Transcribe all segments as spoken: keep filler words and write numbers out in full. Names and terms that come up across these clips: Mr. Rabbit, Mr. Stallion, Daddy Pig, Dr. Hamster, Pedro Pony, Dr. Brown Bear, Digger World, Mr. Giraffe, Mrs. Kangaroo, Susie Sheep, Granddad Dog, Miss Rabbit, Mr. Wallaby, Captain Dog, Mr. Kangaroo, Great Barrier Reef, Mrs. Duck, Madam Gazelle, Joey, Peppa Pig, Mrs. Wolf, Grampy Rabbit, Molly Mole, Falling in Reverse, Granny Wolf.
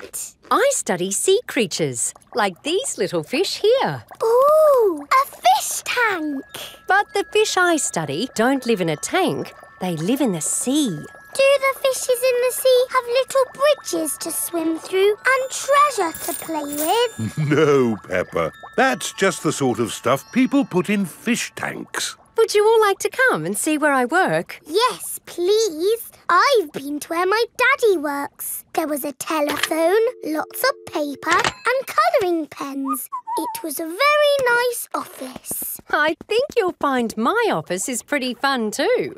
that? I study sea creatures, like these little fish here. Ooh, a fish tank! But the fish I study don't live in a tank, they live in the sea. Do the fishes in the sea have little bridges to swim through and treasure to play with? No, Peppa. That's just the sort of stuff people put in fish tanks. Would you all like to come and see where I work? Yes, please. I've been to where my daddy works. There was a telephone, lots of paper and colouring pens. It was a very nice office. I think you'll find my office is pretty fun too.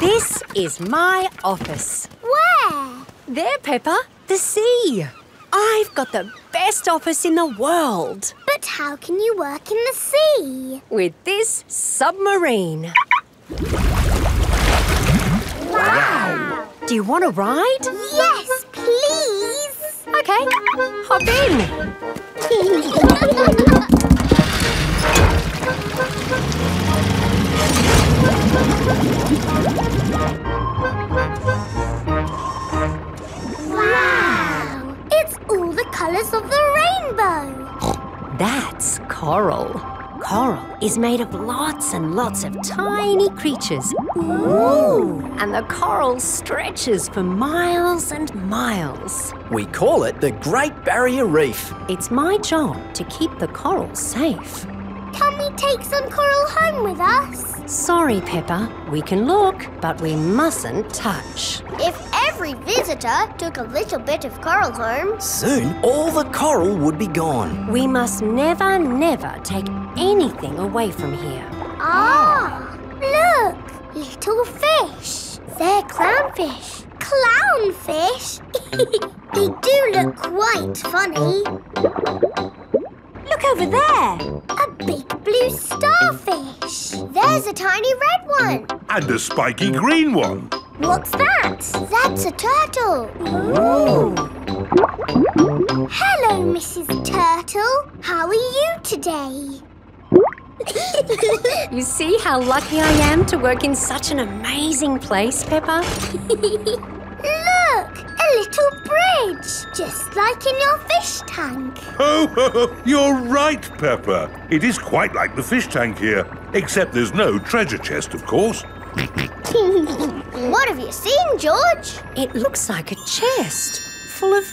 This is my office. Where? There, Peppa. The sea. I've got the best office in the world. But how can you work in the sea? With this submarine. Wow! Do you want to ride? Yes, please. Okay, hop in. Wow! It's all the colours of the rainbow. That's coral. Coral is made of lots and lots of tiny creatures. Ooh! And the coral stretches for miles and miles. We call it the Great Barrier Reef. It's my job to keep the coral safe. Can we take some coral home with us? Sorry, Peppa. We can look, but we mustn't touch. If every visitor took a little bit of coral home... soon, all the coral would be gone. We must never, never take anything away from here. Ah! Look! Little fish. They're clownfish. Clownfish? They do look quite funny. Look over there! A big blue starfish! There's a tiny red one! And a spiky green one! What's that? That's a turtle! Ooh! Hello, Missus Turtle! How are you today? You see how lucky I am to work in such an amazing place, Peppa? Look! A little bridge, just like in your fish tank. Oh, oh, oh, you're right, Peppa. It is quite like the fish tank here, except there's no treasure chest, of course. What have you seen, George? It looks like a chest full of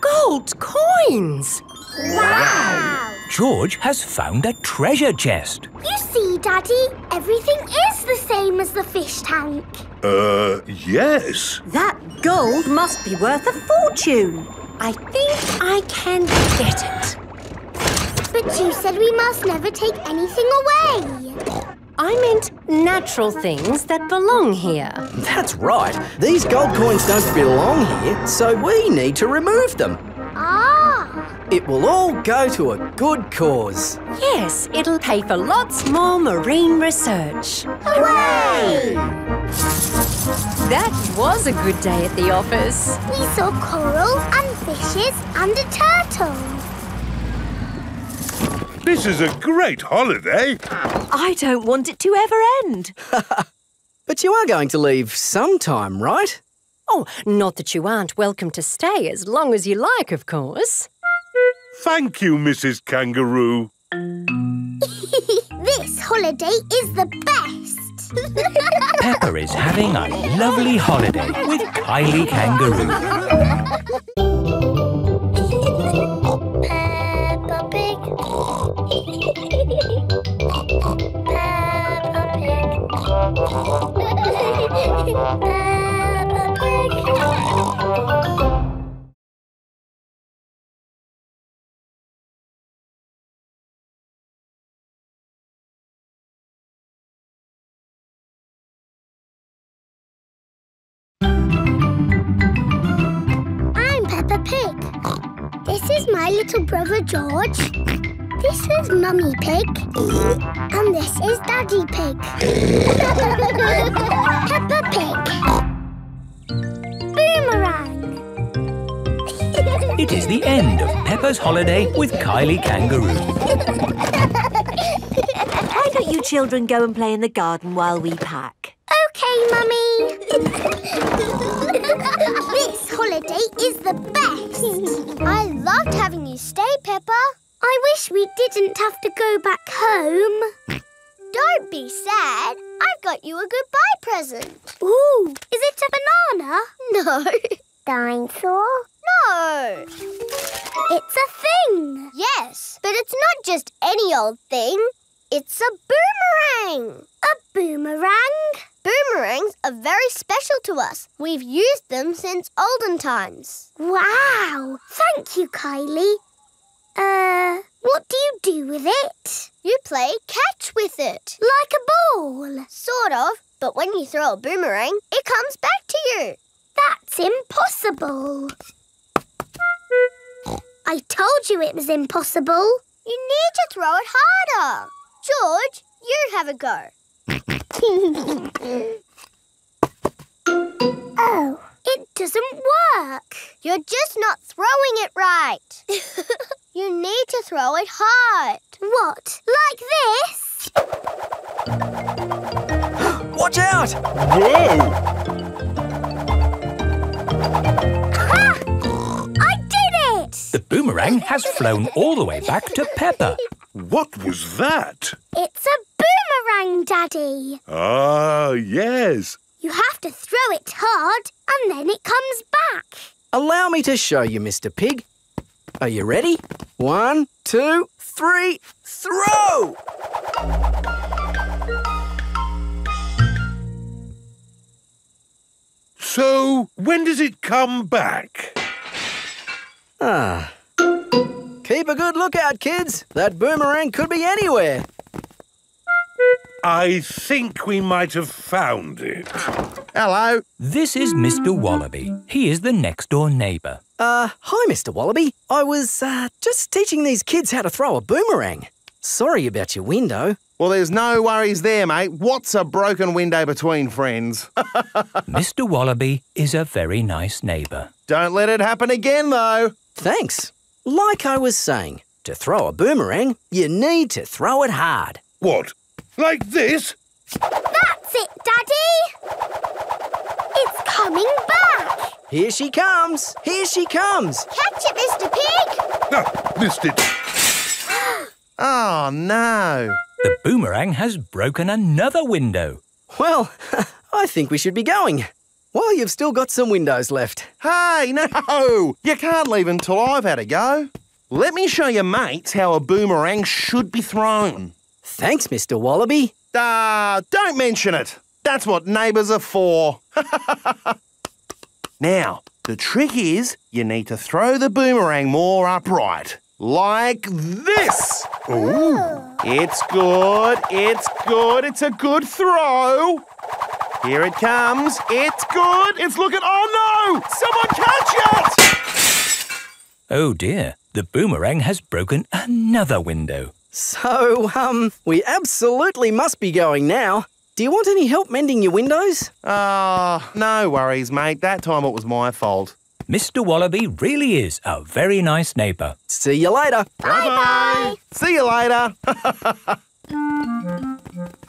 gold coins. Wow! Wow. George has found a treasure chest. You see, Daddy, everything is the same as the fish tank. Uh, yes. That gold must be worth a fortune. I think I can get it. But you said we must never take anything away. I meant natural things that belong here. That's right. These gold coins don't belong here, so we need to remove them. Ah! It will all go to a good cause. Yes, it'll pay for lots more marine research. Hooray! That was a good day at the office. We saw coral and fishes and a turtle. This is a great holiday. I don't want it to ever end. But you are going to leave sometime, right? Oh, not that you aren't welcome to stay as long as you like, of course. Thank you, Missus Kangaroo. This holiday is the best. Peppa is having a lovely holiday with Kylie Kangaroo. Peppa Pig. Peppa Pig. Peppa Pig. I'm Peppa Pig. This is my little brother George. This is Mummy Pig. And this is Daddy Pig. Peppa Pig. It is the end of Peppa's holiday with Kylie Kangaroo. Why don't you children go and play in the garden while we pack? Okay, Mummy. This holiday is the best. I loved having you stay, Peppa. I wish we didn't have to go back home. Don't be sad. I've got you a goodbye present. Ooh, is it a banana? No. Dinosaur? No. It's a thing. Yes, but it's not just any old thing. It's a boomerang. A boomerang? Boomerangs are very special to us. We've used them since olden times. Wow. Thank you, Kylie. Uh, what do you do with it? You play catch with it. Like a ball? Sort of, but when you throw a boomerang, it comes back to you. That's impossible. I told you it was impossible. You need to throw it harder. George, you have a go. Oh, it doesn't work. You're just not throwing it right. You need to throw it hard. What? Like this? Watch out! Whoa! Aha! I did it! The boomerang has flown all the way back to Peppa. What was that? It's a boomerang, Daddy. Ah, yes. You have to throw it hard and then it comes back. Allow me to show you, Mister Pig. Are you ready? One, two, three, throw! So, when does it come back? Ah. Keep a good lookout, kids. That boomerang could be anywhere. I think we might have found it. Hello. This is Mister Wallaby. He is the next-door neighbour. Uh, hi, Mister Wallaby. I was, uh, just teaching these kids how to throw a boomerang. Sorry about your window. Well, there's no worries there, mate. What's a broken window between friends? Mister Wallaby is a very nice neighbour. Don't let it happen again, though. Thanks. Like I was saying, to throw a boomerang, you need to throw it hard. What? Like this? That's it, Daddy! It's coming back! Here she comes! Here she comes! Catch it, Mister Pig! Ah, missed it! Oh, no! The boomerang has broken another window. Well, I think we should be going. Well, you've still got some windows left. Hey, no! You can't leave until I've had a go. Let me show your mates how a boomerang should be thrown. Thanks, Mister Wallaby. Ah, uh, don't mention it. That's what neighbours are for. Now, the trick is you need to throw the boomerang more upright. Like this. Ooh. It's good. It's good. It's a good throw. Here it comes. It's good. It's looking. Oh, no! Someone catch it! Oh, dear. The boomerang has broken another window. So, um, we absolutely must be going now. Do you want any help mending your windows? Ah, uh, no worries, mate. That time it was my fault. Mister Wallaby really is a very nice neighbour. See you later. Bye-bye. See you later.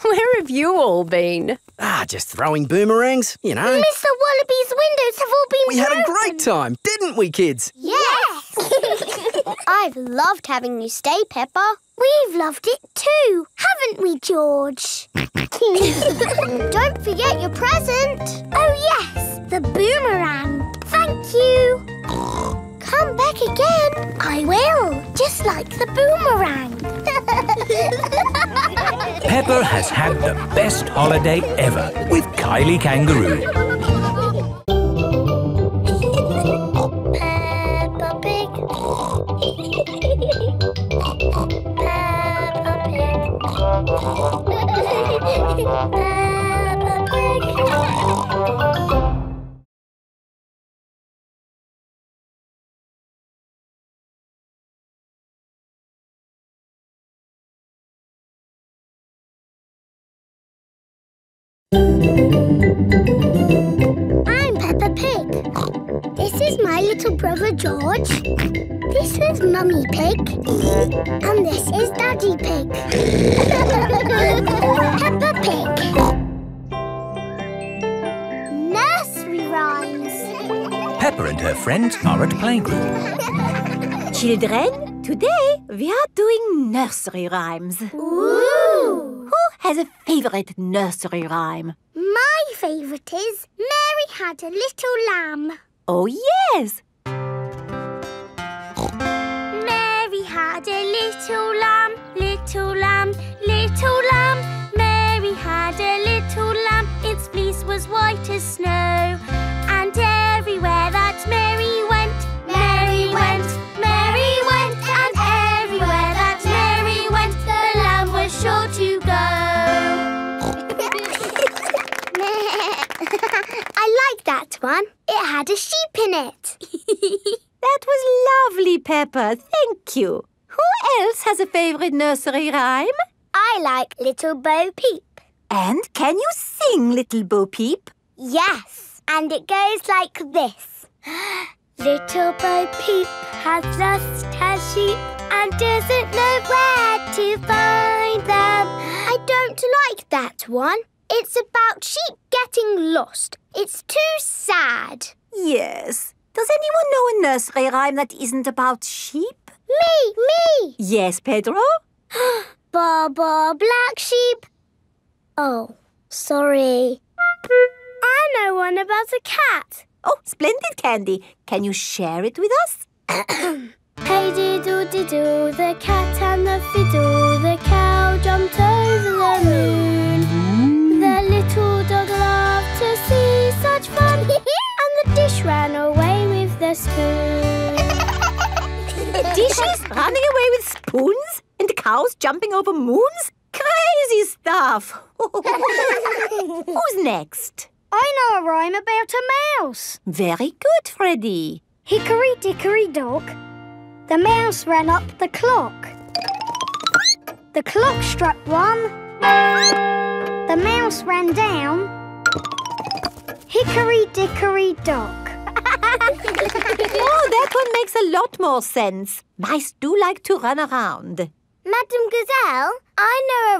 Where have you all been? Ah, just throwing boomerangs, you know. Mister Wallaby's windows have all been broken. We had a great time, didn't we, kids? Yes. I've loved having you stay, Peppa. We've loved it too, haven't we, George? Don't forget your present. Oh, yes, the boomerang. Thank you. Come back again. I will, just like the boomerang. Peppa has had the best holiday ever with Kylie Kangaroo. Peppa Pig. I'm Peppa Pig. This is my little brother George. This is Mummy Pig. And this is Daddy Pig. Peppa Pig. Peppa and her friends are at playgroup. Children, today we are doing nursery rhymes. Ooh! Who has a favourite nursery rhyme? My favourite is Mary Had a Little Lamb. Oh, yes! Mary had a little lamb, little lamb, little lamb. Mary had a little lamb, its fleece was white as snow. And everywhere that Mary went, Mary went, Mary went. And everywhere that Mary went, the lamb was sure to go. I like that one. It had a sheep in it. That was lovely, Peppa. Thank you. Who else has a favourite nursery rhyme? I like Little Bo Peep. And can you sing Little Bo Peep? Yes, and it goes like this. Little Bo Peep has lost her sheep and doesn't know where to find them. I don't like that one. It's about sheep getting lost. It's too sad. Yes. Does anyone know a nursery rhyme that isn't about sheep? Me! Me! Yes, Pedro? Ba-ba, black sheep. Oh, sorry. I know one about a cat. Oh, splendid, Candy. Can you share it with us? Hey, diddle-diddle, the cat and the fiddle. The cow jumped over the moon. Mm. The little dog loved to see such fun. And the dish ran away with the spoon. Dishes running away with spoons? And cows jumping over moons? Crazy stuff! Who's next? I know a rhyme about a mouse. Very good, Freddy. Hickory dickory dock, the mouse ran up the clock. The clock struck one. The mouse ran down. Hickory dickory dock. Oh, that one makes a lot more sense. Mice do like to run around. Madam Gazelle, I know a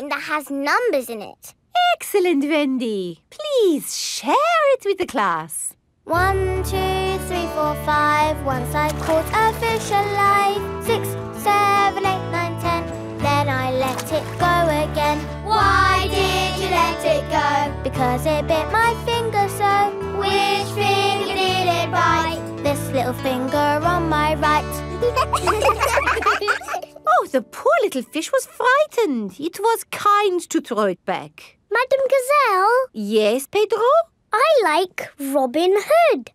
rhyme that has numbers in it. Excellent, Wendy. Please share it with the class. One, two, three, four, five. Once I caught a fish alive. Six, seven, eight, nine, ten. Then I let it go again. Why did you let it go? Because it bit my finger so. Which finger did it bite? This little finger on my right. Oh, the poor little fish was frightened. It was kind to throw it back. Madam Gazelle? Yes, Pedro? I like Robin Hood.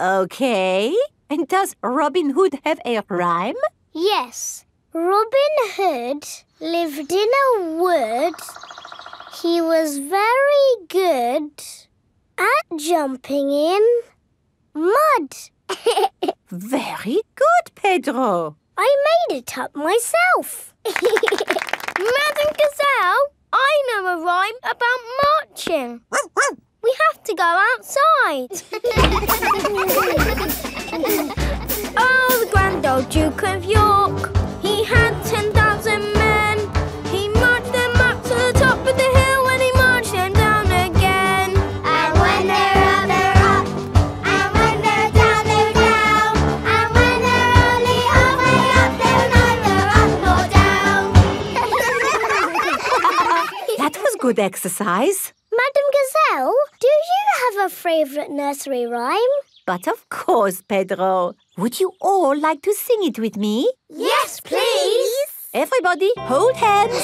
Okay. And does Robin Hood have a rhyme? Yes. Robin Hood lived in a wood. He was very good at jumping in mud. Very good, Pedro. I made it up myself. Madam Gazelle, I know a rhyme about marching. We have to go outside. Oh, the grand old Duke of York. He had ten thousand men. He marched them up to the top of the hill and he marched them down again. And when they're up, they're up. And when they're down, they're down. And when they're only halfway up, they're neither up nor down. That was good exercise. Madam Gazelle, do you have a favourite nursery rhyme? But of course, Pedro. Would you all like to sing it with me? Yes, please! Everybody, hold hands!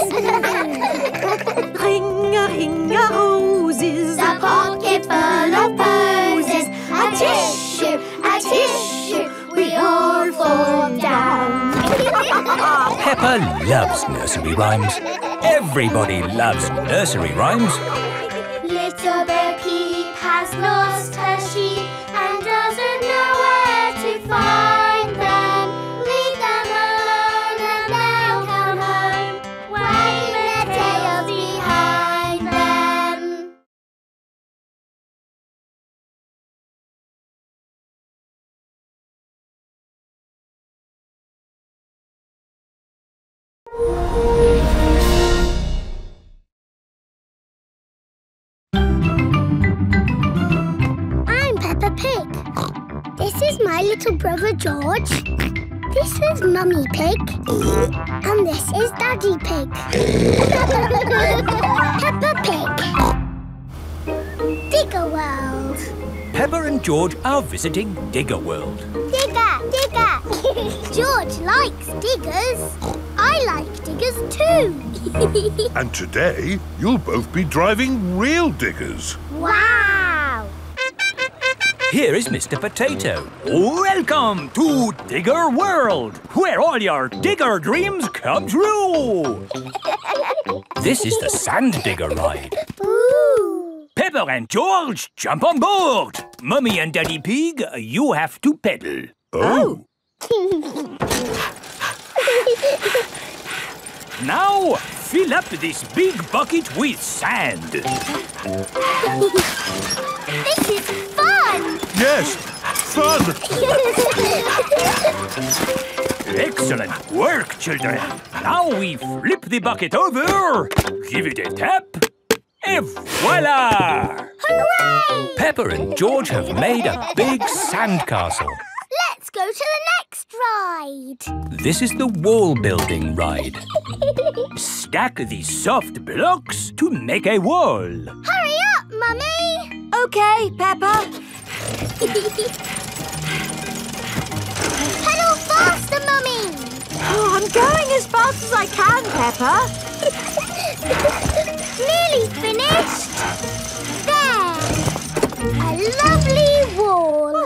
Ring-a-ring-a-roses, a pocket full of posies. A tissue, a tissue, we all fall down. Peppa loves nursery rhymes. Everybody loves nursery rhymes. Little Bo Peep has lost her sheep and doesn't know where to find them. Leave them alone and they'll come home, waving their tails behind them. I'm Peppa Pig. little brother George. This is Mummy Pig. And this is Daddy Pig. Peppa Pig. Digger World. Peppa and George are visiting Digger World. Digger, digger. George likes diggers. I like diggers too. And today you'll both be driving real diggers. Wow! Here is Mister Potato. Welcome to Digger World, where all your digger dreams come true. This is the sand digger ride. Ooh. Peppa and George, jump on board. Mummy and Daddy Pig, you have to pedal. Oh. Now, fill up this big bucket with sand. This is fun! Yes, fun! Excellent work, children. Now we flip the bucket over, give it a tap, and voila! Hooray! Peppa and George have made a big sandcastle. Let's go to the next ride. This is the wall building ride. Stack these soft blocks to make a wall. Hurry up, Mummy! Okay, Peppa. Pedal faster, Mummy! Oh, I'm going as fast as I can, Peppa. Nearly finished. There. A lovely wall.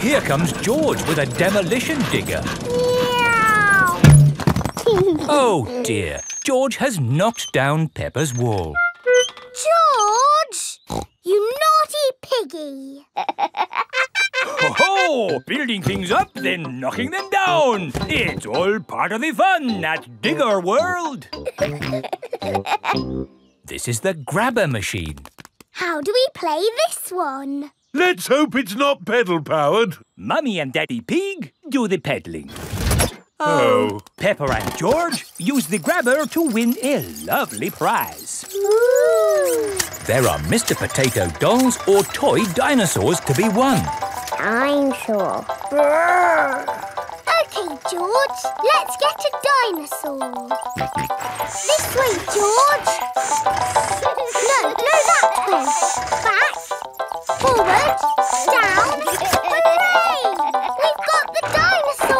Here comes George with a demolition digger. Meow. Oh dear, George has knocked down Peppa's wall. George! You naughty piggy! Ho ho! Building things up, then knocking them down. It's all part of the fun at Digger World. This is the grabber machine. How do we play this one? Let's hope it's not pedal-powered. Mummy and Daddy Pig do the peddling. Oh. Peppa and George use the grabber to win a lovely prize. Ooh. There are Mister Potato dolls or toy dinosaurs to be won. I'm sure. OK, George, let's get a dinosaur. This way, George. No, no, that way. Back. Forward, down, hooray! We've got the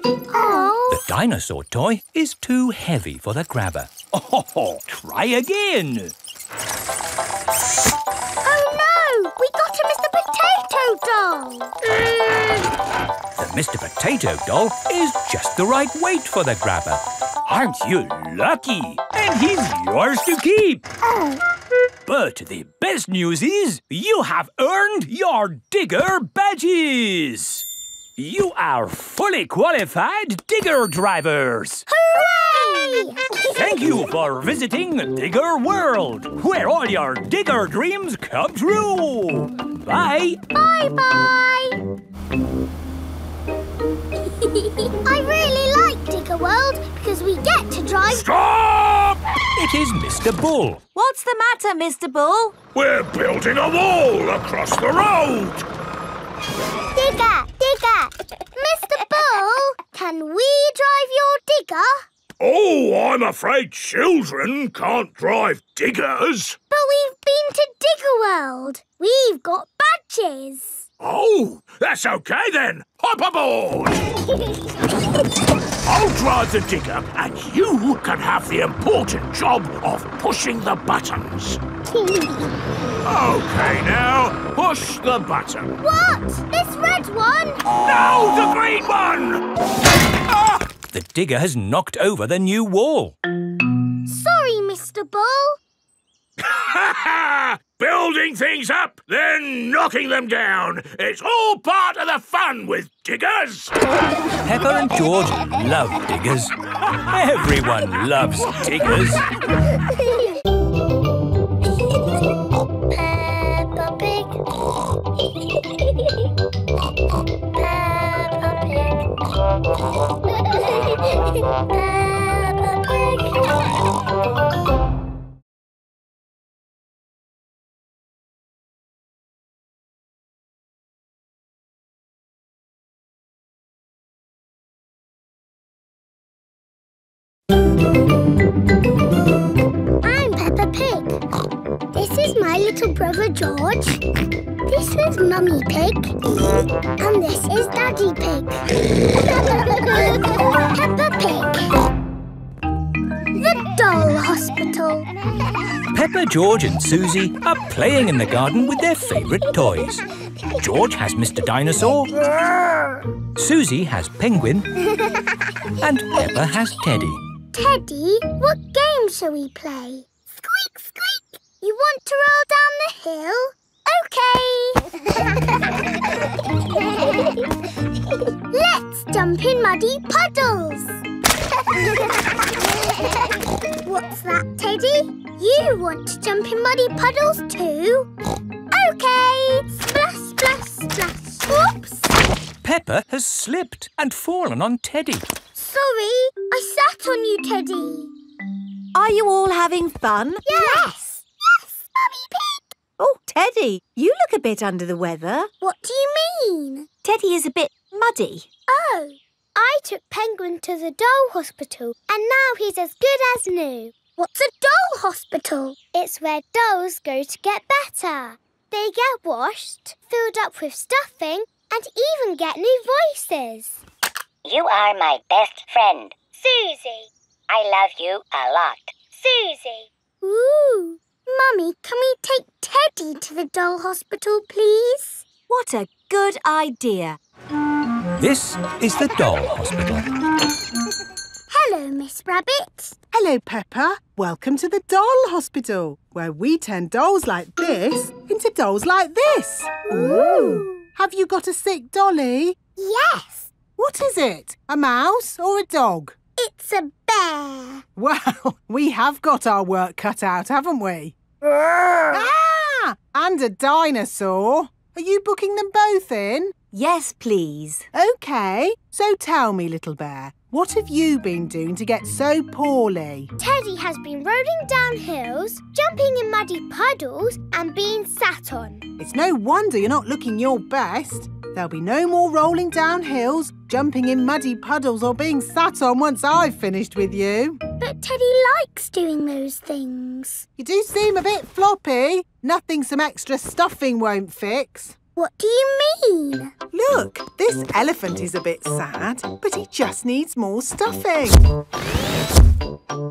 dinosaur! Oh. The dinosaur toy is too heavy for the grabber. Oh, try again! Oh no! We got a Mister Potato doll! Mm. The Mister Potato doll is just the right weight for the grabber. Aren't you lucky? And he's yours to keep! Oh. But the best news is you have earned your digger badges. You are fully qualified digger drivers. Hooray! Thank you for visiting Digger World, where all your digger dreams come true. Bye. Bye-bye. I really like Digger World because we get to drive... Stop! It is Mister Bull. What's the matter, Mister Bull? We're building a wall across the road. Digger, digger. Mister Bull, can we drive your digger? Oh, I'm afraid children can't drive diggers. But we've been to Digger World. We've got badges. Oh, that's OK then. Hop aboard. I'll drive the digger and you can have the important job of pushing the buttons. OK now, push the button. What? This red one? No, the green one! Ah! The digger has knocked over the new wall. Sorry, Mister Bull. Ha ha! Building things up, then knocking them down. It's all part of the fun with diggers. Peppa and George love diggers. Everyone loves diggers. Peppa Pig. Peppa Pig. Peppa Pig. little brother George. This is Mummy Pig. And this is Daddy Pig. Peppa Pig. The Doll Hospital. Peppa, George and Susie are playing in the garden with their favourite toys. George has Mister Dinosaur. Susie has Penguin. And Peppa has Teddy. Teddy, what game shall we play? Squeak, squeak! You want to roll down the hill? OK! Let's jump in muddy puddles! What's that, Teddy? You want to jump in muddy puddles too? OK! Splash, splash, splash! Oops! Peppa has slipped and fallen on Teddy. Sorry, I sat on you, Teddy. Are you all having fun? Yes! Yes, Mummy Pig! Oh, Teddy, you look a bit under the weather. What do you mean? Teddy is a bit muddy. Oh, I took Penguin to the doll hospital and now he's as good as new. What's a doll hospital? It's where dolls go to get better. They get washed, filled up with stuffing and even get new voices. You are my best friend. Susie. I love you a lot. Susie. Ooh. Mummy, can we take Teddy to the doll hospital, please? What a good idea. This is the doll hospital. Hello, Miss Rabbit. Hello, Peppa. Welcome to the doll hospital, where we turn dolls like this into dolls like this. Ooh. Have you got a sick dolly? Yes. What is it? A mouse or a dog? It's a bear. Well, we have got our work cut out, haven't we? Ah! And a dinosaur. Are you booking them both in? Yes, please. OK. So tell me, little bear, what have you been doing to get so poorly? Teddy has been rolling down hills, jumping in muddy puddles and being sat on. It's no wonder you're not looking your best. There'll be no more rolling down hills, jumping in muddy puddles or being sat on once I've finished with you. But Teddy likes doing those things. You do seem a bit floppy. Nothing some extra stuffing won't fix. What do you mean? Look, this elephant is a bit sad, but he just needs more stuffing.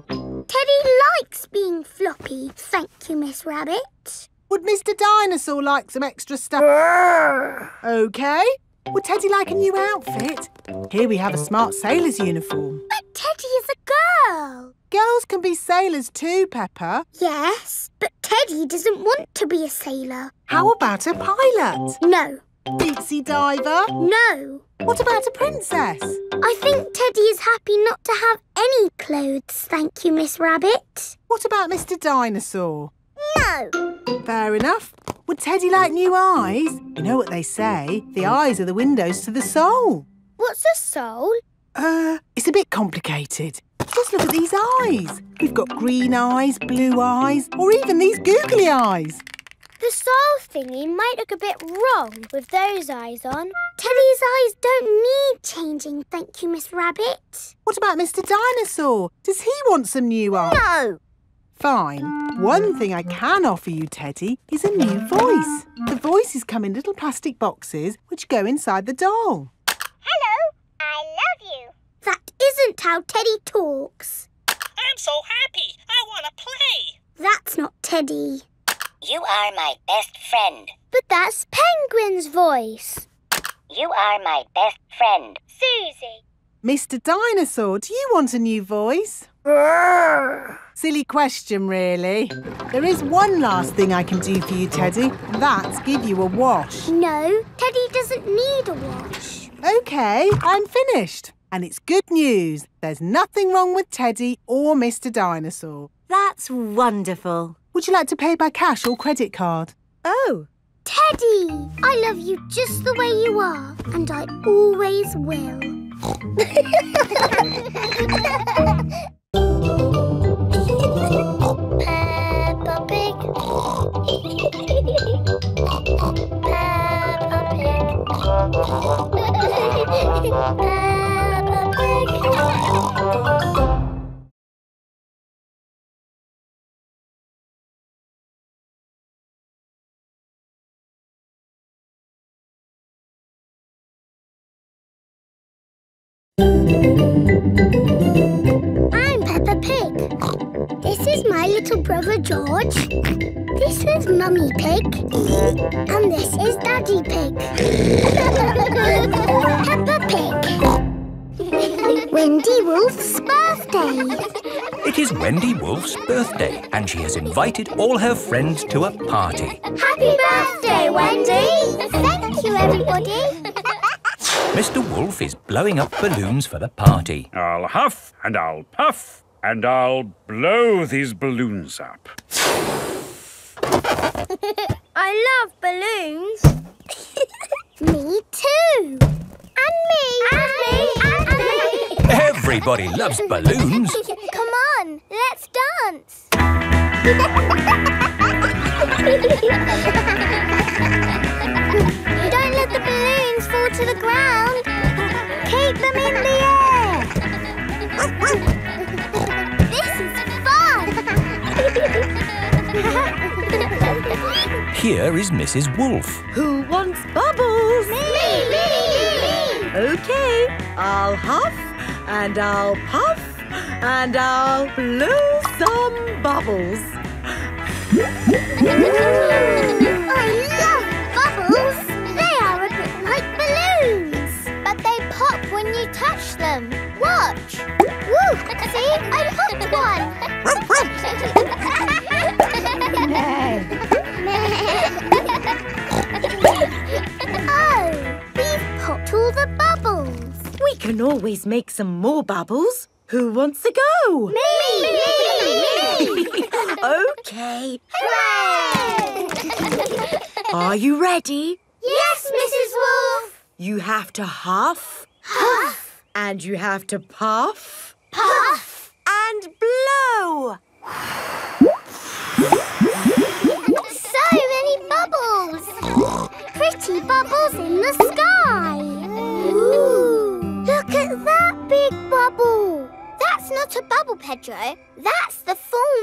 Teddy likes being floppy. Thank you, Miss Rabbit. Would Mister Dinosaur like some extra stuff? OK. Would Teddy like a new outfit? Here we have a smart sailor's uniform. But Teddy is a girl. Girls can be sailors too, Peppa. Yes, but Teddy doesn't want to be a sailor. How about a pilot? No. Deep sea diver? No. What about a princess? I think Teddy is happy not to have any clothes, thank you, Miss Rabbit. What about Mister Dinosaur? No. Fair enough. Would Teddy like new eyes? You know what they say, the eyes are the windows to the soul. What's a soul? Uh, it's a bit complicated. Just look at these eyes. We've got green eyes, blue eyes, or even these googly eyes. The soul thingy might look a bit wrong with those eyes on. Teddy's eyes don't need changing, thank you, Miss Rabbit. What about Mister Dinosaur? Does he want some new eyes? No. Fine. One thing I can offer you, Teddy, is a new voice. The voices come in little plastic boxes which go inside the doll. Hello, I love you. That isn't how Teddy talks. I'm so happy. I want to play. That's not Teddy. You are my best friend. But that's Penguin's voice. You are my best friend. Susie. Mister Dinosaur, do you want a new voice? Silly question, really. There is one last thing I can do for you, Teddy. That's give you a wash. No, Teddy doesn't need a wash. OK, I'm finished. And it's good news. There's nothing wrong with Teddy or Mister Dinosaur. That's wonderful. Would you like to pay by cash or credit card? Oh. Teddy, I love you just the way you are. And I always will. Peppa Pig. Peppa Pig. Peppa Pig. I'm Peppa Pig. This is my little brother George. This is Mummy Pig. And this is Daddy Pig. Peppa Pig. Wendy Wolf's birthday. It is Wendy Wolf's birthday, and she has invited all her friends to a party. Happy birthday, Wendy! Thank you, everybody. Mister Wolf is blowing up balloons for the party. I'll huff and I'll puff and I'll blow these balloons up. I love balloons. Me too. And me. And me. And me. Everybody loves balloons. Come on, let's dance. Don't let the balloons fall to the ground. Keep them in the air. This is fun. Here is Missus Wolf. Who wants bubbles? Me, me, me, me. Okay, I'll huff. And I'll puff, and I'll blow some bubbles. I love bubbles. They are a bit like balloons. But they pop when you touch them. Watch. Woo, see, I popped one. Oh, we've popped all the bubbles. We can always make some more bubbles. Who wants to go? Me! Me! Me! Me. Okay. Hooray! Are you ready? Yes, Missus Wolf. You have to huff. Huff. And you have to puff. Puff. And blow. So many bubbles. Pretty bubbles in the sky. Ooh. Look at that big bubble. That's not a bubble, Pedro. That's the full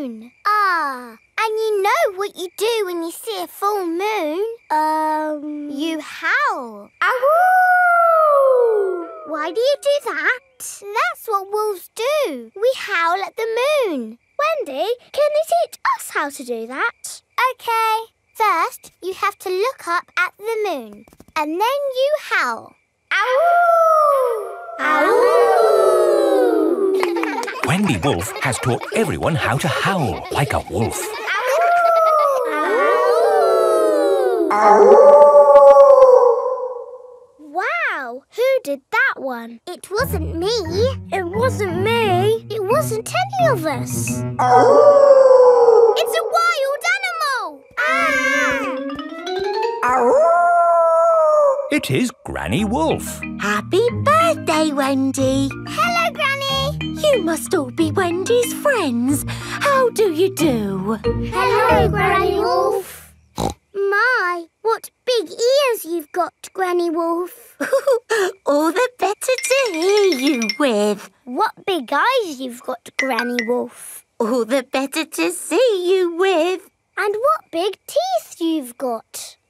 moon. Ah, and you know what you do when you see a full moon? Um, you howl. Ow! Why do you do that? That's what wolves do. We howl at the moon. Wendy, can you teach us how to do that? Okay. First, you have to look up at the moon, and then you howl. Ow! Ow! Wendy Wolf has taught everyone how to howl like a wolf. Ow! Ow! Wow! Who did that one? It wasn't me. It wasn't me. It wasn't any of us. Ow! It's a wild animal! Ah! Ow! It is Granny Wolf. Happy birthday, Wendy. Hello, Granny. You must all be Wendy's friends. How do you do? Hello, Granny Wolf. My, what big ears you've got, Granny Wolf. All the better to hear you with. What big eyes you've got, Granny Wolf. All the better to see you with. And what big teeth you've got.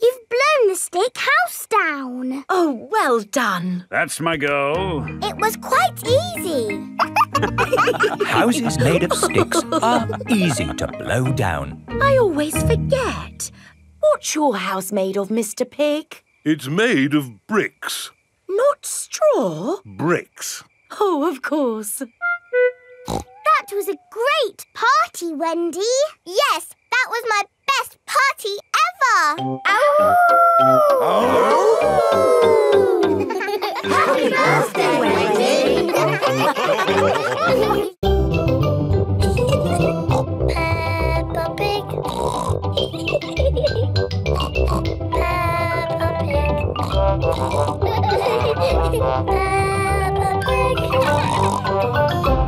You've blown the stick house down. Oh, well done. That's my goal. It was quite easy. Houses made of sticks are easy to blow down. I always forget. What's your house made of, Mister Pig? It's made of bricks. Not straw? Bricks. Oh, of course. That was a great party, Wendy. Yes, that was my best party ever! Ow! Ow! Happy birthday, Wendy! Peppa Pig. Peppa Pig. Peppa Pig.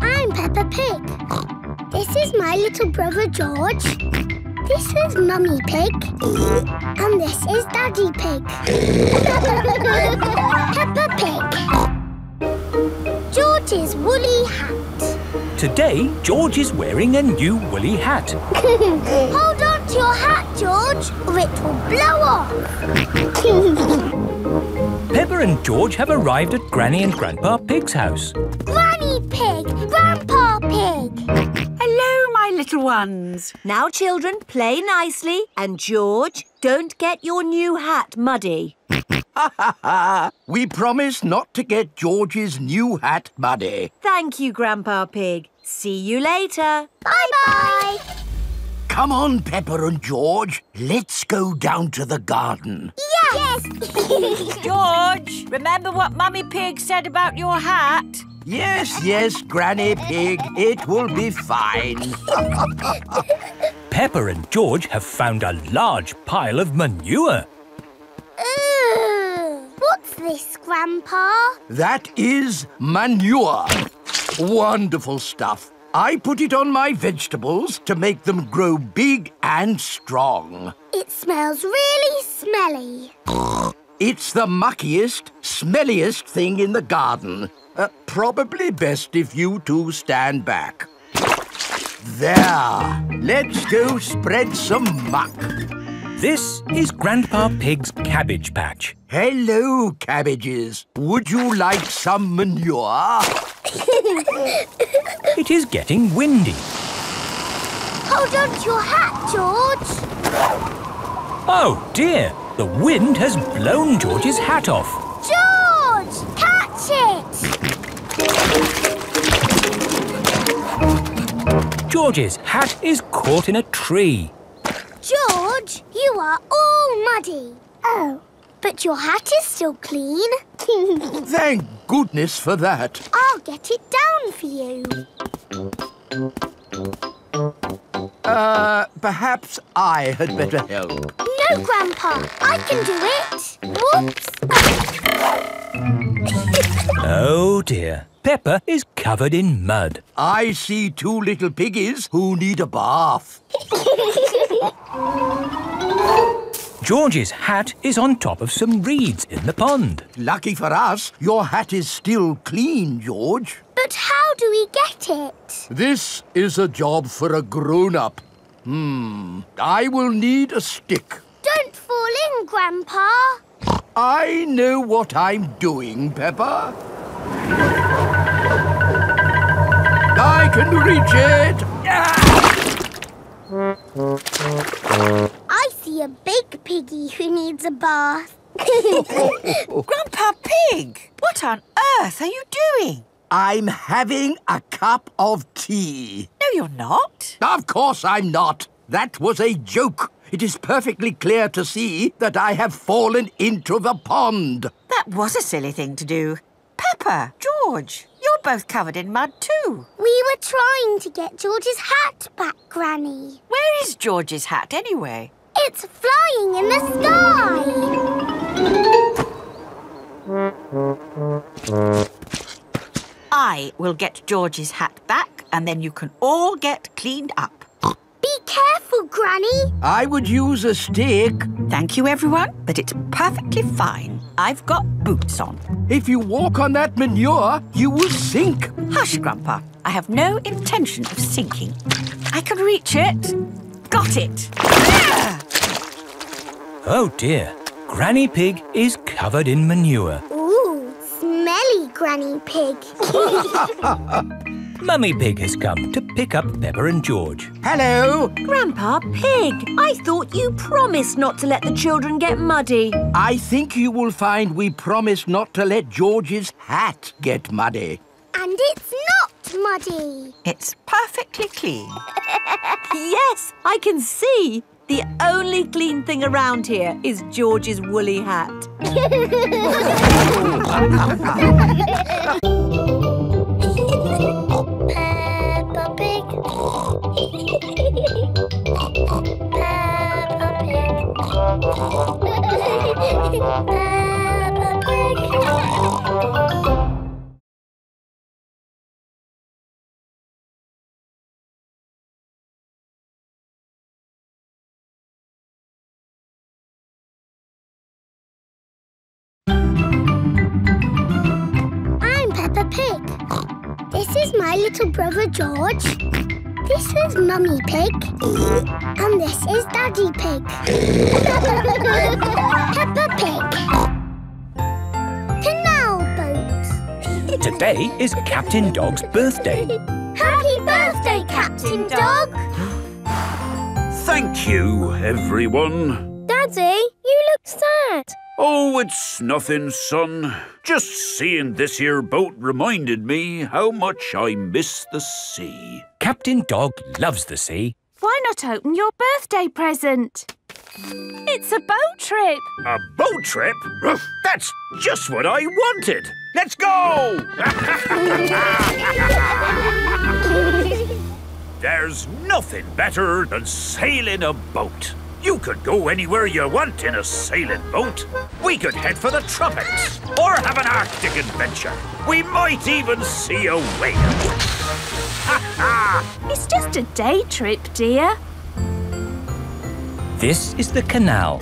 I'm Peppa Pig. This is my little brother George. This is Mummy Pig. And this is Daddy Pig. Peppa Pig. George's woolly hat. Today, George is wearing a new woolly hat. Hold on to your hat, George, or it will blow off. Peppa and George have arrived at Granny and Grandpa Pig's house. Granny Pig! Grandpa Pig! Hello, my little ones. Now, children, play nicely. And, George, don't get your new hat muddy. Ha, ha, ha. We promise not to get George's new hat muddy. Thank you, Grandpa Pig. See you later. Bye-bye. Come on, Peppa and George. Let's go down to the garden. Yes! Yes. George, remember what Mummy Pig said about your hat? Yes, yes, Granny Pig, it will be fine. Peppa and George have found a large pile of manure. Ooh, what's this, Grandpa? That is manure. Wonderful stuff. I put it on my vegetables to make them grow big and strong. It smells really smelly. It's the muckiest, smelliest thing in the garden. Uh, probably best if you two stand back. There. Let's go spread some muck. This is Grandpa Pig's cabbage patch. Hello, cabbages. Would you like some manure? It is getting windy. Hold on to your hat, George. Oh, dear. The wind has blown George's hat off. George, catch it! George's hat is caught in a tree. George, you are all muddy. Oh, but your hat is still clean. Thank goodness for that. I'll get it down for you. Uh, perhaps I had better help. No, Grandpa, I can do it. Whoops. Oh, dear. Peppa is covered in mud. I see two little piggies who need a bath. George's hat is on top of some reeds in the pond. Lucky for us, your hat is still clean, George. But how do we get it? This is a job for a grown-up. Hmm, I will need a stick. Don't fall in, Grandpa. I know what I'm doing, Peppa. I can reach it! Ah! I see a big piggy who needs a bath. Grandpa Pig, what on earth are you doing? I'm having a cup of tea. No, you're not. Of course I'm not. That was a joke. It is perfectly clear to see that I have fallen into the pond. That was a silly thing to do. Peppa, George, you're both covered in mud too. We were trying to get George's hat back, Granny. Where is George's hat anyway? It's flying in the sky. I will get George's hat back and then you can all get cleaned up. Be careful, Granny. I would use a stick. Thank you, everyone, but it's perfectly fine. I've got boots on. If you walk on that manure, you will sink. Hush, Grandpa. I have no intention of sinking. I can reach it. Got it. Oh, dear. Granny Pig is covered in manure. Ooh, smelly Granny Pig. Mummy Pig has come to pick up Peppa and George. Hello! Grandpa Pig, I thought you promised not to let the children get muddy. I think you will find we promised not to let George's hat get muddy. And it's not muddy. It's perfectly clean. Yes, I can see. The only clean thing around here is George's woolly hat. Peppa Pig. Peppa Pig. I'm Peppa Pig. This is my little brother George. This is Mummy Pig. And this is Daddy Pig. Peppa Pig. Today is Captain Dog's birthday. Happy birthday, Captain Dog! Thank you, everyone. Daddy, you look sad. Oh, it's nothing, son. Just seeing this here boat reminded me how much I miss the sea. Captain Dog loves the sea. Why not open your birthday present? It's a boat trip. A boat trip? That's just what I wanted. Let's go! There's nothing better than sailing a boat. You could go anywhere you want in a sailing boat. We could head for the tropics or have an Arctic adventure. We might even see a whale. It's just a day trip, dear. This is the canal.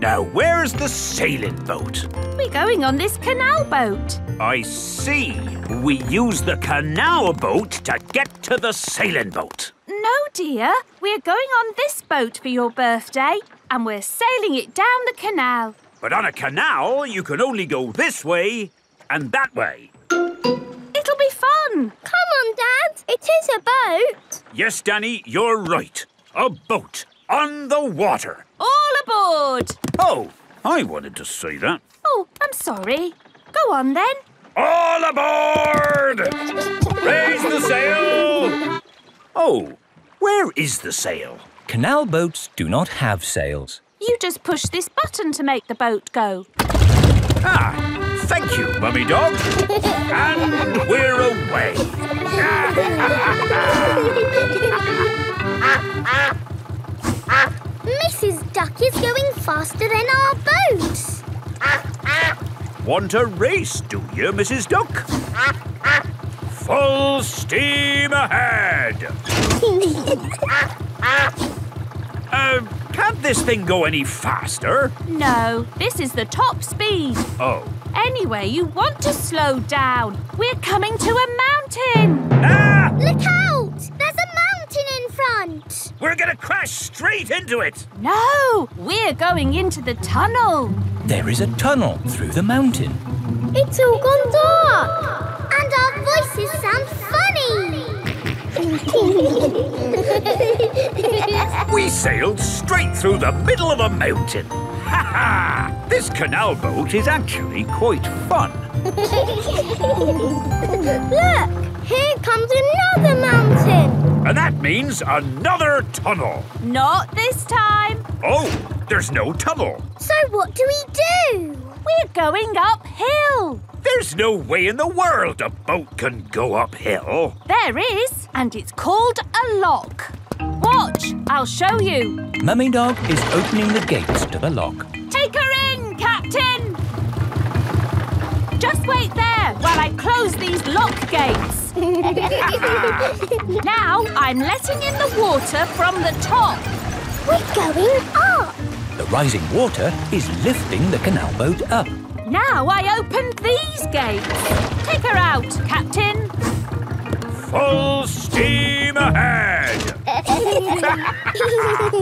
Now, where's the sailing boat? We're going on this canal boat. I see. We use the canal boat to get to the sailing boat. No, dear. We're going on this boat for your birthday, and we're sailing it down the canal. But on a canal, you can only go this way and that way. It'll be fun. Come on, Dad. It is a boat. Yes, Danny, you're right. A boat. On the water. All aboard! Oh, I wanted to say that. Oh, I'm sorry. Go on then. All aboard! Raise the sail! Oh, where is the sail? Canal boats do not have sails. You just push this button to make the boat go. Ah, thank you, Mummy Dog. And we're away. Missus Duck is going faster than our boats. Want a race, do you, Missus Duck? Full steam ahead! uh, can't this thing go any faster? No, this is the top speed. Oh. Anyway, you want to slow down. We're coming to a mountain. Ah! Look out! There's a mountain in front. We're going to crash straight into it! No! We're going into the tunnel! There is a tunnel through the mountain. It's all gone dark! And our voices sound funny! We sailed straight through the middle of a mountain! Ha ha! This canal boat is actually quite fun! Look! Here comes another mountain! And that means another tunnel. Not this time. Oh, there's no tunnel. So what do we do? We're going uphill. There's no way in the world a boat can go uphill. There is, and it's called a lock. Watch, I'll show you. Mummy Dog is opening the gates to the lock. Take her in, Captain. Just wait there while I close these lock gates. Now I'm letting in the water from the top. We're going up. The rising water is lifting the canal boat up. Now I open these gates. Take her out, Captain. Full steam ahead.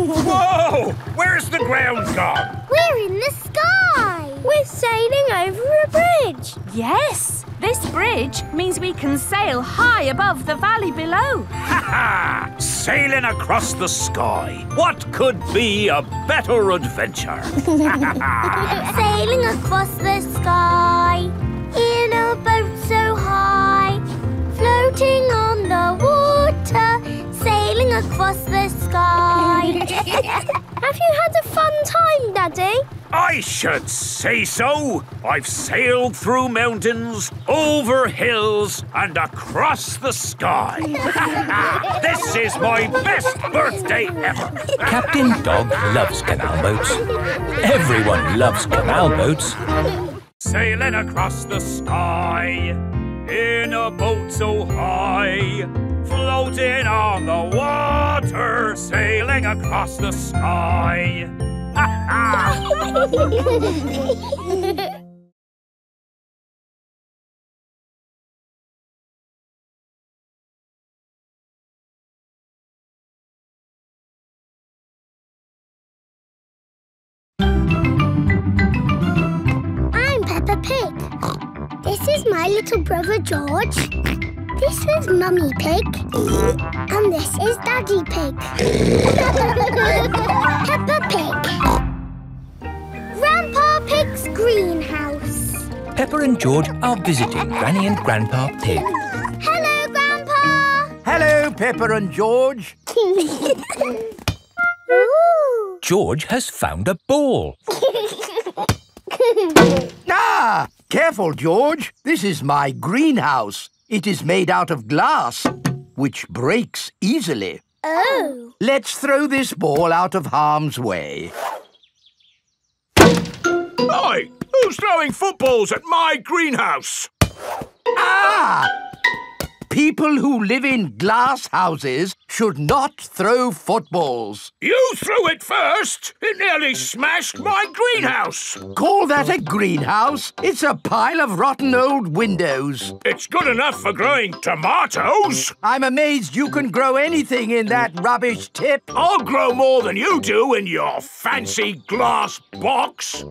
Whoa! Where's the ground gone? We're in the sky. We're sailing over a bridge. Yes. This bridge means we can sail high above the valley below. Ha ha! Sailing across the sky. What could be a better adventure? Sailing across the sky in a boat so high, floating on the water, sailing across the sky. Have you had a fun time, Daddy? I should say so. I've sailed through mountains, over hills, and across the sky. This is my best birthday ever. Captain Dog loves canal boats. Everyone loves canal boats. Sailing across the sky in a boat so high, floating on the water, sailing across the sky. Ha ha! This is my little brother George. This is Mummy Pig. And this is Daddy Pig. Peppa Pig. Grandpa Pig's greenhouse. Peppa and George are visiting Granny and Grandpa Pig. Hello, Grandpa. Hello, Peppa and George. George has found a ball. Ah! Careful, George. This is my greenhouse. It is made out of glass, which breaks easily. Oh! Let's throw this ball out of harm's way. Oi! Who's throwing footballs at my greenhouse? Ah! People who live in glass houses should not throw footballs. You threw it first! It nearly smashed my greenhouse! Call that a greenhouse? It's a pile of rotten old windows. It's good enough for growing tomatoes. I'm amazed you can grow anything in that rubbish tip. I'll grow more than you do in your fancy glass box.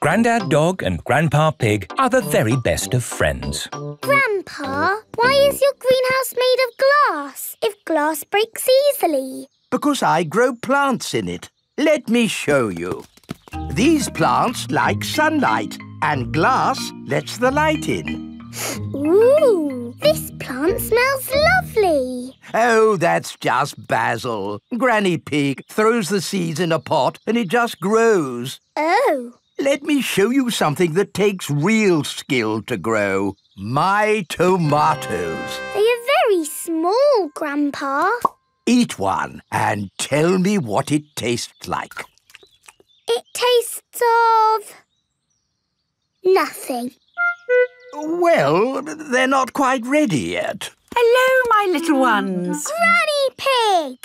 Grandad Dog and Grandpa Pig are the very best of friends. Grandpa, why is your greenhouse made of glass if glass breaks easily? Because I grow plants in it. Let me show you. These plants like sunlight, and glass lets the light in. Ooh, this plant smells lovely. Oh, that's just basil. Granny Pig throws the seeds in a pot and it just grows. Oh. Let me show you something that takes real skill to grow. My tomatoes. They are very small, Grandpa. Eat one and tell me what it tastes like. It tastes of... nothing. Well, they're not quite ready yet. Hello, my little ones. Granny Pig!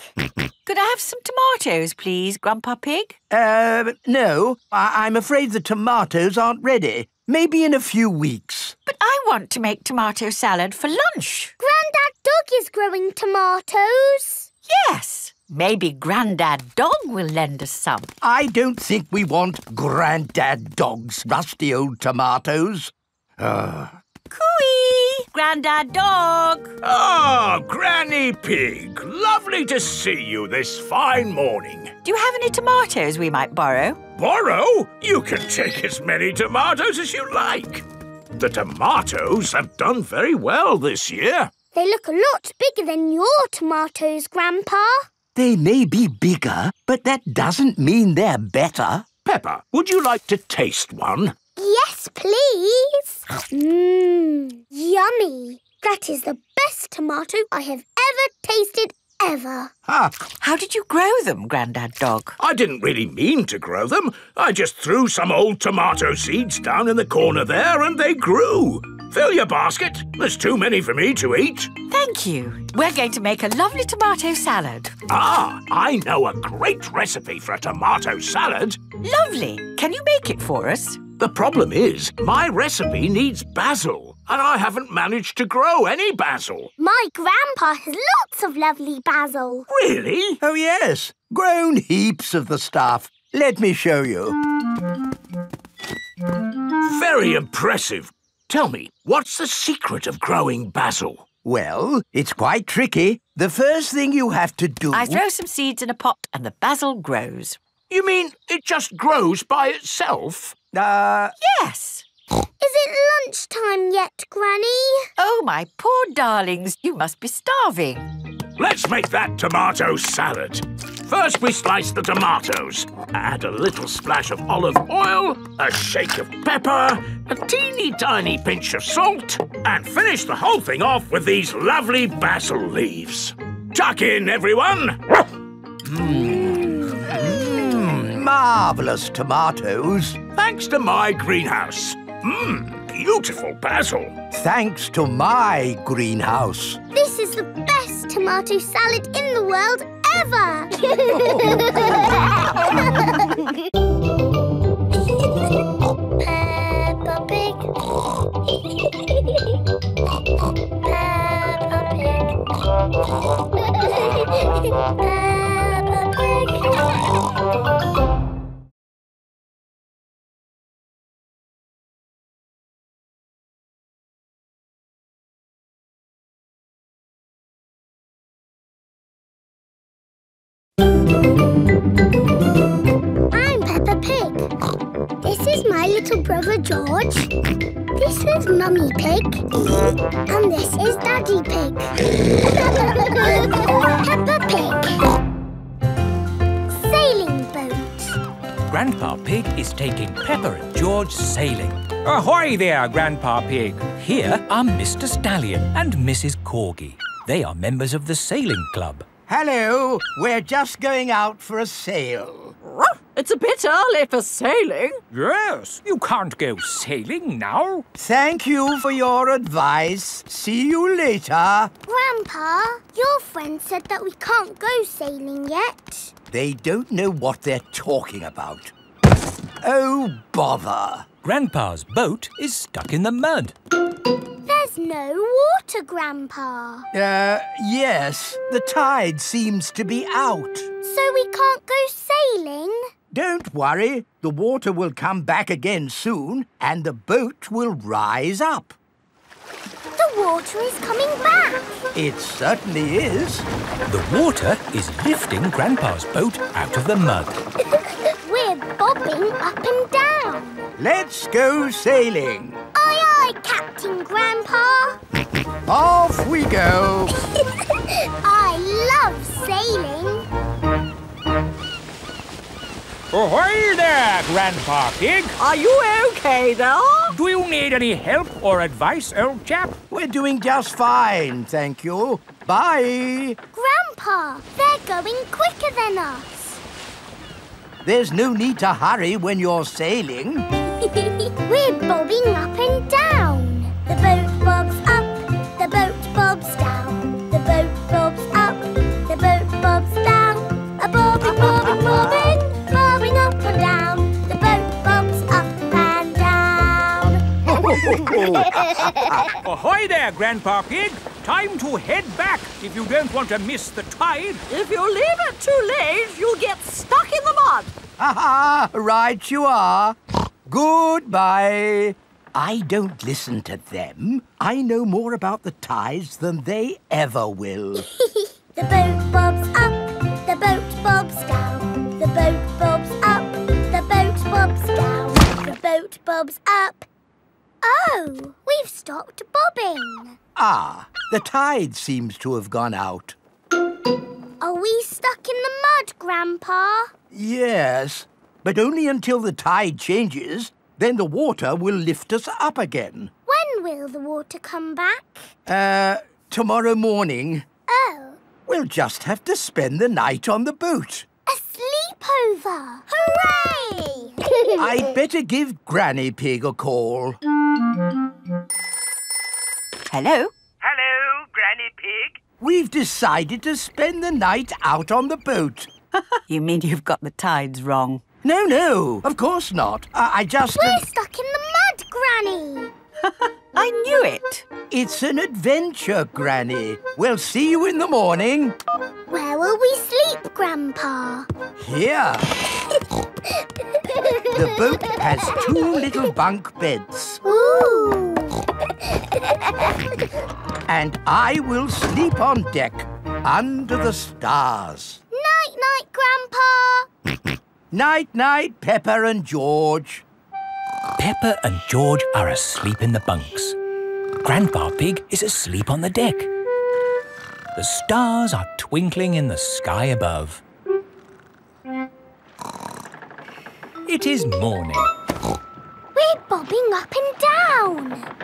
Could I have some tomatoes, please, Grandpa Pig? Uh, no. I I'm afraid the tomatoes aren't ready. Maybe in a few weeks. But I want to make tomato salad for lunch. Granddad Dog is growing tomatoes. Yes. Maybe Granddad Dog will lend us some. I don't think we want Granddad Dog's rusty old tomatoes. Ugh. Cooey! Grandad Dog! Oh, Granny Pig! Lovely to see you this fine morning. Do you have any tomatoes we might borrow? Borrow? You can take as many tomatoes as you like. The tomatoes have done very well this year. They look a lot bigger than your tomatoes, Grandpa. They may be bigger, but that doesn't mean they're better. Peppa, would you like to taste one? Yes, please. Mmm, yummy. That is the best tomato I have ever tasted ever. Ah. How did you grow them, Grandad Dog? I didn't really mean to grow them. I just threw some old tomato seeds down in the corner there and they grew. Fill your basket. There's too many for me to eat. Thank you. We're going to make a lovely tomato salad. Ah, I know a great recipe for a tomato salad. Lovely. Can you make it for us? The problem is, my recipe needs basil, and I haven't managed to grow any basil. My grandpa has lots of lovely basil. Really? Oh, yes. Grown heaps of the stuff. Let me show you. Very impressive. Tell me, what's the secret of growing basil? Well, it's quite tricky. The first thing you have to do... I throw some seeds in a pot and the basil grows. You mean it just grows by itself? Uh... Yes! Is it lunchtime yet, Granny? Oh, my poor darlings, you must be starving. Let's make that tomato salad. First we slice the tomatoes. Add a little splash of olive oil, a shake of pepper, a teeny tiny pinch of salt, and finish the whole thing off with these lovely basil leaves. Tuck in, everyone! Mmm. Marvellous tomatoes. Thanks to my greenhouse. Mmm, beautiful basil. Thanks to my greenhouse. This is the best tomato salad in the world ever. Peppa Pig. Peppa Pig. Peppa Pig. I'm Peppa Pig. This is my little brother George. This is Mummy Pig. And this is Daddy Pig. Peppa Pig. Sailing boat. Grandpa Pig is taking Peppa and George sailing. Ahoy there, Grandpa Pig. Here are Mister Stallion and Missus Corgi. They are members of the sailing club. Hello, we're just going out for a sail. It's a bit early for sailing. Yes, you can't go sailing now. Thank you for your advice. See you later. Grandpa, your friend said that we can't go sailing yet. They don't know what they're talking about. Oh, bother. Grandpa's boat is stuck in the mud. There's no water, Grandpa. Uh, yes. The tide seems to be out. So we can't go sailing? Don't worry. The water will come back again soon and the boat will rise up. The water is coming back. It certainly is. The water is lifting Grandpa's boat out of the mud. We're bobbing up and down. Let's go sailing. Aye, aye, Captain Grandpa. Off we go. I love sailing. Ahoy there, Grandpa Pig. Are you OK there? Do you need any help or advice, old chap? We're doing just fine, thank you. Bye. Grandpa, they're going quicker than us. There's no need to hurry when you're sailing. We're bobbing up and down. The boat bobs up, the boat bobs down. The boat bobs up, the boat bobs down. A bobbing, bobbing, bobbing, bobbing up and down. The boat bobs up and down. Ahoy there, Grandpa Pig. Time to head back if you don't want to miss the tide. If you leave it too late, you'll get stuck in the mud. Ha ha, right you are. Goodbye. I don't listen to them. I know more about the tides than they ever will. The boat bobs up, the boat bobs down. The boat bobs up, the boat bobs down. The boat bobs up. Oh, we've stopped bobbing. Ah, the tide seems to have gone out. Are we stuck in the mud, Grandpa? Yes. But only until the tide changes, then the water will lift us up again. When will the water come back? Uh, tomorrow morning. Oh. We'll just have to spend the night on the boat. A sleepover! Hooray! I'd better give Granny Pig a call. Hello? Hello, Granny Pig. We've decided to spend the night out on the boat. You mean you've got the tides wrong? No, no, of course not. I, I just... We're uh... stuck in the mud, Granny. I knew it. It's an adventure, Granny. We'll see you in the morning. Where will we sleep, Grandpa? Here. The boat has two little bunk beds. Ooh. And I will sleep on deck under the stars. Night-night, Grandpa. Night-night, Peppa and George. Peppa and George are asleep in the bunks. Grandpa Pig is asleep on the deck. The stars are twinkling in the sky above. It is morning. We're bobbing up and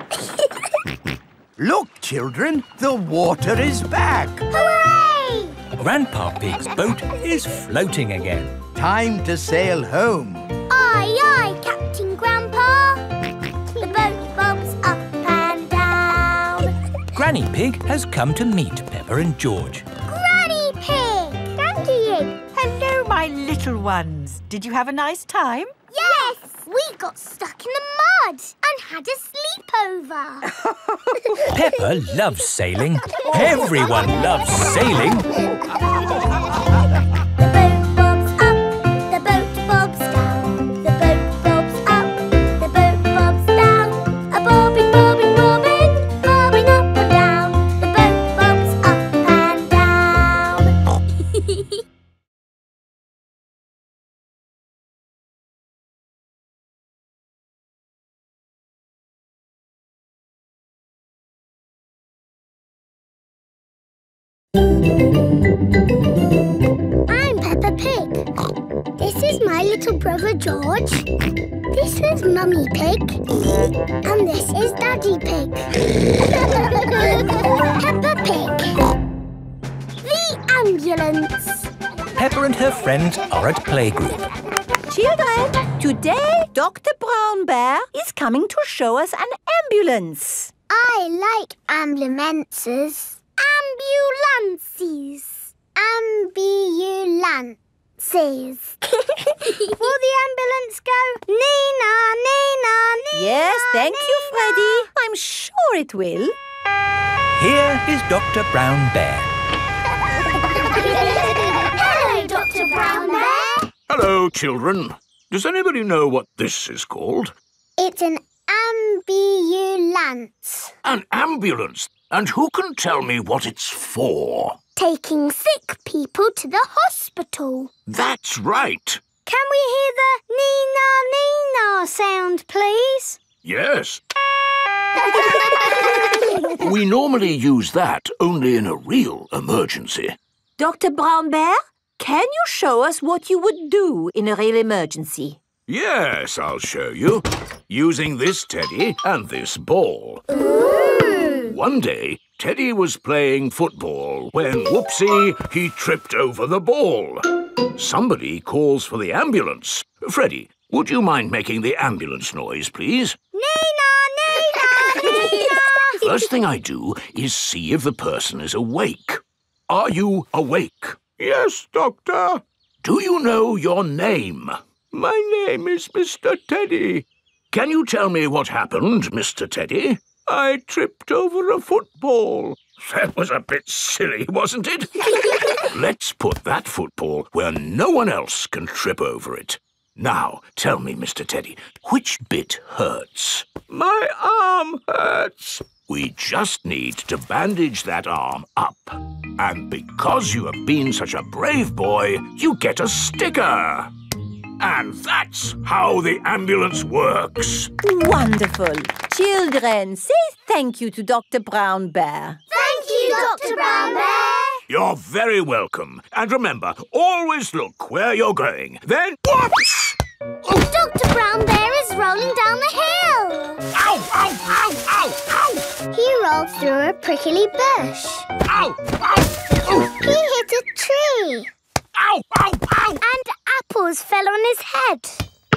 down. Look, children, the water is back. Hooray! Grandpa Pig's boat is floating again. Time to sail home. Aye, aye, Captain Granny Pig has come to meet Peppa and George. Granny Pig! Thank you! Hello, my little ones. Did you have a nice time? Yes! We got stuck in the mud and had a sleepover. Peppa loves sailing. Everyone loves sailing. I'm Peppa Pig. This is my little brother George. This is Mummy Pig. And this is Daddy Pig. Peppa Pig. The ambulance. Peppa and her friends are at playgroup. Children, today Doctor Brown Bear is coming to show us an ambulance. I like ambulances. Ambulances. Ambulances. Will the ambulance go? Nina, Nina, Nina. Yes, thank Nina. you, Freddy. I'm sure it will. Here is Doctor Brown Bear. Hello, Doctor Brown Bear. Hello, children. Does anybody know what this is called? It's an ambulance. An ambulance? And who can tell me what it's for? Taking sick people to the hospital. That's right. Can we hear the Nina Nina sound, please? Yes. We normally use that only in a real emergency. Doctor Brown Bear, can you show us what you would do in a real emergency? Yes, I'll show you. Using this teddy and this ball. Ooh. One day, Teddy was playing football when, whoopsie, he tripped over the ball. Somebody calls for the ambulance. Freddy, would you mind making the ambulance noise, please? Nina! Nina! Nina! First thing I do is see if the person is awake. Are you awake? Yes, Doctor. Do you know your name? My name is Mister Teddy. Can you tell me what happened, Mister Teddy? I tripped over a football. That was a bit silly, wasn't it? Let's put that football where no one else can trip over it. Now, tell me, Mister Teddy, which bit hurts? My arm hurts. We just need to bandage that arm up. And because you have been such a brave boy, you get a sticker. And that's how the ambulance works. Wonderful. Children, say thank you to Doctor Brown Bear. Thank you, Doctor Brown Bear. You're very welcome. And remember, always look where you're going. Then whoops! Doctor Brown Bear is rolling down the hill. Ow, ow, ow, ow, ow! He rolled through a prickly bush. Ow, ow, ow! He hit a tree. Ow, ow, ow! And apples fell on his head.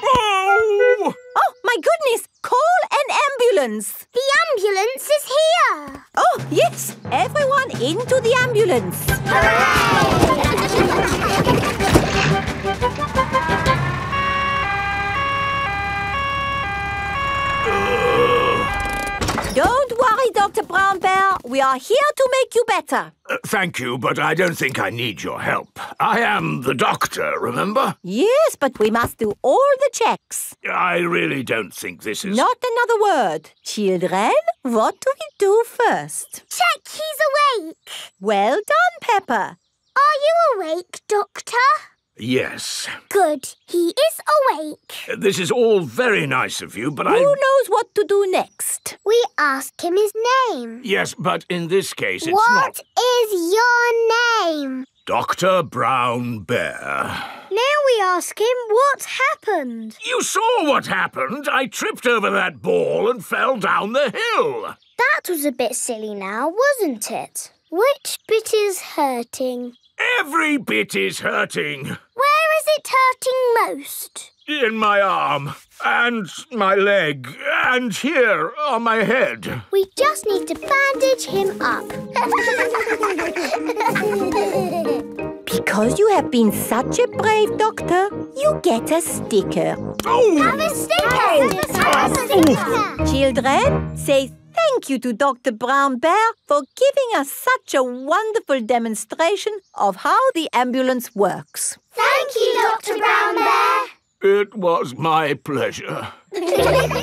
Oh! Oh, my goodness! Call an ambulance! The ambulance is here! Oh, yes! Everyone into the ambulance! Hooray! Don't worry, Doctor Brown Bear. We are here to make you better. Uh, thank you, but I don't think I need your help. I am the doctor, remember? Yes, but we must do all the checks. I really don't think this is... Not another word. Children, what do we do first? Check he's awake. Well done, Peppa. Are you awake, Doctor? Yes. Good. He is awake. Uh, this is all very nice of you, but Who I... Who knows what to do next? We ask him his name. Yes, but in this case it's what not... What is your name? Doctor Brown Bear. Now we ask him what happened. You saw what happened. I tripped over that ball and fell down the hill. That was a bit silly now, wasn't it? Which bit is hurting? Every bit is hurting. Where is it hurting most? in my arm, and my leg, and here on my head. We just need to bandage him up. Because you have been such a brave doctor, you get a sticker. Oh! Have a sticker! Have a sticker! Children, say thank you to Doctor Brown Bear for giving us such a wonderful demonstration of how the ambulance works. Thank you, Doctor Brown Bear. It was my pleasure.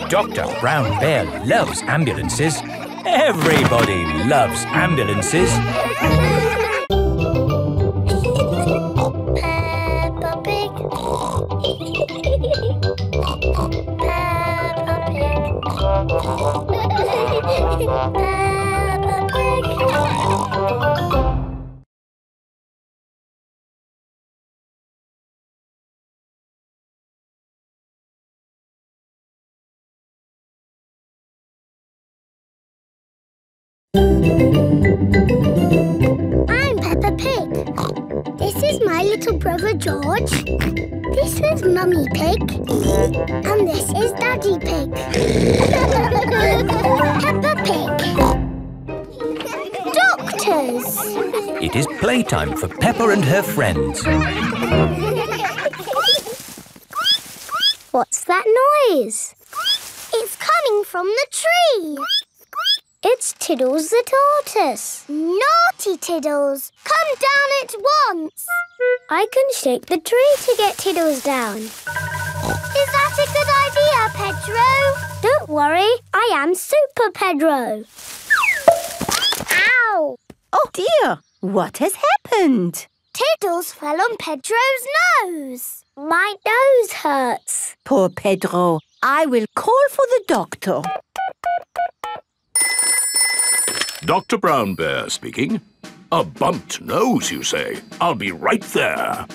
Doctor Brown Bear loves ambulances. Everybody loves ambulances. Peppa Pig. Peppa Pig. Peppa Pig. I'm Peppa Pig. This is my little brother George. This is Mummy Pig. And this is Daddy Pig. Peppa Pig. Doctors! It is playtime for Peppa and her friends. What's that noise? It's coming from the tree. It's Tiddles the tortoise. Naughty Tiddles! Come down at once! I can shake the tree to get Tiddles down. Is that a good idea, Pedro? Don't worry, I am Super Pedro. Ow! Oh dear, what has happened? Tiddles fell on Pedro's nose. My nose hurts. Poor Pedro, I will call for the doctor. Doctor Brown Bear speaking. A bumped nose, you say? I'll be right there.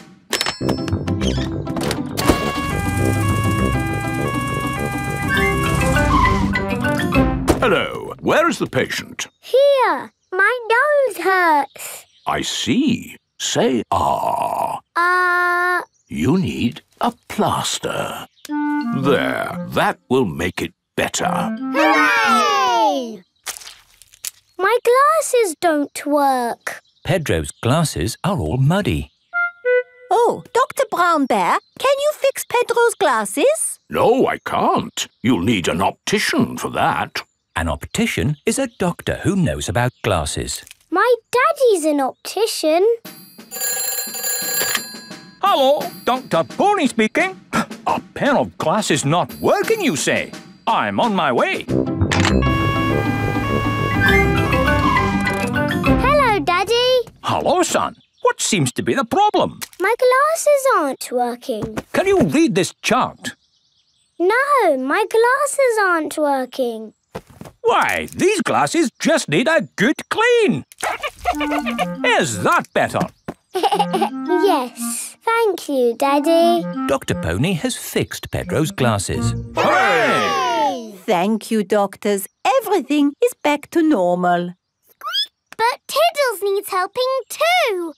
Hello. Where is the patient? Here. My nose hurts. I see. Say ah. Ah. Uh... You need a plaster. There. That will make it better. Hooray! My glasses don't work. Pedro's glasses are all muddy. Oh, Doctor Brown Bear, can you fix Pedro's glasses? No, I can't. You'll need an optician for that. An optician is a doctor who knows about glasses. My daddy's an optician. Hello, Doctor Pony speaking. A pair of glasses not working, you say? I'm on my way. Daddy? Hello, son. What seems to be the problem? My glasses aren't working. Can you read this chart? No, my glasses aren't working. Why, these glasses just need a good clean. Is that better? Yes. Thank you, Daddy. Doctor Pony has fixed Pedro's glasses. Hooray! Thank you, doctors. Everything is back to normal. But Tiddles needs helping too.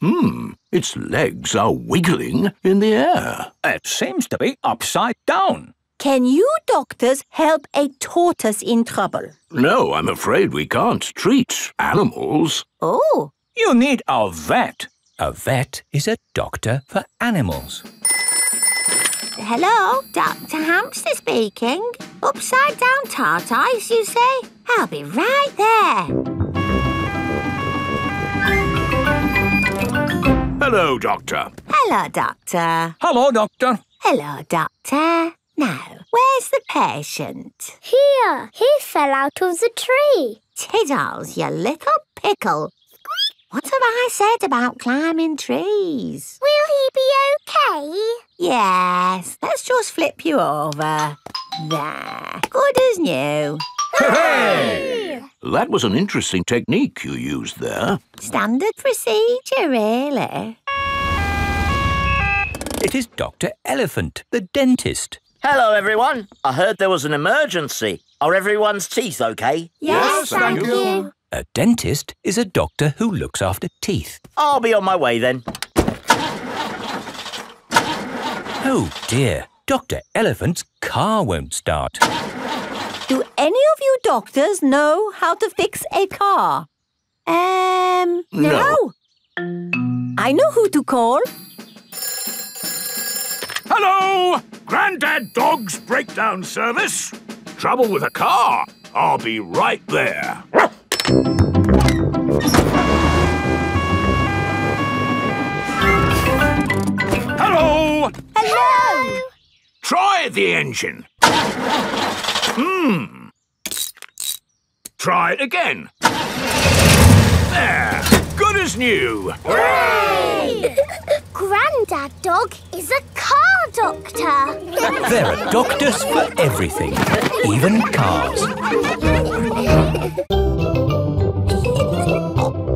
Hmm, its legs are wiggling in the air. It seems to be upside down. Can you doctors help a tortoise in trouble? No, I'm afraid we can't treat animals. Oh. You need a vet. A vet is a doctor for animals. Hello, Doctor Hamster speaking. Upside down tart ice, you say? I'll be right there. Hello, Doctor. Hello, Doctor. Hello, Doctor. Hello, Doctor. Now, where's the patient? Here. He fell out of the tree. Tiddles, you little pickle. What have I said about climbing trees? Will he be okay? Yes, let's just flip you over. There, good as new. Hooray! That was an interesting technique you used there. Standard procedure, really. It is Doctor Elephant, the dentist. Hello, everyone. I heard there was an emergency. Are everyone's teeth okay? Yes, yes thank, thank you. you. A dentist is a doctor who looks after teeth. I'll be on my way then. Oh dear, Doctor Elephant's car won't start. Do any of you doctors know how to fix a car? Um, no. no. I know who to call. Hello! Granddad Dog's breakdown service. Trouble with a car? I'll be right there. Hello! Hello! Try the engine. Hmm. Try it again. There! Good as new! Hooray! Granddad Dog is a car doctor. There are doctors for everything, even cars.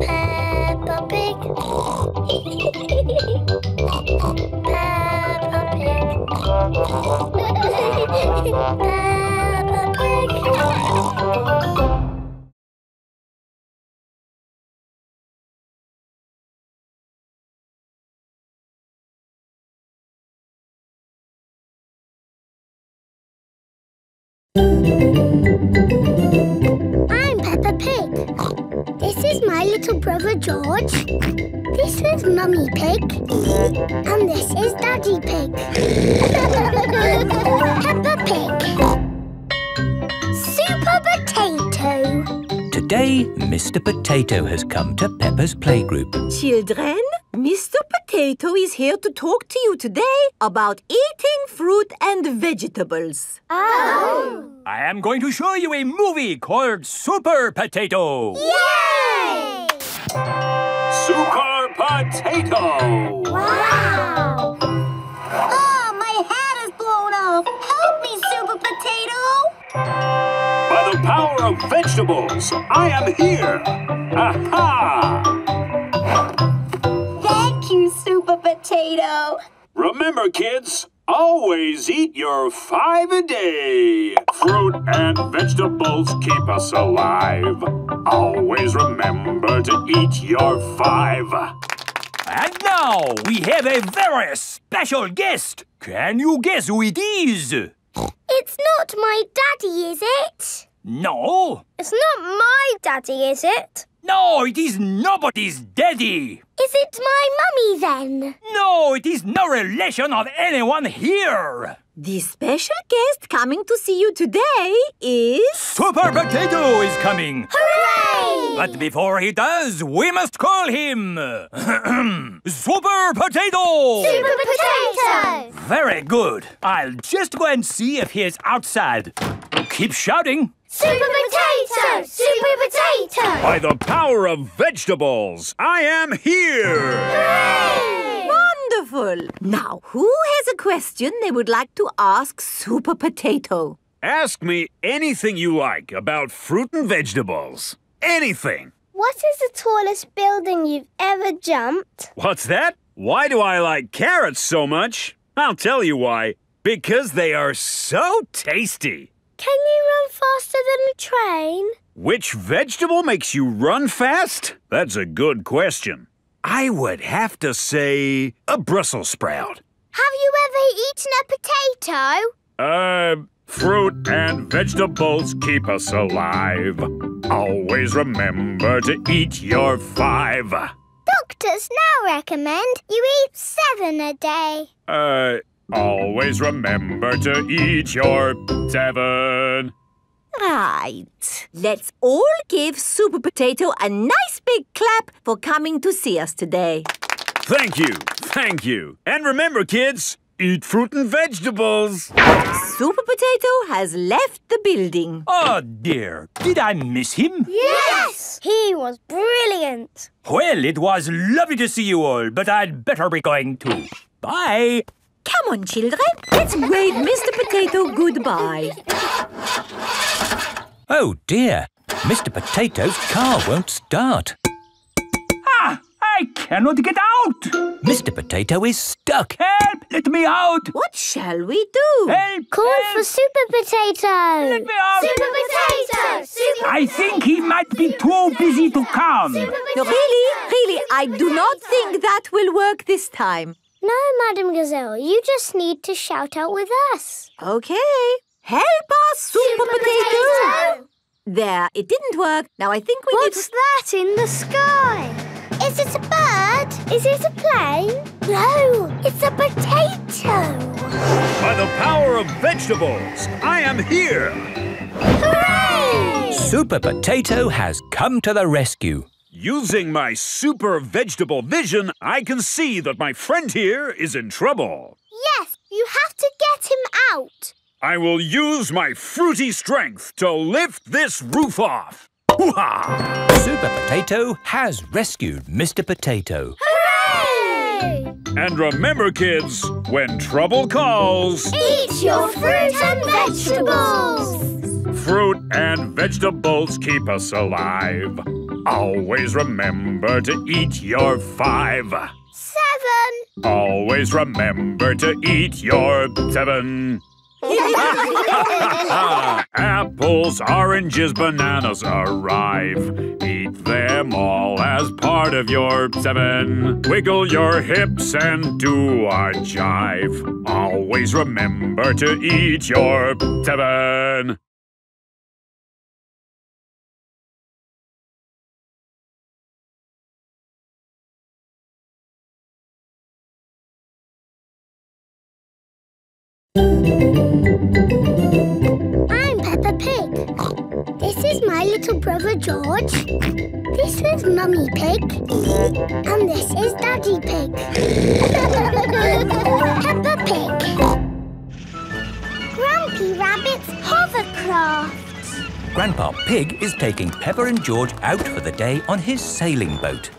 Peppa Pig. Peppa Pig. Peppa Pig. I'm Peppa Pig. This is my little brother George. This is Mummy Pig. And this is Daddy Pig. Peppa Pig. Super Potato. Today, Mister Potato has come to Peppa's playgroup. Children, Mister Potato is here to talk to you today about eating fruit and vegetables. Oh! I am going to show you a movie called Super Potato. Yay! Super Potato! Wow! Oh, my hat is blown off. Help me, Super Potato! By the power of vegetables, I am here. Aha! Super Potato. Remember, kids, always eat your five a day. Fruit and vegetables keep us alive. Always remember to eat your five. And now we have a very special guest. Can you guess who it is? It's not my daddy, is it? No. It's not my daddy, is it? No, it is nobody's daddy. Is it my mummy, then? No, it is no relation of anyone here. The special guest coming to see you today is... Super Potato is coming. Hooray! But before he does, we must call him... Super Potato! Super Potato! Very good. I'll just go and see if he is outside. Keep shouting. Super Potato! Super Potato! By the power of vegetables, I am here! Hooray! Wonderful! Now, who has a question they would like to ask Super Potato? Ask me anything you like about fruit and vegetables. Anything! What is the tallest building you've ever jumped? What's that? Why do I like carrots so much? I'll tell you why. Because they are so tasty! Can you run faster than a train? Which vegetable makes you run fast? That's a good question. I would have to say a Brussels sprout. Have you ever eaten a potato? Uh, fruit and vegetables keep us alive. Always remember to eat your five. Doctors now recommend you eat seven a day. Uh... Always remember to eat your seven. Right. Let's all give Super Potato a nice big clap for coming to see us today. Thank you. Thank you. And remember, kids, eat fruit and vegetables. Super Potato has left the building. Oh, dear. Did I miss him? Yes! He was brilliant. Well, it was lovely to see you all, but I'd better be going too. Bye. Come on, children. Let's wave Mister Potato goodbye. Oh, dear. Mister Potato's car won't start. Ah! I cannot get out! Mister Potato is stuck. Help! Let me out! What shall we do? Help! Call help. for Super Potato. Let me out! Super Potato! Super I think he might be Super too potato. busy to come. No, really, really, I do not think that will work this time. No, Madam Gazelle, you just need to shout out with us. OK. Help us, Super, Super Potato. Potato! There, it didn't work. Now I think we What's need to... What's that in the sky? Is it a bird? Is it a plane? No, it's a potato. By the power of vegetables, I am here. Hooray! Super Potato has come to the rescue. Using my super vegetable vision, I can see that my friend here is in trouble. Yes, you have to get him out. I will use my fruity strength to lift this roof off. Hoo-ha! Super Potato has rescued Mister Potato. Hooray! And remember, kids, when trouble calls... Eat your fruit and vegetables! Fruit and vegetables keep us alive. Always remember to eat your five. Seven. Always remember to eat your seven. Apples, oranges, bananas arrive. Eat them all as part of your seven. Wiggle your hips and do a jive. Always remember to eat your seven. I'm Peppa Pig. This is my little brother George. This is Mummy Pig. And this is Daddy Pig. Peppa Pig. Grampy Rabbit's hovercraft. Grandpa Pig is taking Peppa and George out for the day on his sailing boat.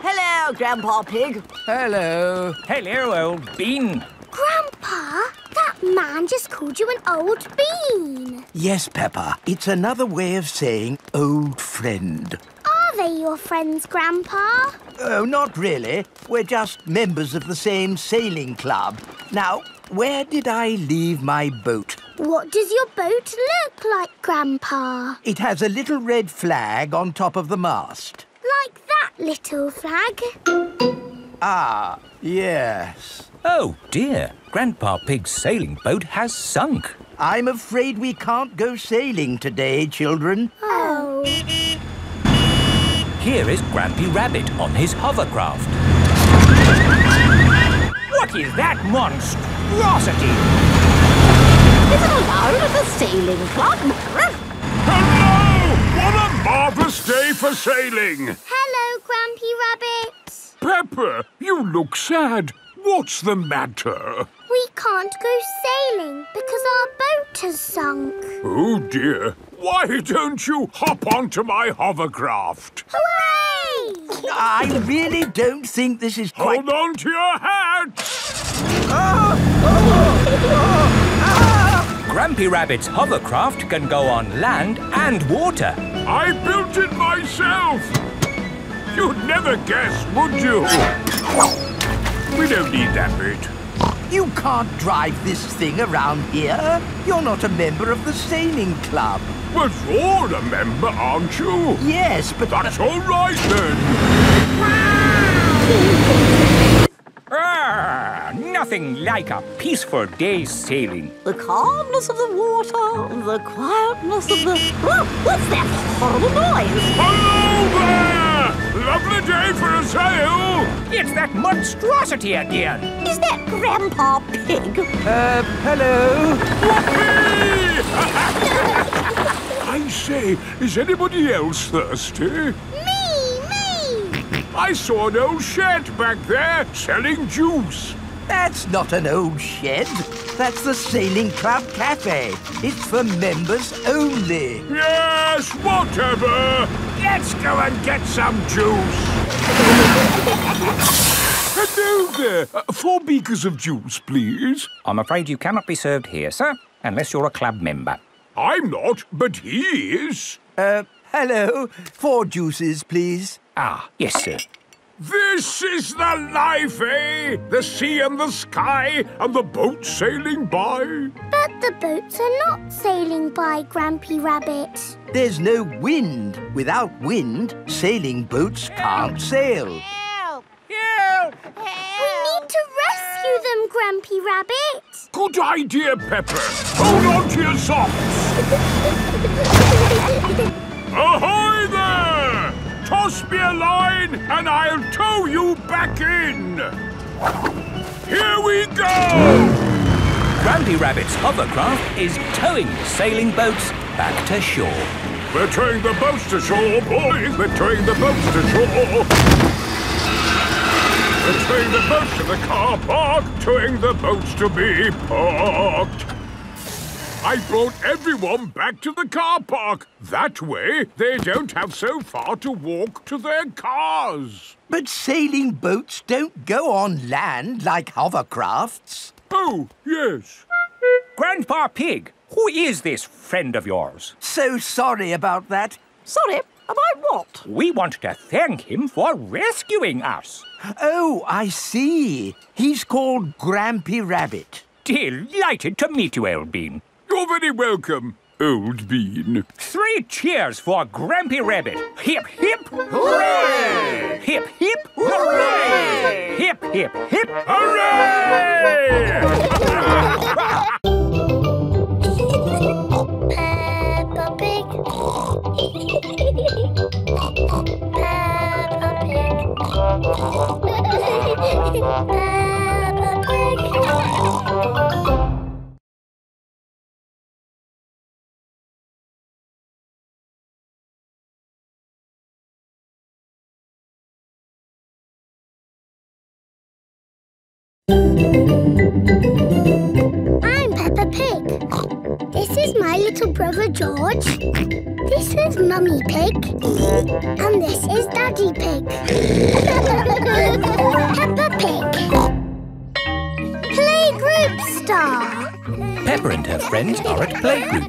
Hello, Grandpa Pig. Hello. Hello, old bean. Grandpa, that man just called you an old bean. Yes, Peppa. It's another way of saying old friend. Are they your friends, Grandpa? Oh, not really. We're just members of the same sailing club. Now, where did I leave my boat? What does your boat look like, Grandpa? It has a little red flag on top of the mast. Like that little flag? Ah, yes. Oh, dear. Grandpa Pig's sailing boat has sunk. I'm afraid we can't go sailing today, children. Oh. Here is Grampy Rabbit on his hovercraft. What is that monstrosity? Is it allowed at the sailing club? Hello! What a marvellous day for sailing! Hello, Grampy Rabbit. Peppa, you look sad. What's the matter? We can't go sailing because our boat has sunk. Oh, dear. Why don't you hop onto my hovercraft? Hooray! I really don't think this is quite... Hold on to your hat! Ah! Ah! Ah! Ah! Grampy Rabbit's hovercraft can go on land and water. I built it myself! You'd never guess, would you? We don't need that bit. You can't drive this thing around here. You're not a member of the sailing club. But you're a member, aren't you? Yes, but... That's all right, then. Ah, nothing like a peaceful day's sailing. The calmness of the water, the quietness of the... Oh, what's that horrible noise? Hello there! Lovely day for a sail! It's that monstrosity again! Is that Grandpa Pig? Uh, hello? I say, is anybody else thirsty? Me, me! I saw an old shed back there selling juice. That's not an old shed. That's the Sailing Club Cafe. It's for members only. Yes, whatever. Let's go and get some juice. Hello there. Uh, four beakers of juice, please. I'm afraid you cannot be served here, sir, unless you're a club member. I'm not, but he is. Uh, hello. Four juices, please. Ah, yes, sir. This is the life, eh? The sea and the sky and the boat sailing by. But the boats are not sailing by, Grampy Rabbit. There's no wind. Without wind, sailing boats can't sail. Help! Help! Help! We need to rescue home, Grampy Rabbit. Good idea, Peppa. Hold on to your socks. Ahoy there! Toss me a line and I'll tow you back in. Here we go! Grampy Rabbit's hovercraft is towing the sailing boats back to shore. We're towing the boats to shore, boys! We're towing the boats to shore! We're towing the boats to the car park, towing the boats to be parked. I brought everyone back to the car park. That way, they don't have so far to walk to their cars. But sailing boats don't go on land like hovercrafts. Oh, yes. Grandpa Pig, who is this friend of yours? So sorry about that. Sorry? About what? We want to thank him for rescuing us. Oh, I see. He's called Grampy Rabbit. Delighted to meet you, Old Bean. You're very welcome, Old Bean. Three cheers for Grampy Rabbit. Hip, hip, hooray! Hip, hip, hooray! Hip, hip, hip, hooray! Peppa Pig. Peppa Pig. Peppa Pig. I'm Peppa Pig. This is my little brother George. This is Mummy Pig. And this is Daddy Pig. Peppa Pig. Playgroup star. Peppa and her friends are at playgroup.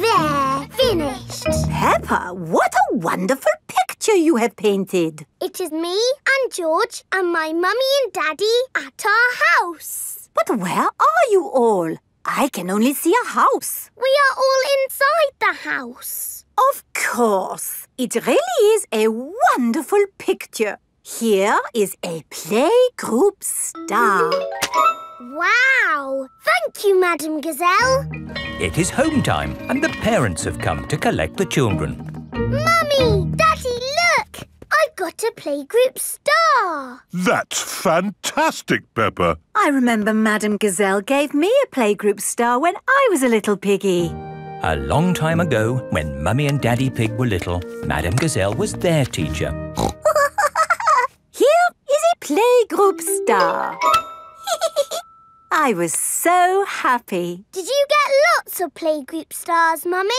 They're finished. Peppa, what a wonderful picture you have painted. It is me and George and my mummy and daddy at our house. But where are you all? I can only see a house. We are all inside the house. Of course. It really is a wonderful picture. Here is a playgroup star. Wow! Thank you, Madam Gazelle. It is home time and the parents have come to collect the children. Mummy! Daddy, look! I've got a playgroup star. That's fantastic, Peppa. I remember Madam Gazelle gave me a playgroup star when I was a little piggy. A long time ago, when Mummy and Daddy Pig were little, Madam Gazelle was their teacher. Here is a playgroup star. I was so happy. Did you get lots of playgroup stars, Mummy?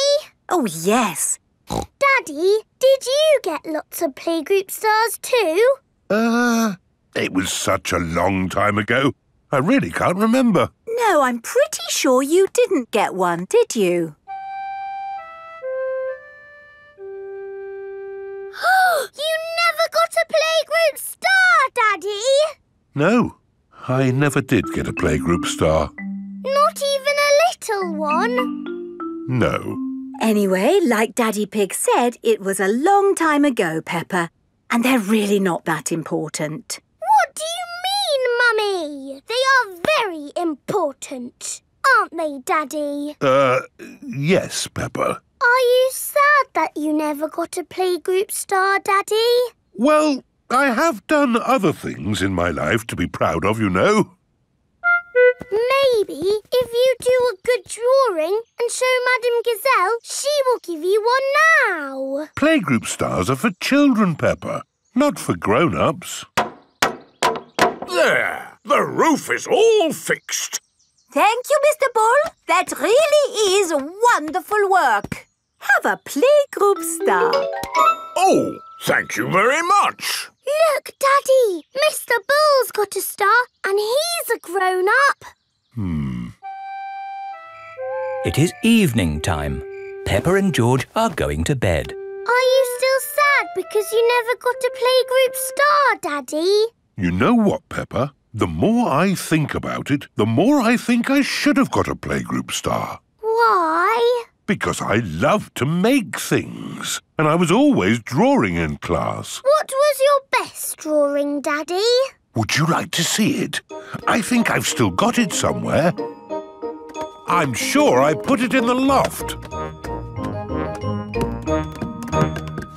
Oh, yes. Daddy, did you get lots of playgroup stars too? Uh, it was such a long time ago. I really can't remember. No, I'm pretty sure you didn't get one, did you? You never got a playgroup star, Daddy! No. I never did get a playgroup star. Not even a little one? No. Anyway, like Daddy Pig said, it was a long time ago, Peppa. And they're really not that important. What do you mean, Mummy? They are very important, aren't they, Daddy? Uh, yes, Peppa. Are you sad that you never got a playgroup star, Daddy? Well, I have done other things in my life to be proud of, you know. Maybe if you do a good drawing and show Madam Gazelle, she will give you one now. Playgroup stars are for children, Peppa, not for grown-ups. There! The roof is all fixed. Thank you, Mister Bull. That really is wonderful work. Have a playgroup star. Oh, thank you very much. Look, Daddy, Mister Bull's got a star and he's a grown-up. Hmm. It is evening time. Peppa and George are going to bed. Are you still sad because you never got a playgroup star, Daddy? You know what, Peppa? The more I think about it, the more I think I should have got a playgroup star. Why? Because I love to make things, and I was always drawing in class. What was your best drawing, Daddy? Would you like to see it? I think I've still got it somewhere. I'm sure I put it in the loft.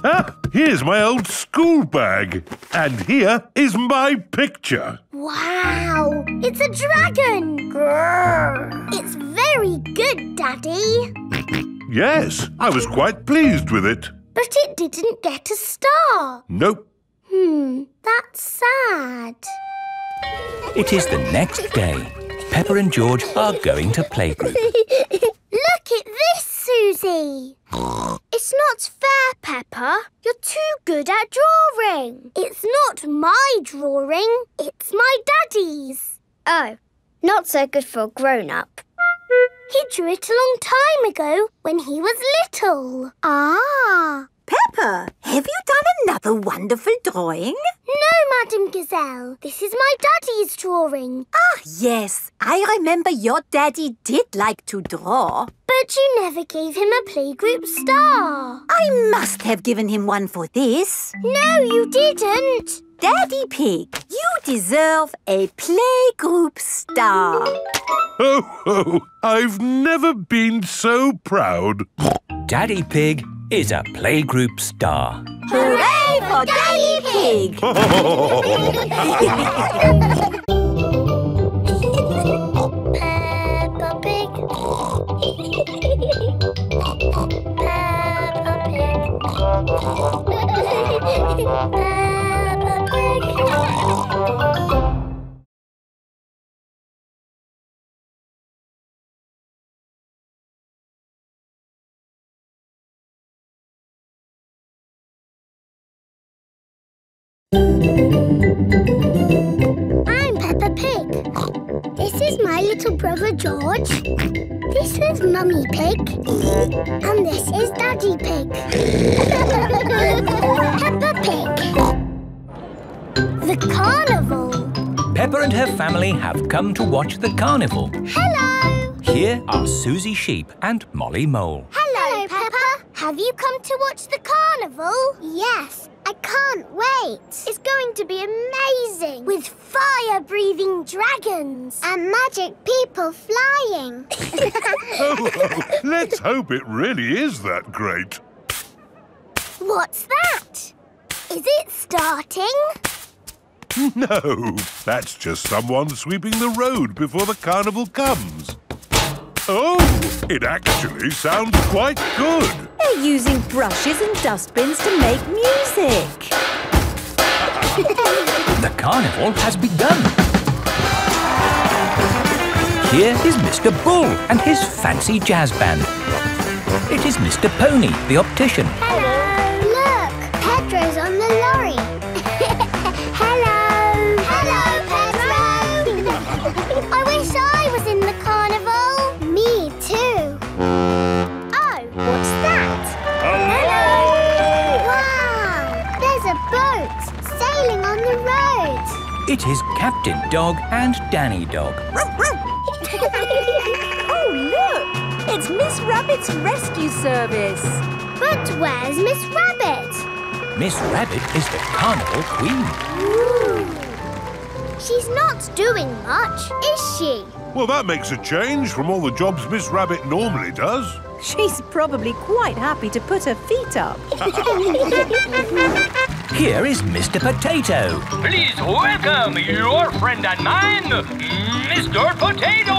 Ah, here's my old school bag. And here is my picture. Wow, it's a dragon. Grrr. It's very good, Daddy. Yes, I was quite pleased with it. But it didn't get a star. Nope. Hmm, that's sad. It is the next day. Peppa and George are going to playgroup. Look at this, Susie. It's not fair, Peppa. You're too good at drawing. It's not my drawing. It's my daddy's. Oh, not so good for a grown-up. He drew it a long time ago when he was little. Ah. Peppa, have you done another wonderful drawing? No, Madam Gazelle. This is my daddy's drawing. Ah, yes. I remember your daddy did like to draw. But you never gave him a playgroup star. I must have given him one for this. No, you didn't. Daddy Pig, you deserve a playgroup star. Ho, ho! I've never been so proud. Daddy Pig is a playgroup star. Hooray for Daddy Pig! Peppa Pig. Peppa Pig. I'm Peppa Pig. This is my little brother George. This is Mummy Pig. And this is Daddy Pig. Peppa Pig. The carnival. Peppa and her family have come to watch the carnival. Hello. Here are Susie Sheep and Molly Mole. Hello, Hello Peppa. Peppa. Have you come to watch the carnival? Yes. I can't wait. It's going to be amazing. With fire-breathing dragons. And magic people flying. oh, oh, let's hope it really is that great. What's that? Is it starting? No, that's just someone sweeping the road before the carnival comes. Oh, it actually sounds quite good. They're using brushes and dustbins to make music. The carnival has begun. Here is Mister Bull and his fancy jazz band. It is Mister Pony, the optician. Hello. Look, Pedro's on the lorry. Hello. Hello, Pedro. I wish I was in the carnival. Me too. Oh, what's that? Hello! Wow! There's a boat sailing on the road. It is Captain Dog and Danny Dog. Oh, look! It's Miss Rabbit's rescue service. But where's Miss Rabbit? Miss Rabbit is the carnival queen. Ooh. She's not doing much, is she? Well, that makes a change from all the jobs Miss Rabbit normally does. She's probably quite happy to put her feet up. Here is Mister Potato. Please welcome your friend and mine, Mister Potato!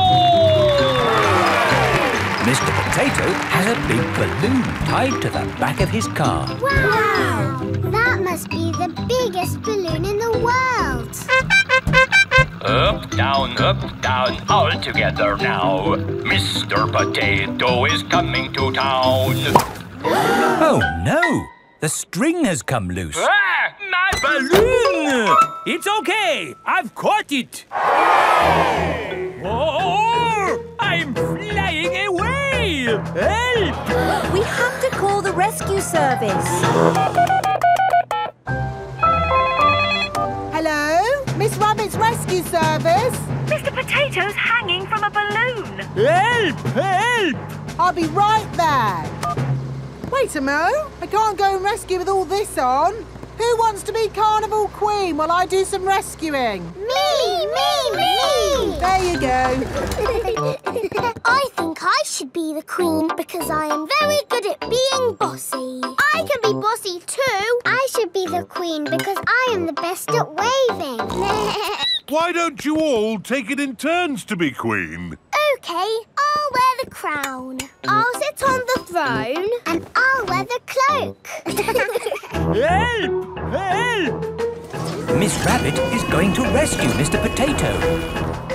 Mister Potato has a big balloon tied to the back of his car. Wow! wow. That must be the biggest balloon in the world. Up, down, up, down, all together now. Mister Potato is coming to town. Oh, no! The string has come loose. Ah, my balloon! It's okay. I've caught it. Oh, I'm flying away. Help! We have to call the rescue service. Hello? Miss Rabbit's rescue service. Mister Potato's hanging from a balloon. Help! Help! I'll be right there. Wait a mo. I can't go and rescue with all this on. Who wants to be Carnival Queen while I do some rescuing? Me, me, me! There you go. I think I should be the Queen because I am very good at being bossy. I can be bossy too. I should be the Queen because I am the best at waving. Why don't you all take it in turns to be Queen? OK, I'll wear the crown. I'll sit on the throne. And I'll wear the cloak. Help! Help! Miss Rabbit is going to rescue Mister Potato.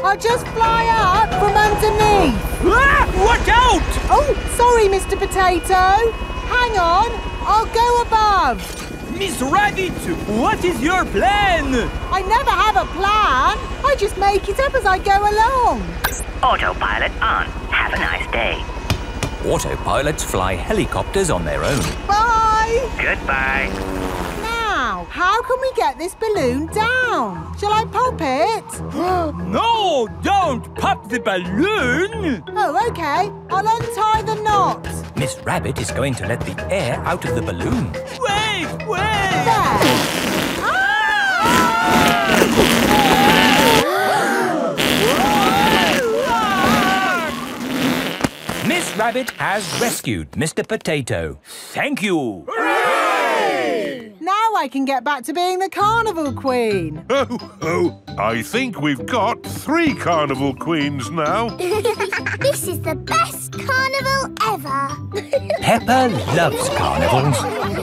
I'll just fly up from underneath. Ah! Watch out! Oh, sorry, Mister Potato. Hang on, I'll go above. Miss Rabbit, what is your plan? I never have a plan. I just make it up as I go along. Autopilot on. Have a nice day. Autopilots fly helicopters on their own. Bye! Goodbye. Now, how can we get this balloon down? Shall I pop it? No, don't pop the balloon! Oh, OK. I'll untie the knot. Miss Rabbit is going to let the air out of the balloon. Wait, wait! There! Ah! Miss Rabbit has rescued Mister Potato. Thank you! Hooray! Now I can get back to being the Carnival Queen. Oh, oh, I think we've got three Carnival Queens now. This is the best carnival ever. Peppa loves carnivals.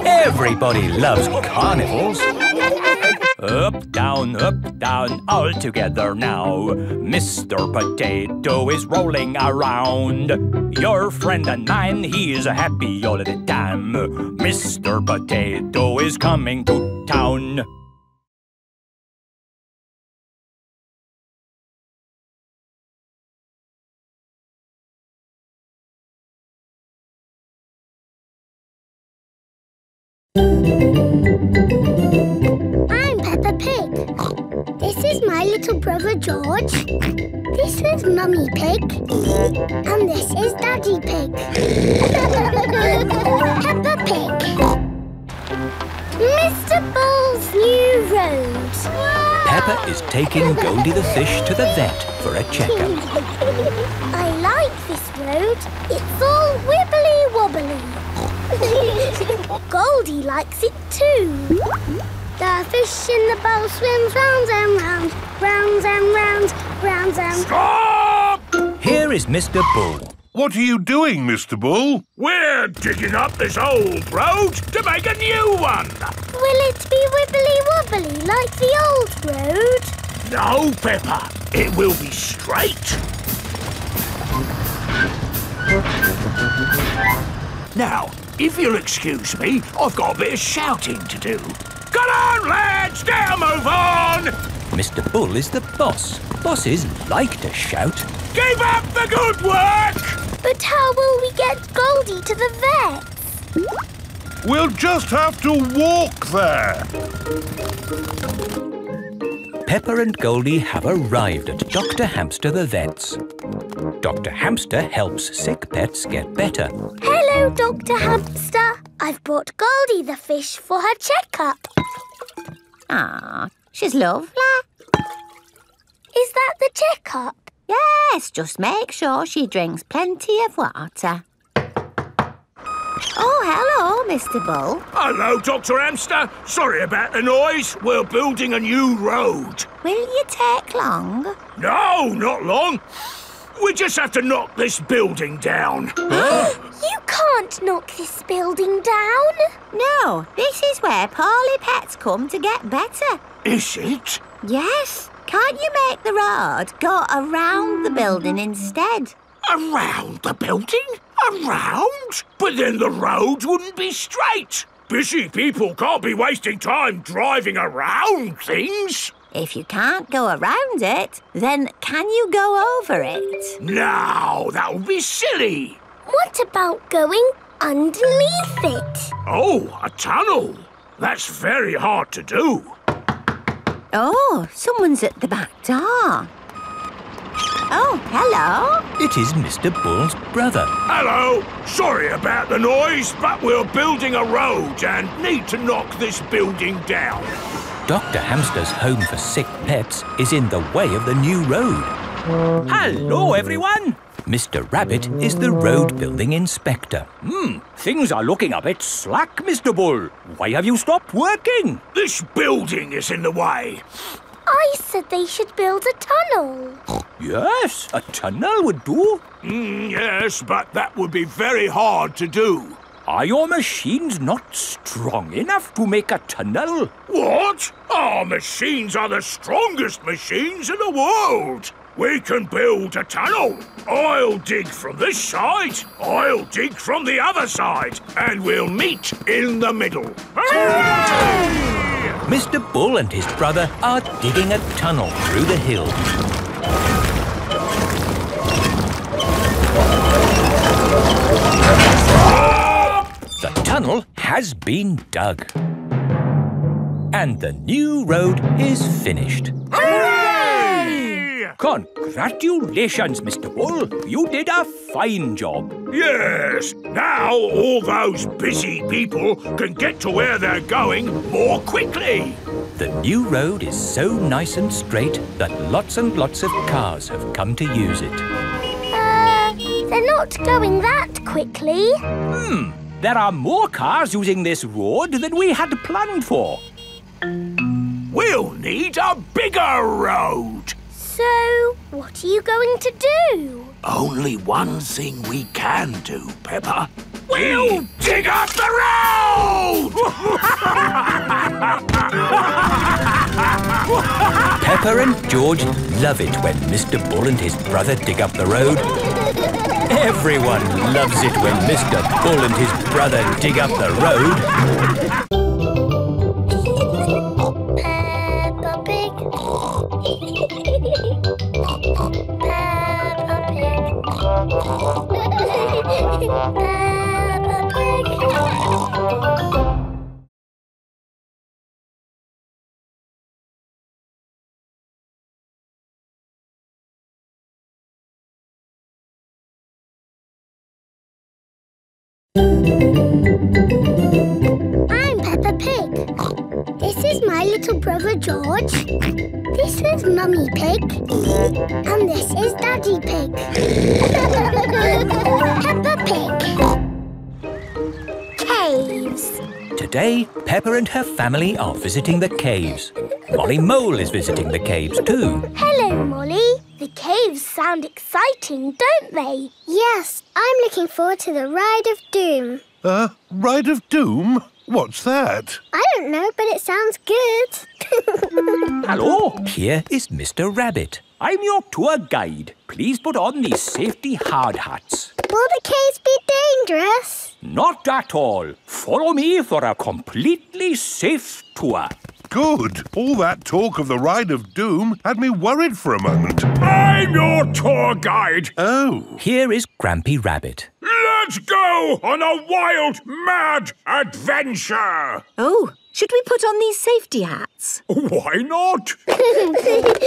Everybody loves carnivals. Up, down, up, down, all together now. Mister Potato is rolling around. Your friend and mine, he is happy all of the time. Mister Potato is coming to town. This is my little brother George. This is Mummy Pig. And this is Daddy Pig. Peppa Pig. Mister Bull's new road. Peppa is taking Goldie the fish to the vet for a checkup. I like this road. It's all wibbly-wobbly. Goldie likes it too. The fish in the bowl swims round and round, round and round, round and... Stop! Here is Mister Bull. What are you doing, Mister Bull? We're digging up this old road to make a new one. Will it be wibbly-wobbly like the old road? No, Peppa. It will be straight. Now, if you'll excuse me, I've got a bit of shouting to do. Come on, lads! Get a move on! Mister Bull is the boss. Bosses like to shout. Keep up the good work! But how will we get Goldie to the vets? We'll just have to walk there. Peppa and Goldie have arrived at Doctor Hamster the vet's. Doctor Hamster helps sick pets get better. Hello, Doctor Hamster. I've brought Goldie the fish for her checkup. Ah, she's lovely. Is that the checkup? Yes, just make sure she drinks plenty of water. Oh, hello, Mister Bull. Hello, Doctor Hamster. Sorry about the noise. We're building a new road. Will you take long? No, not long. We just have to knock this building down. You can't knock this building down. No, this is where poorly pets come to get better. Is it? Yes. Can't you make the road go around the building instead? Around the building? Around? But then the road wouldn't be straight. Busy people can't be wasting time driving around things. If you can't go around it, then can you go over it? No, that would be silly. What about going underneath it? Oh, a tunnel. That's very hard to do. Oh, someone's at the back door. Oh, hello. It is Mister Bull's brother. Hello. Sorry about the noise, but we're building a road and need to knock this building down. Doctor Hamster's home for sick pets is in the way of the new road. Hello, everyone. Mister Rabbit is the road building inspector. Hmm, things are looking a bit slack, Mister Bull. Why have you stopped working? This building is in the way. I said they should build a tunnel. Yes, a tunnel would do. Mm, yes, but that would be very hard to do. Are your machines not strong enough to make a tunnel? What? Our machines are the strongest machines in the world. We can build a tunnel. I'll dig from this side, I'll dig from the other side, and we'll meet in the middle. Hooray! Mister Bull and his brother are digging a tunnel through the hill. The tunnel has been dug. And the new road is finished. Hooray! Congratulations, Mister Bull. You did a fine job. Yes, now all those busy people can get to where they're going more quickly. The new road is so nice and straight that lots and lots of cars have come to use it. Uh, they're not going that quickly. Hmm, there are more cars using this road than we had planned for. We'll need a bigger road. So, what are you going to do? Only one thing we can do, Peppa. We'll dig up the road! Peppa and George love it when Mister Bull and his brother dig up the road. Everyone loves it when Mister Bull and his brother dig up the road. Peppa Pig. Peppa Pig. I'm Peppa Pig. This is my little brother George. This is Mummy Pig. And this is Daddy Pig. Peppa Pig. Caves. Today, Peppa and her family are visiting the caves. Molly Mole is visiting the caves too. Hello, Molly. The caves sound exciting, don't they? Yes, I'm looking forward to the Ride of Doom. Uh, Ride of Doom? What's that? I don't know, but it sounds good. Hello, here is Mister Rabbit. I'm your tour guide. Please put on these safety hard hats. Will the caves be dangerous? Not at all. Follow me for a completely safe tour. Good. All that talk of the Ride of Doom had me worried for a moment. I'm your tour guide. Oh. Here is Grampy Rabbit. Let's go on a wild, mad adventure. Oh, should we put on these safety hats? Why not?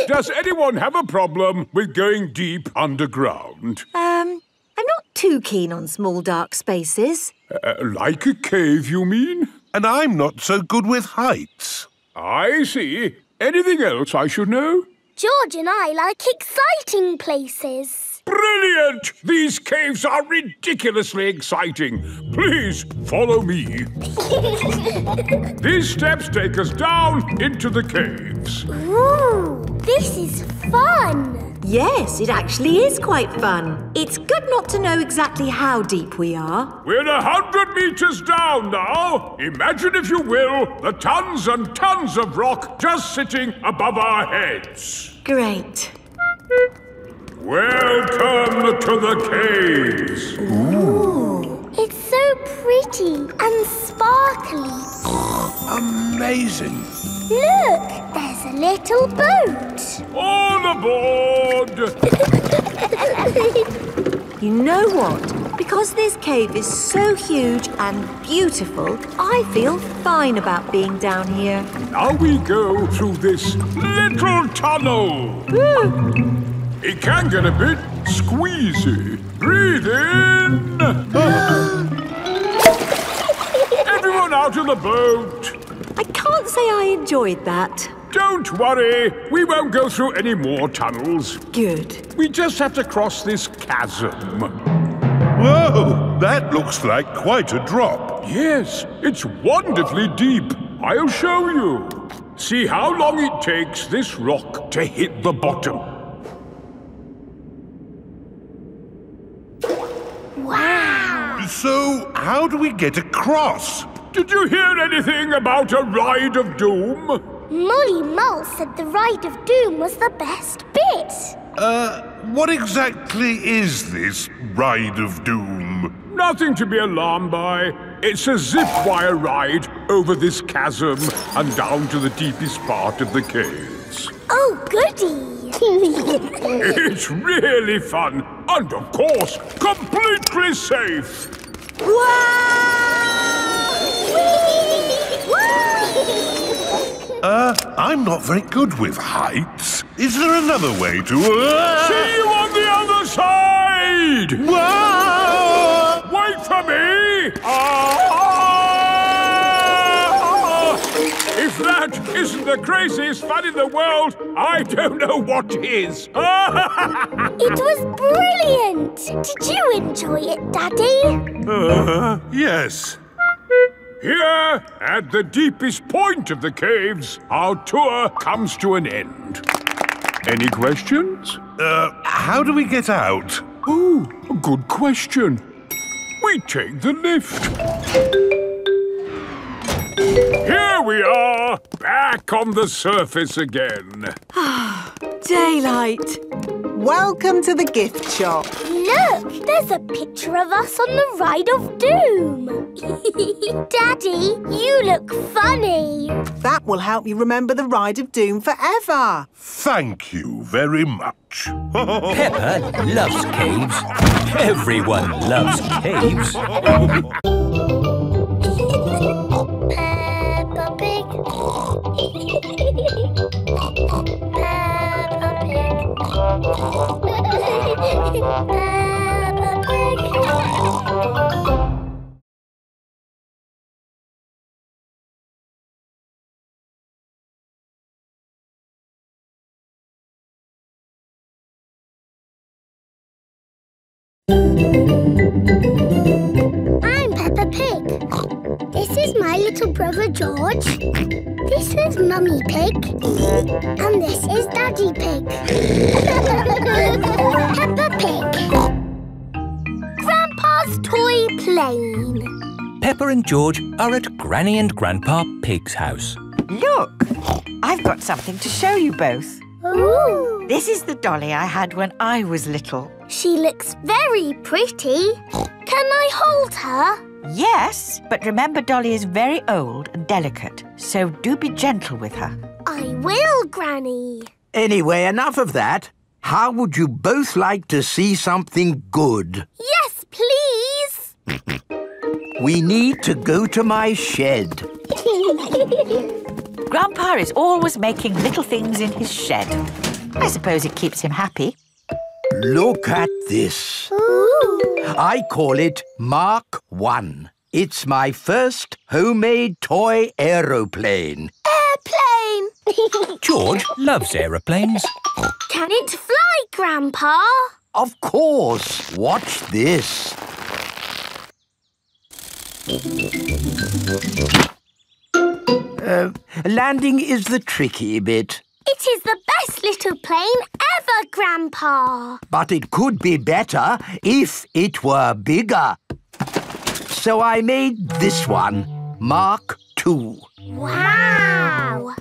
Does anyone have a problem with going deep underground? Um, I'm not too keen on small, dark spaces. Uh, like a cave, you mean? And I'm not so good with heights. I see. Anything else I should know? George and I like exciting places. Brilliant! These caves are ridiculously exciting. Please follow me. These steps take us down into the caves. Ooh, this is fun. Yes, it actually is quite fun. It's good not to know exactly how deep we are. We're a hundred metres down now. Imagine, if you will, the tons and tons of rock just sitting above our heads. Great. Welcome to the caves. Ooh. It's so pretty and sparkly. Amazing. Look, there's a little boat. All aboard! You know what? Because this cave is so huge and beautiful, I feel fine about being down here. Now we go through this little tunnel. Ooh. It it can get a bit squeezy. Breathe in. Everyone out of the boat. I can't say I enjoyed that. Don't worry. We won't go through any more tunnels. Good. We just have to cross this chasm. Whoa! That looks like quite a drop. Yes. It's wonderfully deep. I'll show you. See how long it takes this rock to hit the bottom. Wow! So, how do we get across? Did you hear anything about a ride of doom? Molly Mole said the ride of doom was the best bit. Uh, what exactly is this ride of doom? Nothing to be alarmed by. It's a zip wire ride over this chasm and down to the deepest part of the caves. Oh, goody! It's really fun and, of course, completely safe. Whoa! uh, I'm not very good with heights. Is there another way to... Uh... See you on the other side! Whoa! Wait for me! Ah! If that isn't the craziest fun in the world, I don't know what is. It was brilliant. Did you enjoy it, Daddy? Uh, yes. Here, at the deepest point of the caves, our tour comes to an end. Any questions? Uh, how do we get out? Oh, good question. We take the lift. Here we are, back on the surface again. Daylight. Welcome to the gift shop. Look, there's a picture of us on the Ride of Doom. Daddy, you look funny. That will help you remember the Ride of Doom forever. Thank you very much. Peppa loves caves. Everyone loves caves. Peppa Pig. Peppa Pig. I'm Peppa Pig. This is my little brother George. This is Mummy Pig. And this is Daddy Pig. Peppa Pig. Grandpa's toy plane. Peppa and George are at Granny and Grandpa Pig's house. Look, I've got something to show you both. Ooh. This is the dolly I had when I was little. She looks very pretty. Can I hold her? Yes, but remember Dolly is very old and delicate, so do be gentle with her. I will, Granny. Anyway, enough of that. How would you both like to see something good? Yes, please. We need to go to my shed. Grandpa is always making little things in his shed. I suppose it keeps him happy. Look at this. Ooh. I call it Mark One. It's my first homemade toy aeroplane. Airplane! George loves aeroplanes. Can it fly, Grandpa? Of course. Watch this. Uh, landing is the tricky bit. It is the best little plane ever, Grandpa. But it could be better if it were bigger. So I made this one, Mark Two. Wow!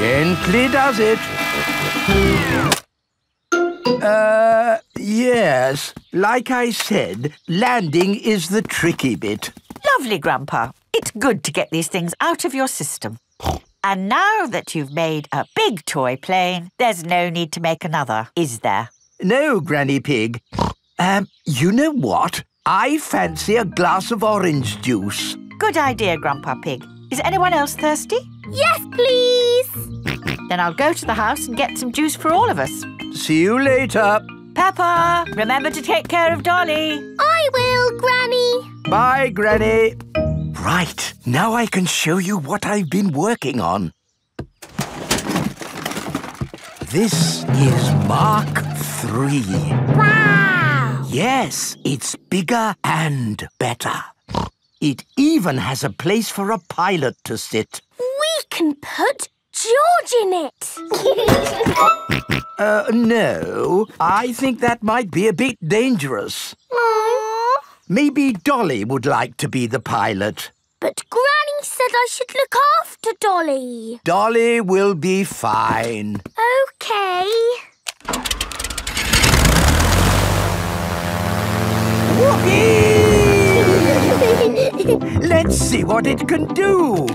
Gently does it. Uh, yes. Like I said, landing is the tricky bit. Lovely, Grandpa. It's good to get these things out of your system. And now that you've made a big toy plane, there's no need to make another, is there? No, Granny Pig. Um, you know what? I fancy a glass of orange juice. Good idea, Grandpa Pig. Is anyone else thirsty? Yes, please. Then I'll go to the house and get some juice for all of us. See you later. Peppa, remember to take care of Dolly. I will, Granny. Bye, Granny. Right, now I can show you what I've been working on. This is Mark three. Wow! Yes, it's bigger and better. It even has a place for a pilot to sit. We can put George in it. uh, no. I think that might be a bit dangerous. Aww. Maybe Dolly would like to be the pilot. But Granny said I should look after Dolly. Dolly will be fine. Okay. Whoopee! Let's see what it can do.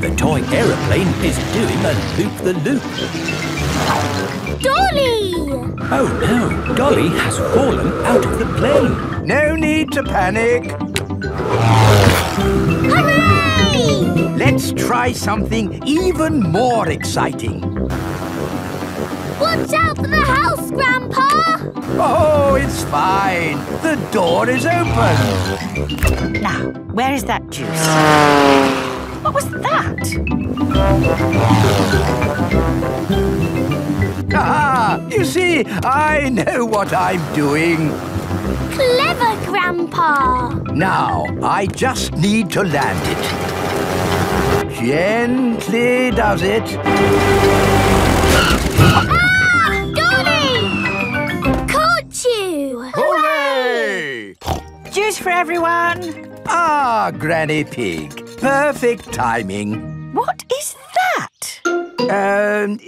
The toy aeroplane is doing a loop-the-loop. -loop. Dolly! Oh, no. Dolly has fallen out of the plane. No need to panic. Hooray! Let's try something even more exciting. Watch out for the house, Grandpa! Oh, it's fine. The door is open. Now, where is that juice? What was that? Ah, you see, I know what I'm doing. Clever, Grandpa. Now, I just need to land it. Gently does it. Ah! Dolly! Caught you! Hooray! Juice for everyone. Ah, Granny Pig. Perfect timing. What is that? Um,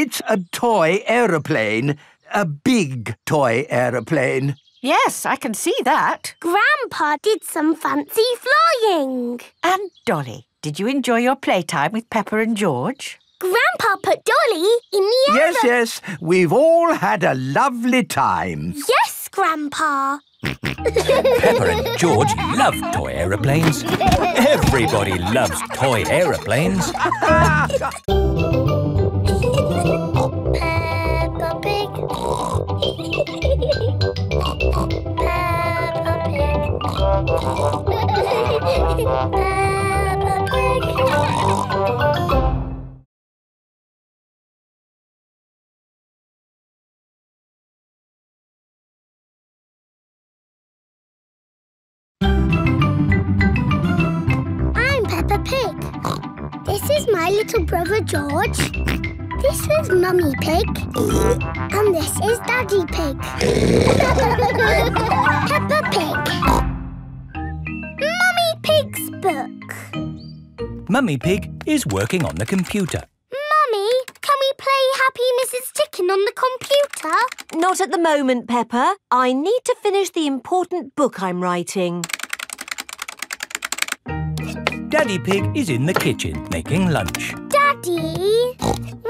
it's a toy aeroplane. A big toy aeroplane. Yes, I can see that. Grandpa did some fancy flying. And Dolly, did you enjoy your playtime with Peppa and George? Grandpa put Dolly in the air. Yes, yes. We've all had a lovely time. Yes, Grandpa. Peppa and George love toy aeroplanes. Everybody loves toy aeroplanes. Peppa Pig. Peppa Pig. Peppa Pig. This is my little brother George. This is Mummy Pig. And this is Daddy Pig. Peppa Pig. Mummy Pig's book. Mummy Pig is working on the computer. Mummy, can we play Happy Missus Chicken on the computer? Not at the moment, Peppa. I need to finish the important book I'm writing. Daddy Pig is in the kitchen making lunch. Daddy,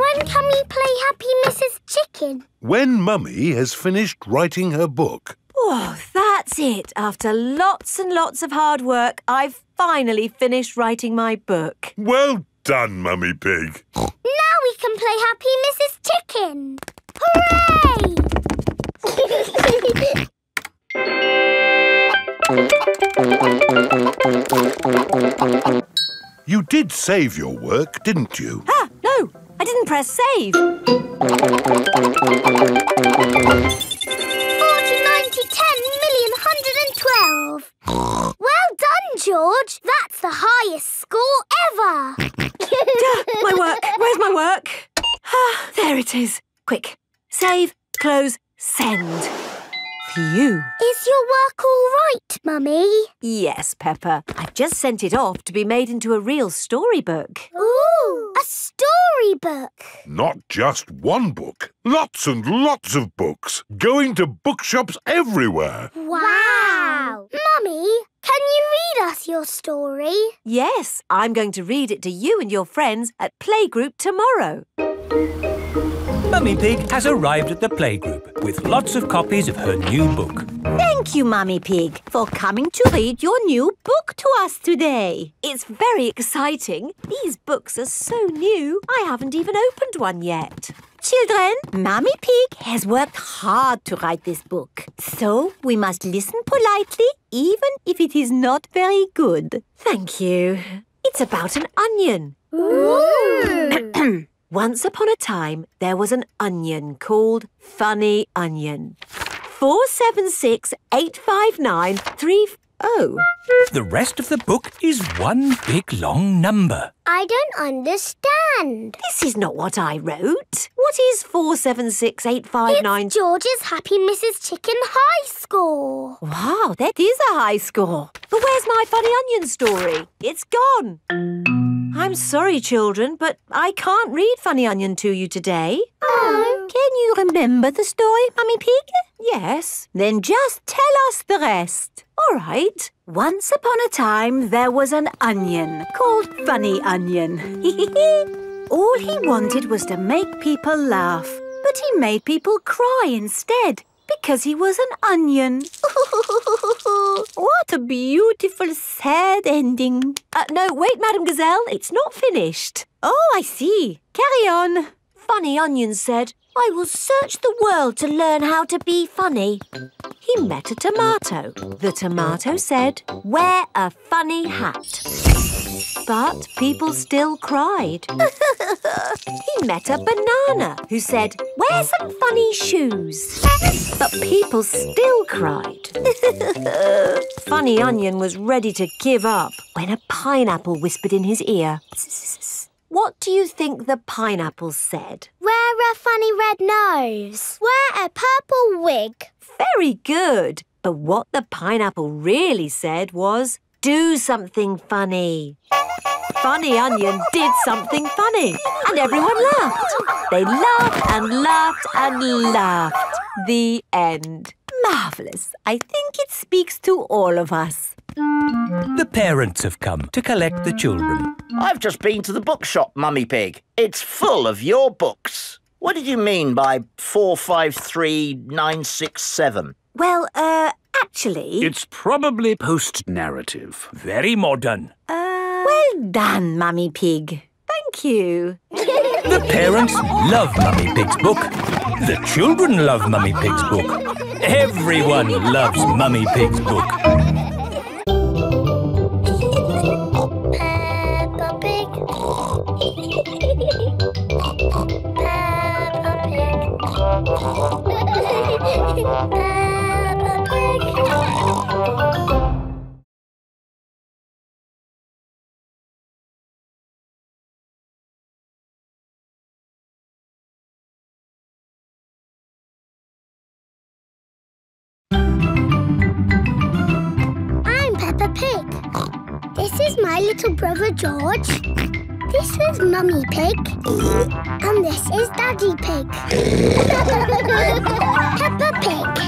when can we play Happy Missus Chicken? When Mummy has finished writing her book. Oh, that's it. After lots and lots of hard work, I've finally finished writing my book. Well done, Mummy Pig. Now we can play Happy Missus Chicken. Hooray! You did save your work, didn't you? Ah, no, I didn't press save. forty, ninety, ten million, one hundred twelve. Well done, George. That's the highest score ever. Duh, my work. Where's my work? Ah, there it is. Quick. Save, close, send. You. Is your work all right, Mummy? Yes, Peppa. I've just sent it off to be made into a real storybook. Ooh, a storybook. Not just one book. Lots and lots of books. Going to bookshops everywhere. Wow. wow. Mummy, can you read us your story? Yes, I'm going to read it to you and your friends at playgroup tomorrow. Mummy Pig has arrived at the playgroup with lots of copies of her new book. Thank you, Mummy Pig, for coming to read your new book to us today. It's very exciting. These books are so new, I haven't even opened one yet. Children, Mummy Pig has worked hard to write this book. So we must listen politely, even if it is not very good. Thank you. It's about an onion. Ooh. Once upon a time, there was an onion called Funny Onion. four seven six eight five nine three... Oh. The rest of the book is one big long number. I don't understand. This is not what I wrote. What is four seven six eight five nine? It's George's Happy Missus Chicken high score. Wow, that is a high score. But where's my funny onion story? It's gone. I'm sorry, children, but I can't read Funny Onion to you today. Oh. Can you remember the story, Mummy Pig? Yes. Then just tell us the rest. All right. Once upon a time, there was an onion called Funny Onion. All he wanted was to make people laugh, but he made people cry instead because he was an onion. What a beautiful, sad ending. Uh, no, wait, Madam Gazelle, it's not finished. Oh, I see. Carry on. Funny Onion said, I will search the world to learn how to be funny. He met a tomato. The tomato said, wear a funny hat. But people still cried. He met a banana who said, wear some funny shoes. But people still cried. Funny Onion was ready to give up when a pineapple whispered in his ear. What do you think the pineapple said? Wear a funny red nose. Wear a purple wig. Very good. But what the pineapple really said was, do something funny. Funny Onion did something funny and everyone laughed. They laughed and laughed and laughed. The end. Marvellous. I think it speaks to all of us. The parents have come to collect the children. I've just been to the bookshop, Mummy Pig. It's full of your books. What did you mean by four five three nine six seven? Well, uh, actually... It's probably post-narrative. Very modern. Uh, well done, Mummy Pig. Thank you. The parents love Mummy Pig's book. The children love Mummy Pig's book. Everyone loves Mummy Pig's book. I'm Peppa Pig. This is my little brother George. This is Mummy Pig. And this is Daddy Pig. Peppa Pig.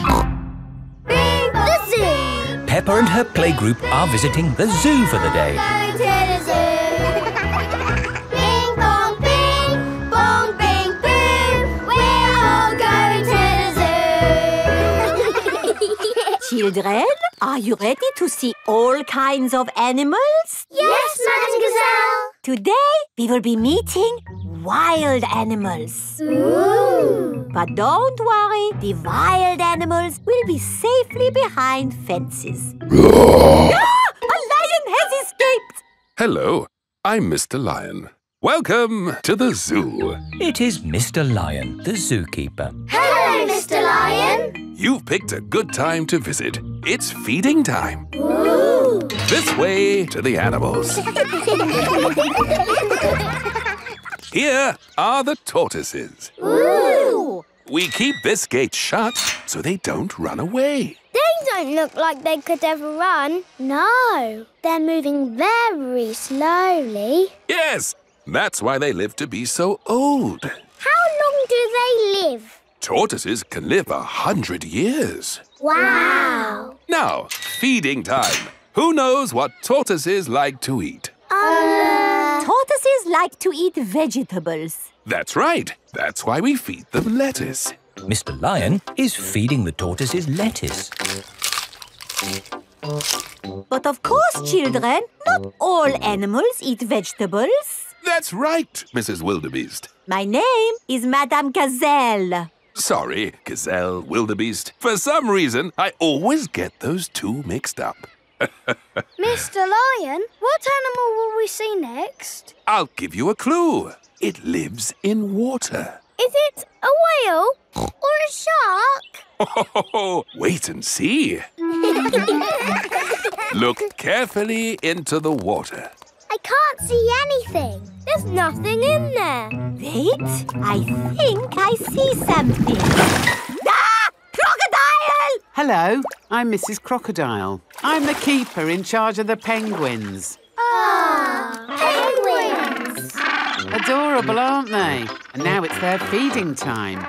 Bring the zoo! Peppa and her playgroup are visiting the zoo for the day. Going to the zoo. Bing, bong, bing, bong, bing, boom. We're all going to the zoo. Children, are you ready to see all kinds of animals? Yes, Madam Gazelle. Today, we will be meeting wild animals. Ooh. But don't worry, the wild animals will be safely behind fences. Ah! A lion has escaped! Hello, I'm Mister Lion. Welcome to the zoo. It is Mister Lion, the zookeeper. Hello, Mister Lion. You've picked a good time to visit. It's feeding time. Ooh. This way to the animals. Here are the tortoises. Ooh. We keep this gate shut so they don't run away. They don't look like they could ever run. No, they're moving very slowly. Yes, that's why they live to be so old. How long do they live? Tortoises can live a hundred years. Wow! Now, feeding time. Who knows what tortoises like to eat? Uh... Tortoises like to eat vegetables. That's right. That's why we feed them lettuce. Mister Lion is feeding the tortoises lettuce. But of course, children, not all animals eat vegetables. That's right, Missus Wildebeest. My name is Madam Gazelle. Sorry, Gazelle, Wildebeest. For some reason, I always get those two mixed up. Mister Lion, what animal will we see next? I'll give you a clue. It lives in water. Is it a whale or a shark? Oh, oh, oh. Wait and see. Look carefully into the water. I can't see anything. There's nothing in there. Wait, I think I see something. Ah! Crocodile! Hello, I'm Missus Crocodile. I'm the keeper in charge of the penguins. Ah, penguins! Adorable, aren't they? And now it's their feeding time.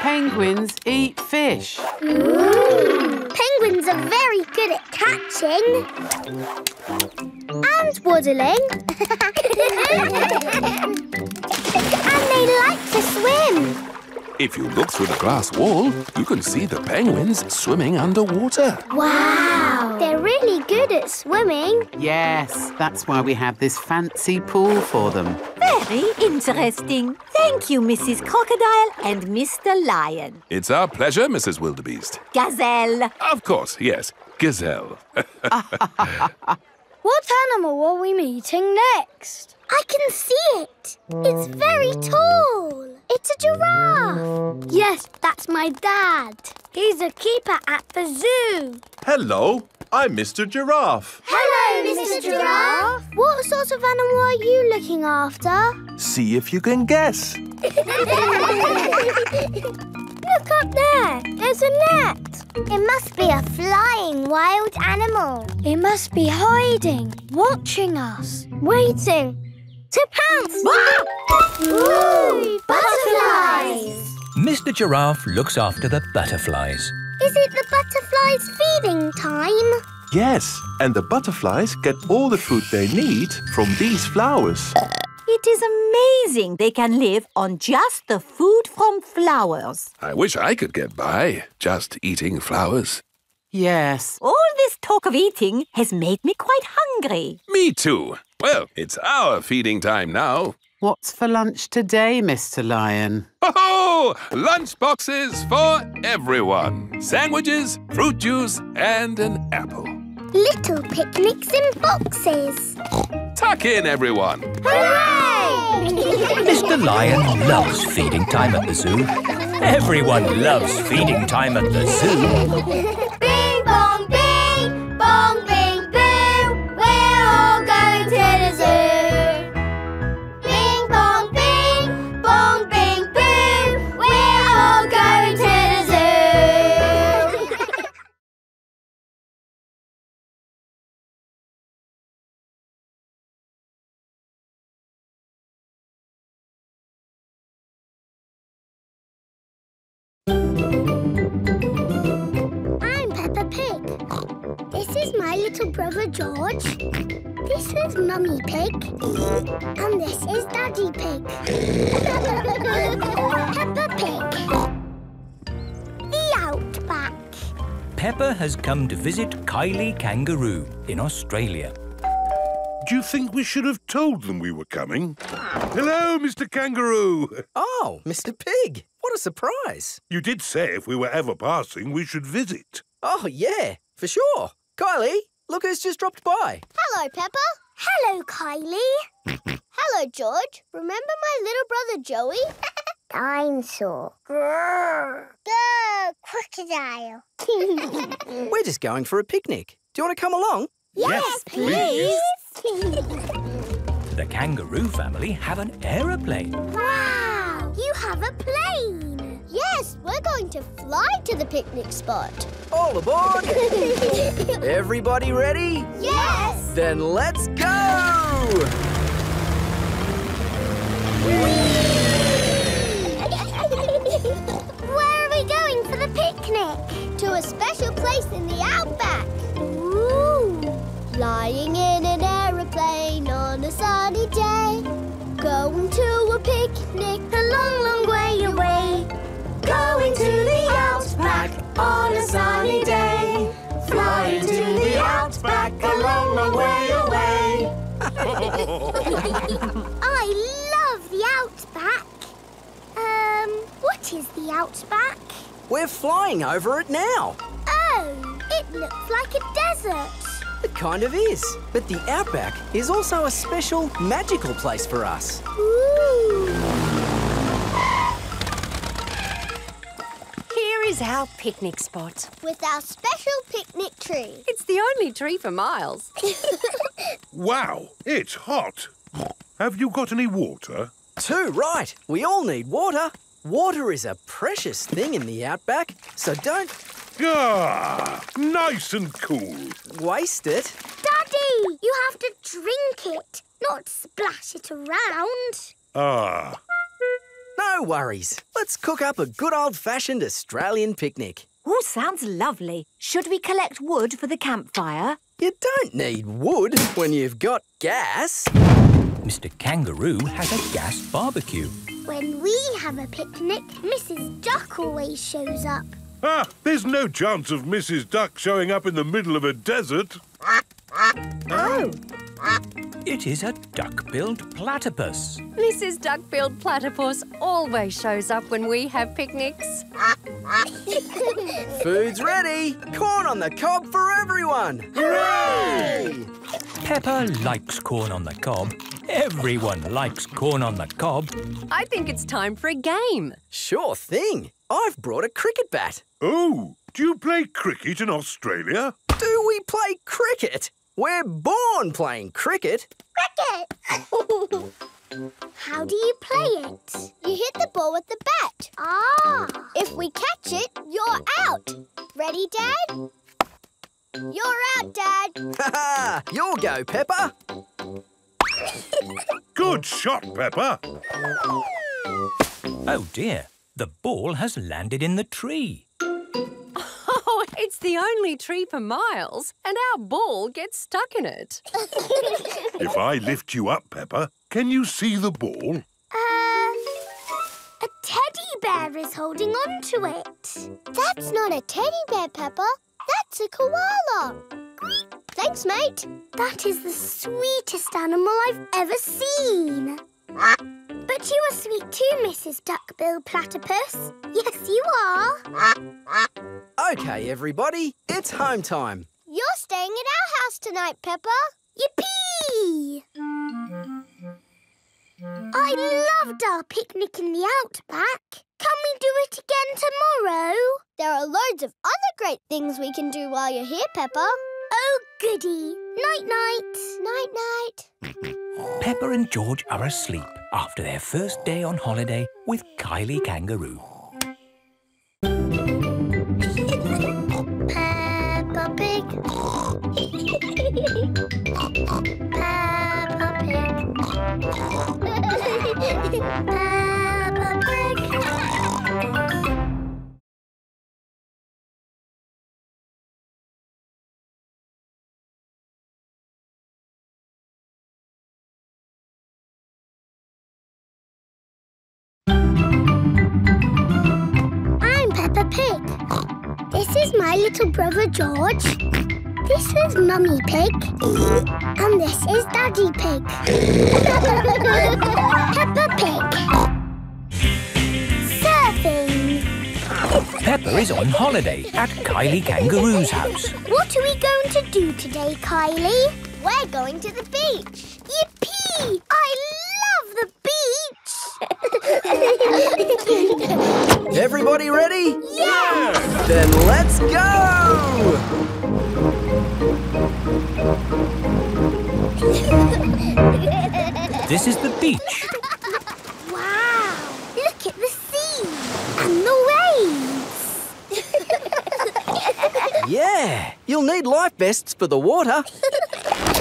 Penguins eat fish. Ooh. Penguins are very good at catching. And waddling. And they like to swim. If you look through the glass wall, you can see the penguins swimming underwater. Wow! They're really good at swimming. Yes, that's why we have this fancy pool for them. Very interesting. Thank you, Missus Crocodile and Mister Lion. It's our pleasure, Missus Wildebeest. Gazelle. Of course, yes. Gazelle. What animal are we meeting next? I can see it. It's very tall. It's a giraffe. Yes, that's my dad. He's a keeper at the zoo. Hello, I'm Mister Giraffe. Hello, Mister Giraffe. What sort of animal are you looking after? See if you can guess. Look up there. There's a net. It must be a flying wild animal. It must be hiding, watching us, waiting. To pounce! Ooh, butterflies! Mister Giraffe looks after the butterflies. Is it the butterflies' feeding time? Yes, and the butterflies get all the food they need from these flowers. It is amazing they can live on just the food from flowers. I wish I could get by just eating flowers. Yes. All this talk of eating has made me quite hungry. Me too. Well, it's our feeding time now. What's for lunch today, Mister Lion? Ho-ho! Lunch boxes for everyone. Sandwiches, fruit juice and an apple. Little picnics in boxes. Tuck in, everyone. Hooray! Mister Lion loves feeding time at the zoo. Everyone loves feeding time at the zoo. Bing, bong, bing, bong, bing. I'm Peppa Pig. This is my little brother George. This is Mummy Pig. And this is Daddy Pig. Peppa Pig. The Outback. Peppa has come to visit Kylie Kangaroo in Australia. Do you think we should have told them we were coming? Hello, Mister Kangaroo. Oh, Mister Pig. What a surprise. You did say if we were ever passing, we should visit. Oh, yeah, for sure. Kylie, look who's just dropped by. Hello, Peppa. Hello, Kylie. Hello, George. Remember my little brother Joey? Dinosaur. Grrr. Grrr, crocodile. We're just going for a picnic. Do you want to come along? Yes, yes please. please. The kangaroo family have an aeroplane. Wow. You have a plane. Yes, we're going to fly to the picnic spot. All aboard. Everybody ready? Yes. Then let's go. Where are we going for the picnic? To a special place in the outback. Ooh. Flying in an aeroplane on a sunny day. Go I love the outback. Um, what is the outback? We're flying over it now. Oh, it looks like a desert. It kind of is. But the outback is also a special magical place for us. Ooh. Here is our picnic spot. With our special picnic tree. It's the only tree for miles. Wow, it's hot. Have you got any water? Too right. We all need water. Water is a precious thing in the outback, so don't... Ah, nice and cool. Waste it. Daddy, you have to drink it, not splash it around. Ah. No worries. Let's cook up a good old-fashioned Australian picnic. Oh, sounds lovely. Should we collect wood for the campfire? You don't need wood when you've got gas. Mister Kangaroo has a gas barbecue. When we have a picnic, Missus Duck always shows up. Ah, there's no chance of Missus Duck showing up in the middle of a desert. Oh! It is a duck-billed platypus. Missus Duck-billed platypus always shows up when we have picnics. Food's ready! Corn on the cob for everyone! Hooray! Peppa likes corn on the cob. Everyone likes corn on the cob. I think it's time for a game. Sure thing. I've brought a cricket bat. Oh, do you play cricket in Australia? Do we play cricket? We're born playing cricket. Cricket! How do you play it? You hit the ball with the bat. Ah! If we catch it, you're out. Ready, Dad? You're out, Dad. Ha ha! You'll go, Peppa. Good shot, Peppa. Oh dear, the ball has landed in the tree. It's the only tree for miles, and our ball gets stuck in it. If I lift you up, Peppa, can you see the ball? Uh, a teddy bear is holding on to it. That's not a teddy bear, Peppa. That's a koala. Thanks, mate. That is the sweetest animal I've ever seen. But you are sweet too, Missus Duckbill Platypus. Yes, you are. OK, everybody, it's home time. You're staying at our house tonight, Peppa. Yippee! I loved our picnic in the outback. Can we do it again tomorrow? There are loads of other great things we can do while you're here, Peppa. Oh, goody. Night-night. Night-night. Peppa and George are asleep after their first day on holiday with Kylie Kangaroo. Peppa Pig. Peppa Pig. Peppa Pig. Pig. This is my little brother George. This is Mummy Pig. And this is Daddy Pig. Peppa Pig. Surfing. Peppa is on holiday at Kylie Kangaroo's house. What are we going to do today, Kylie? We're going to the beach. Yippee! I love the beach! Everybody ready? Yeah! Then let's go! This is the beach. Wow! Look at the sea and the waves. Yeah! You'll need life vests for the water.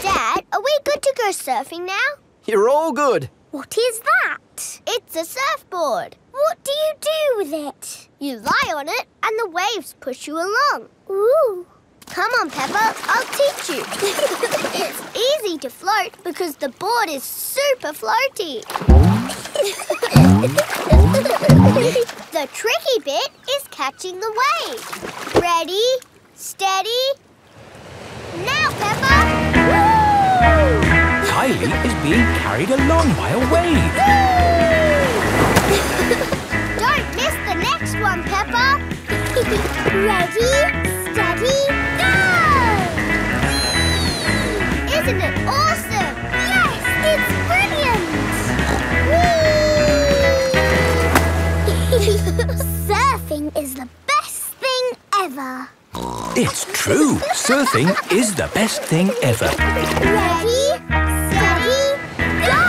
Dad, are we good to go surfing now? You're all good. What is that? It's a surfboard. What do you do with it? You lie on it and the waves push you along. Ooh. Come on, Peppa, I'll teach you. It's easy to float because the board is super floaty. The tricky bit is catching the wave. Ready, steady. Now, Peppa. Woo! Kylie is being carried along by a wave. Don't miss the next one, Peppa. Ready, steady, go! Isn't it awesome? Yes, it's brilliant. Whee! Surfing is the best thing ever. It's true. Surfing is the best thing ever. Ready, steady, go!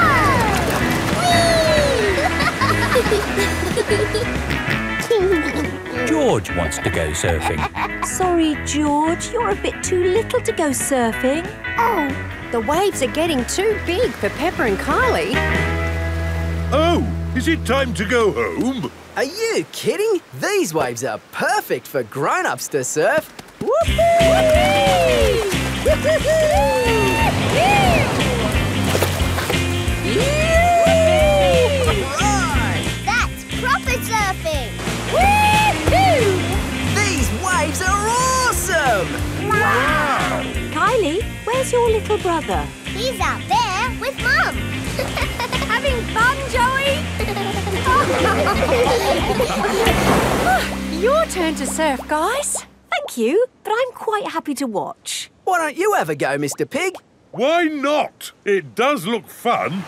Whee! George wants to go surfing. Sorry, George, you're a bit too little to go surfing. Oh, the waves are getting too big for Peppa and Kylie. Oh, is it time to go home? Are you kidding? These waves are perfect for grown-ups to surf. Woohoo! That's proper surfing! Woohoo! These waves are awesome! Wow! Kylie, where's your little brother? He's out there with Mum. Having fun, Joey? Your turn to surf, guys. Thank you, but I'm quite happy to watch. Why don't you ever go, Mister Pig? Why not? It does look fun.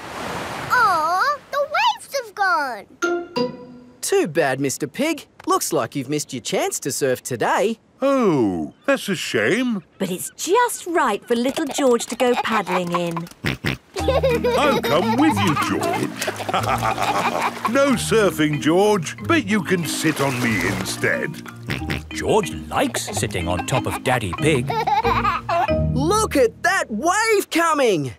Aw, the waves have gone. Too bad, Mister Pig. Looks like you've missed your chance to surf today. Oh, that's a shame. But it's just right for little George to go paddling in. I'll come with you, George. No surfing, George. But you can sit on me instead. George likes sitting on top of Daddy Pig. Look at that wave coming!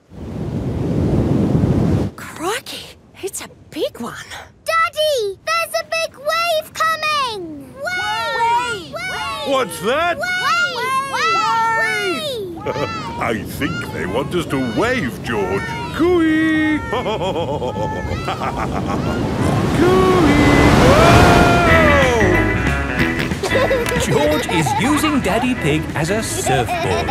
Crikey, it's a big one. Daddy, there's a big wave coming! Wave! Wave! Wave! What's that? Wave! Wave! Wave! Wave! I think they want us to wave, George. Cooey! Cooey! George is using Daddy Pig as a surfboard.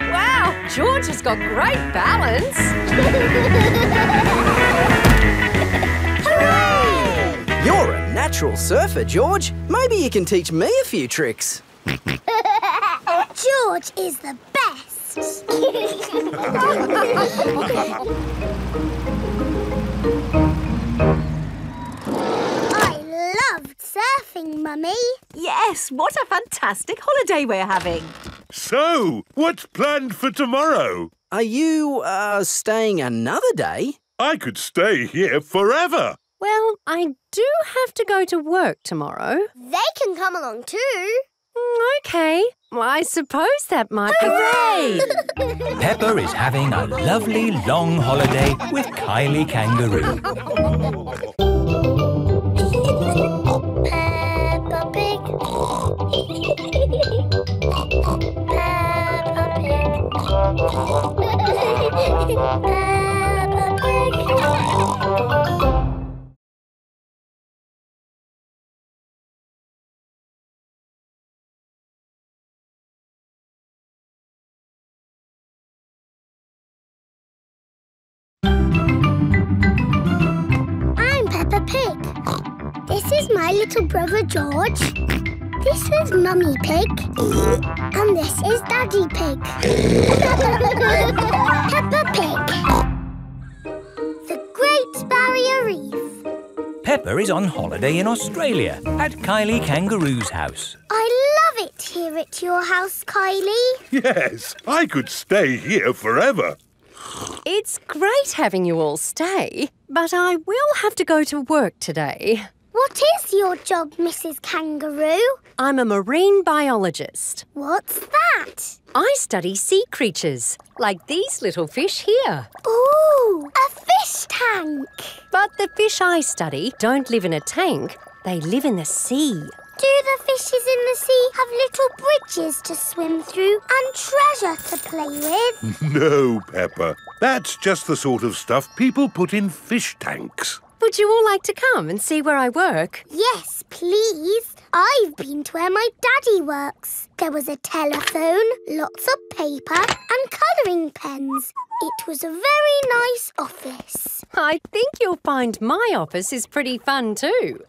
Wow, George has got great balance. Hooray! You're a natural surfer, George. Maybe you can teach me a few tricks. George is the best. I loved surfing, Mummy. Yes, what a fantastic holiday we're having. So, what's planned for tomorrow? Are you, uh, staying another day? I could stay here forever. Well, I do have to go to work tomorrow. They can come along too. OK. Well, I suppose that might be great. Peppa is having a lovely long holiday with Kylie Kangaroo. Peppa Pig. Peppa Pig. Peppa Pig. This is my little brother George. This is Mummy Pig. And this is Daddy Pig. Peppa Pig. The Great Barrier Reef. Peppa is on holiday in Australia at Kylie Kangaroo's house. I love it here at your house, Kylie. Yes, I could stay here forever. It's great having you all stay, but I will have to go to work today. What is your job, Missus Kangaroo? I'm a marine biologist. What's that? I study sea creatures, like these little fish here. Ooh, a fish tank! But the fish I study don't live in a tank, they live in the sea. Do the fishes in the sea have little bridges to swim through and treasure to play with? No, Peppa. That's just the sort of stuff people put in fish tanks. Would you all like to come and see where I work? Yes, please. I've been to where my daddy works. There was a telephone, lots of paper and colouring pens. It was a very nice office. I think you'll find my office is pretty fun too.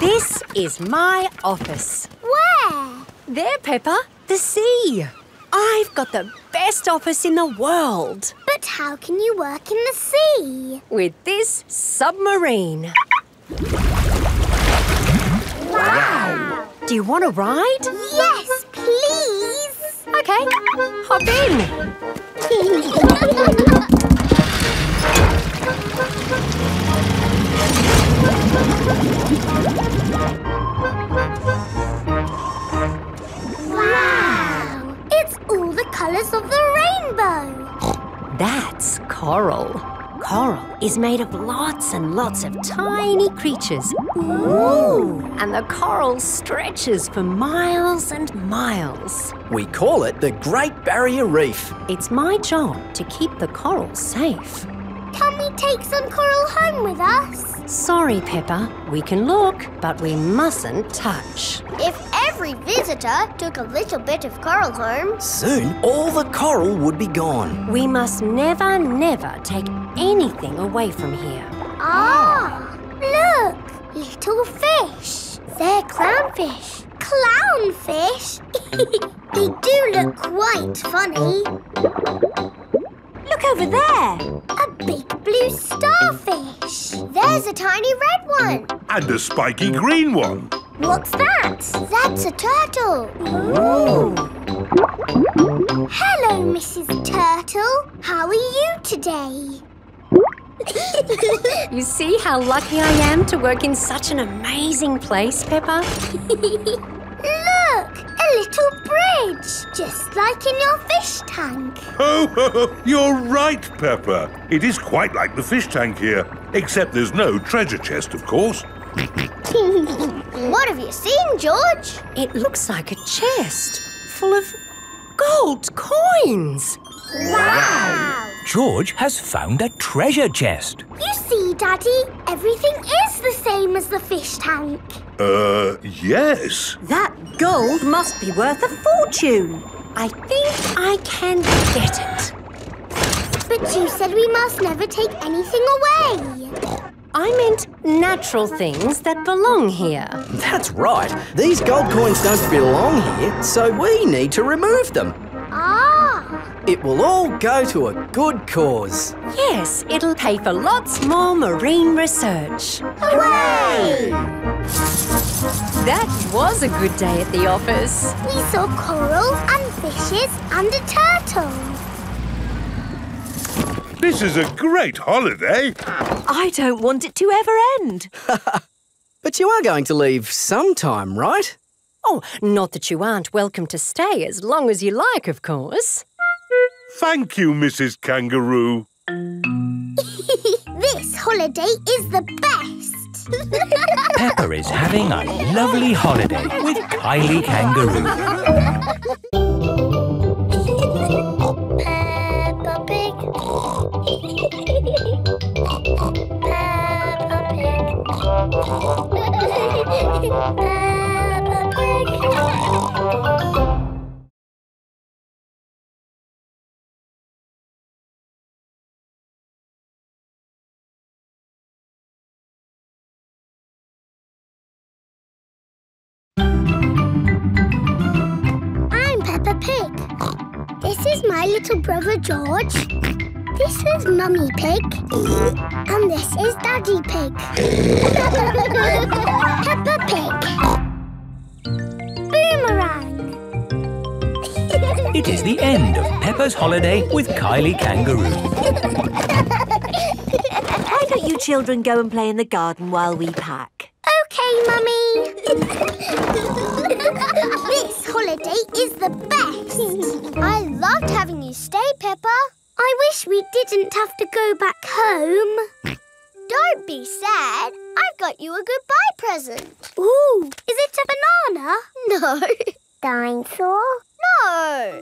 This is my office. Where? There, Peppa. The sea. I've got the best office in the world. But how can you work in the sea? With this submarine. Wow! Do you want to ride? Yes, please! Okay, hop in. Wow! It's all the colours of the rainbow. That's coral. Coral is made of lots and lots of tiny creatures. Ooh! And the coral stretches for miles and miles. We call it the Great Barrier Reef. It's my job to keep the coral safe. Can we take some coral home with us? Sorry, Peppa. We can look, but we mustn't touch. If every visitor took a little bit of coral home, soon all the coral would be gone. We must never, never take anything away from here. Ah! Look! Little fish. They're clownfish. Clownfish? They do look quite funny. Look over there. A big blue starfish. There's a tiny red one. And a spiky green one. What's that? That's a turtle. Ooh. Hello, Missus Turtle. How are you today? You see how lucky I am to work in such an amazing place, Peppa? Look, a little bridge, just like in your fish tank. Ho, ho, ho, you're right, Peppa. It is quite like the fish tank here, except there's no treasure chest, of course. What have you seen, George? It looks like a chest full of gold coins. Wow! wow. George has found a treasure chest. You see, Daddy, everything is the same as the fish tank. Uh, yes. That gold must be worth a fortune. I think I can get it. But you said we must never take anything away. I meant natural things that belong here. That's right. These gold coins don't belong here, so we need to remove them. Ah! It will all go to a good cause. Yes, it'll pay for lots more marine research. Hooray! That was a good day at the office. We saw coral and fishes and a turtle. This is a great holiday. I don't want it to ever end. But you are going to leave sometime, right? Oh, not that you aren't welcome to stay as long as you like, of course. Thank you, Missus Kangaroo. This holiday is the best. Peppa is having a lovely holiday with Kylie Kangaroo. Peppa Pig. Peppa Pig. Peppa Pig. I'm Peppa Pig. This is my little brother George. This is Mummy Pig. And this is Daddy Pig. Peppa Pig. It is the end of Peppa's holiday with Kylie Kangaroo. Why don't you children go and play in the garden while we pack? OK, Mummy. This holiday is the best. I loved having you stay, Peppa. I wish we didn't have to go back home. Don't be sad. I've got you a goodbye present. Ooh, is it a banana? No. Dinosaur? No.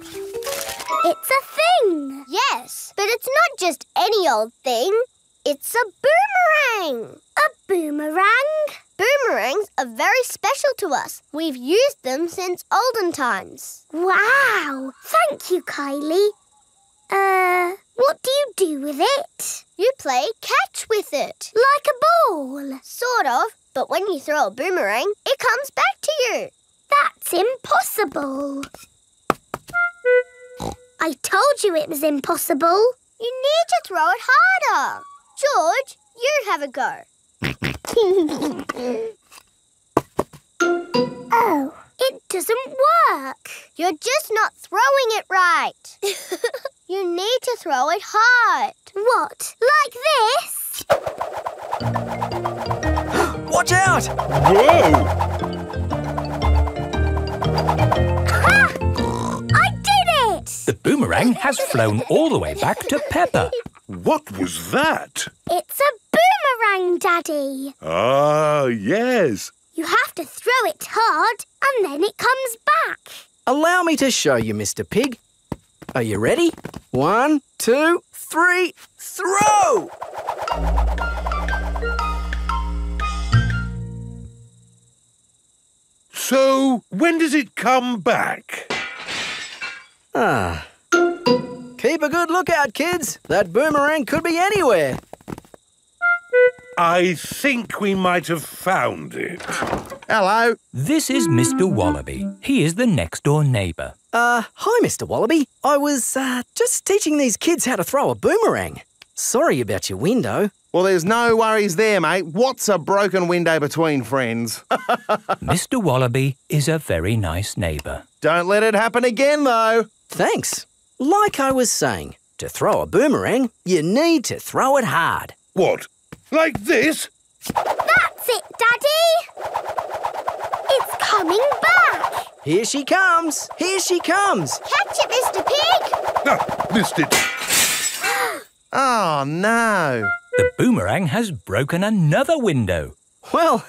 It's a thing! Yes, but it's not just any old thing. It's a boomerang! A boomerang? Boomerangs are very special to us. We've used them since olden times. Wow! Thank you, Kylie. Uh, what do you do with it? You play catch with it. Like a ball? Sort of, but when you throw a boomerang, it comes back to you. That's impossible. I told you it was impossible. You need to throw it harder. George, you have a go. Oh, it doesn't work. You're just not throwing it right. You need to throw it hard. What? Like this? Watch out! Whoa! Ha! I did it! The boomerang has flown all the way back to Peppa. What was that? It's a boomerang, Daddy. Ah, yes. You have to throw it hard and then it comes back. Allow me to show you, Mister Pig. Are you ready? One, two, three, throw! So, when does it come back? Ah. Keep a good lookout, kids. That boomerang could be anywhere. I think we might have found it. Hello. This is Mister Wallaby. He is the next-door neighbour. Uh, hi, Mister Wallaby. I was, uh, just teaching these kids how to throw a boomerang. Sorry about your window. Well, there's no worries there, mate. What's a broken window between friends? Mister Wallaby is a very nice neighbour. Don't let it happen again, though. Thanks. Like I was saying, to throw a boomerang, you need to throw it hard. What? Like this? That's it, Daddy! It's coming back! Here she comes! Here she comes! Catch it, Mister Pig! Ah, missed it! Oh, no! The boomerang has broken another window. Well,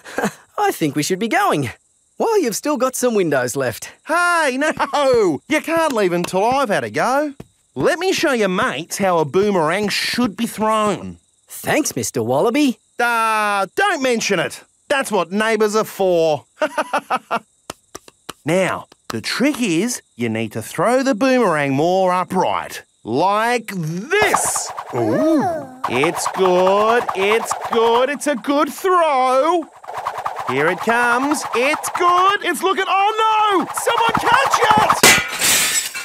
I think we should be going. Well, you've still got some windows left. Hey, no! You can't leave until I've had a go. Let me show your mates how a boomerang should be thrown. Thanks, Mister Wallaby. Ah, uh, don't mention it. That's what neighbours are for. Now, the trick is you need to throw the boomerang more upright. Like this. Ooh. It's good. It's good. It's a good throw. Here it comes. It's good. It's looking. Oh, no! Someone catch it!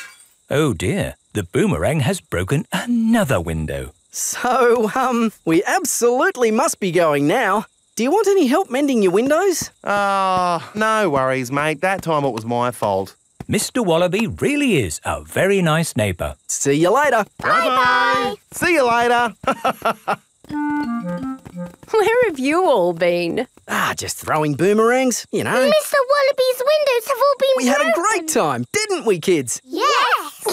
Oh, dear. The boomerang has broken another window. So, um, we absolutely must be going now. Do you want any help mending your windows? Ah, uh, no worries, mate. That time it was my fault. Mister Wallaby really is a very nice neighbour. See you later. Bye-bye. See you later. Where have you all been? Ah, just throwing boomerangs, you know. Mister Wallaby's windows have all been We broken. Had a great time, didn't we, kids? Yes!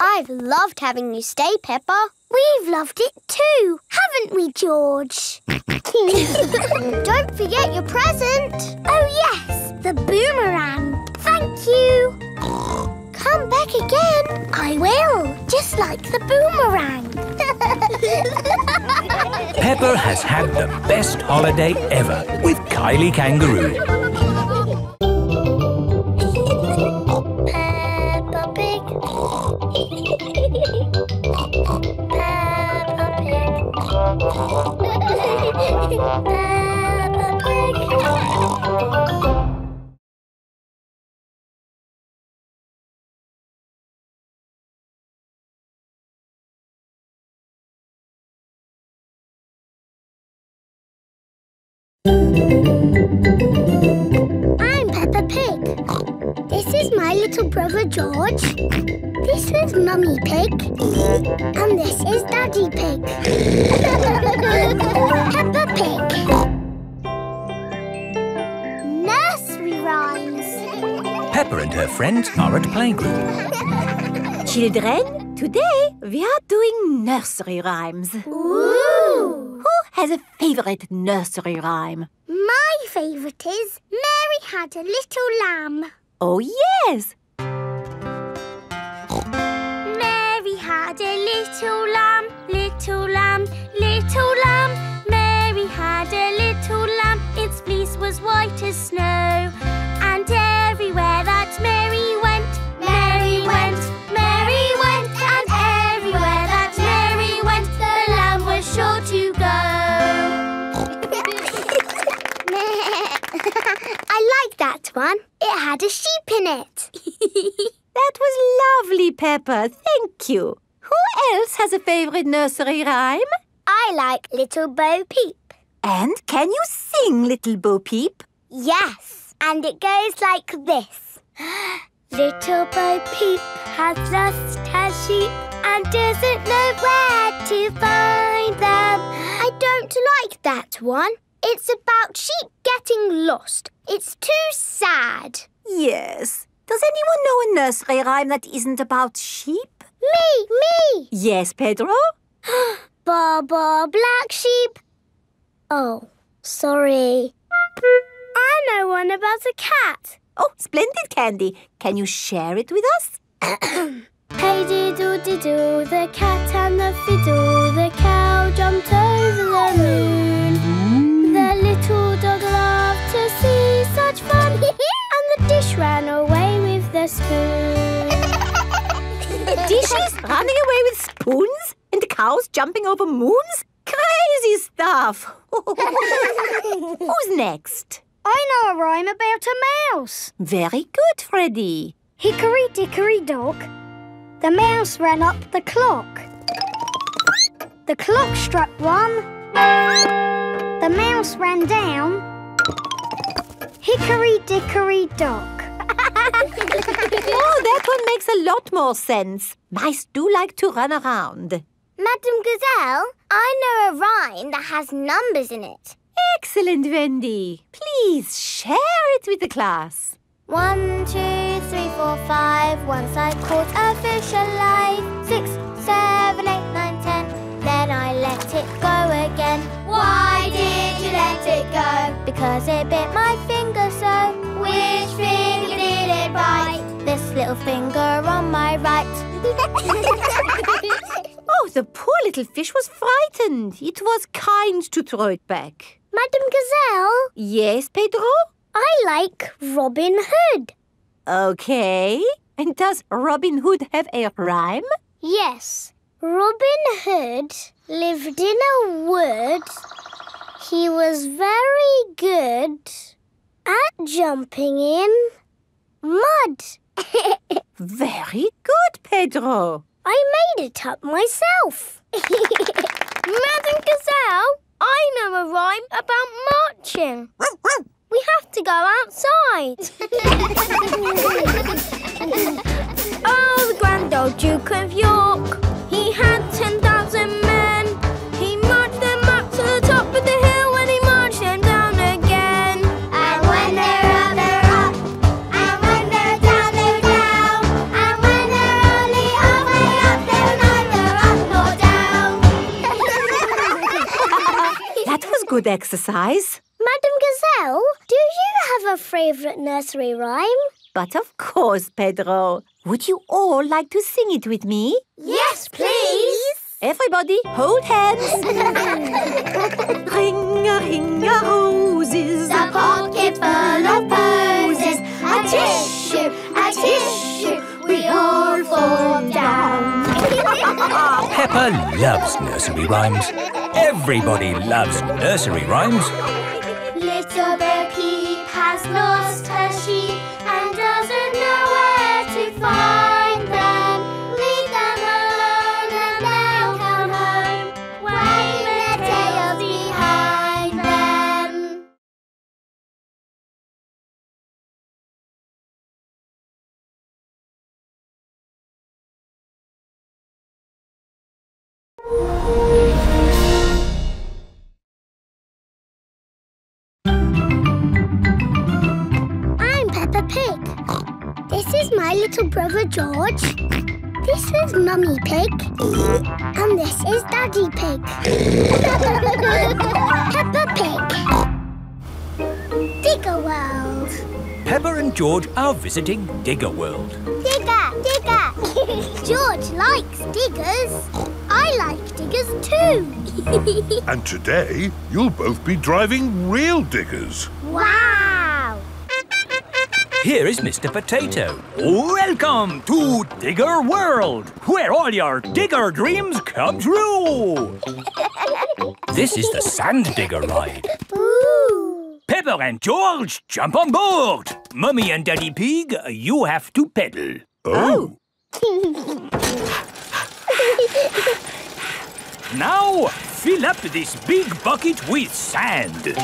I've loved having you stay, Peppa. We've loved it too, haven't we, George? Don't forget your present. Oh, yes, the boomerang. Thank you. Come back again. I will, just like the boomerang. Peppa has had the best holiday ever with Kylie Kangaroo. Peppa Pig. I'm Peppa Pig. This is my little brother George. This is Mummy Pig. And this is Daddy Pig. Peppa Pig. Nursery rhymes. Peppa and her friends are at playgroup. Children, today we are doing nursery rhymes. Ooh! Who has a favourite nursery rhyme? My favourite is Mary Had a Little Lamb. Oh, yes! little lamb, little lamb, little lamb. Mary had a little lamb, its fleece was white as snow. And everywhere that Mary went, Mary went, Mary went. And everywhere that Mary went, the lamb was sure to go. I like that one. It had a sheep in it. That was lovely, Peppa. Thank you. Who else has a favourite nursery rhyme? I like Little Bo Peep. And can you sing Little Bo Peep? Yes, and it goes like this. Little Bo Peep has lost her sheep and doesn't know where to find them. I don't like that one. It's about sheep getting lost. It's too sad. Yes. Does anyone know a nursery rhyme that isn't about sheep? Me, me! Yes, Pedro? Ba-ba, black sheep. Oh, sorry. I know one about a cat. Oh, splendid, Candy. Can you share it with us? Hey, diddle-diddle, the cat and the fiddle, the cow jumped over the moon. Mm. The little dog loved to see such fun. The dish ran away with the spoon. Dishes running away with spoons? And the cows jumping over moons? Crazy stuff! Who's next? I know a rhyme about a mouse. Very good, Freddy. Hickory dickory dock, the mouse ran up the clock. The clock struck one. The mouse ran down. Hickory dickory dock. Oh, that one makes a lot more sense. Mice do like to run around. Madam Gazelle, I know a rhyme that has numbers in it. Excellent, Wendy. Please share it with the class. One, two, three, four, five. Once I caught a fish alive. Six, seven, eight, nine, ten. Then I let it go again. Why did you let it go? Because it bit my finger so. Which finger did it bite? This little finger on my right. Oh, the poor little fish was frightened. It was kind to throw it back. Madam Gazelle? Yes, Pedro? I like Robin Hood. Okay. And does Robin Hood have a rhyme? Yes. Robin Hood lived in a wood. He was very good at jumping in mud. Very good, Pedro. I made it up myself. Madam Gazelle, I know a rhyme about marching. We have to go outside. Oh, the grand old Duke of York. He had ten thousand men. He marched them up to the top of the hill and he marched them down again. And when they're up, they're up. And when they're down, they're down. And when they're only halfway up, they're neither up nor down. That was good exercise. Madam Gazelle, do you have a favourite nursery rhyme? But of course, Pedro. Would you all like to sing it with me? Yes, please! Everybody, hold hands! Ring-a-ring-a-roses, a pocket full of posies. A tissue, a tissue, we all fall down. Peppa loves nursery rhymes. Everybody loves nursery rhymes. Little Bo Peep has lost her sheep and doesn't know where to find them. Leave them alone and they'll come home, waving their tails behind them. I'm Peppa Pig. This is my little brother George. This is Mummy Pig. And this is Daddy Pig. Peppa Pig. Digger World. Peppa and George are visiting Digger World. Digger! Digger! George likes diggers. I like diggers too. And today you'll both be driving real diggers. Wow! Here is Mister Potato. Welcome to Digger World, where all your digger dreams come true. This is the sand digger ride. Ooh. Peppa and George, jump on board. Mummy and Daddy Pig, you have to pedal. Oh. Now, fill up this big bucket with sand. This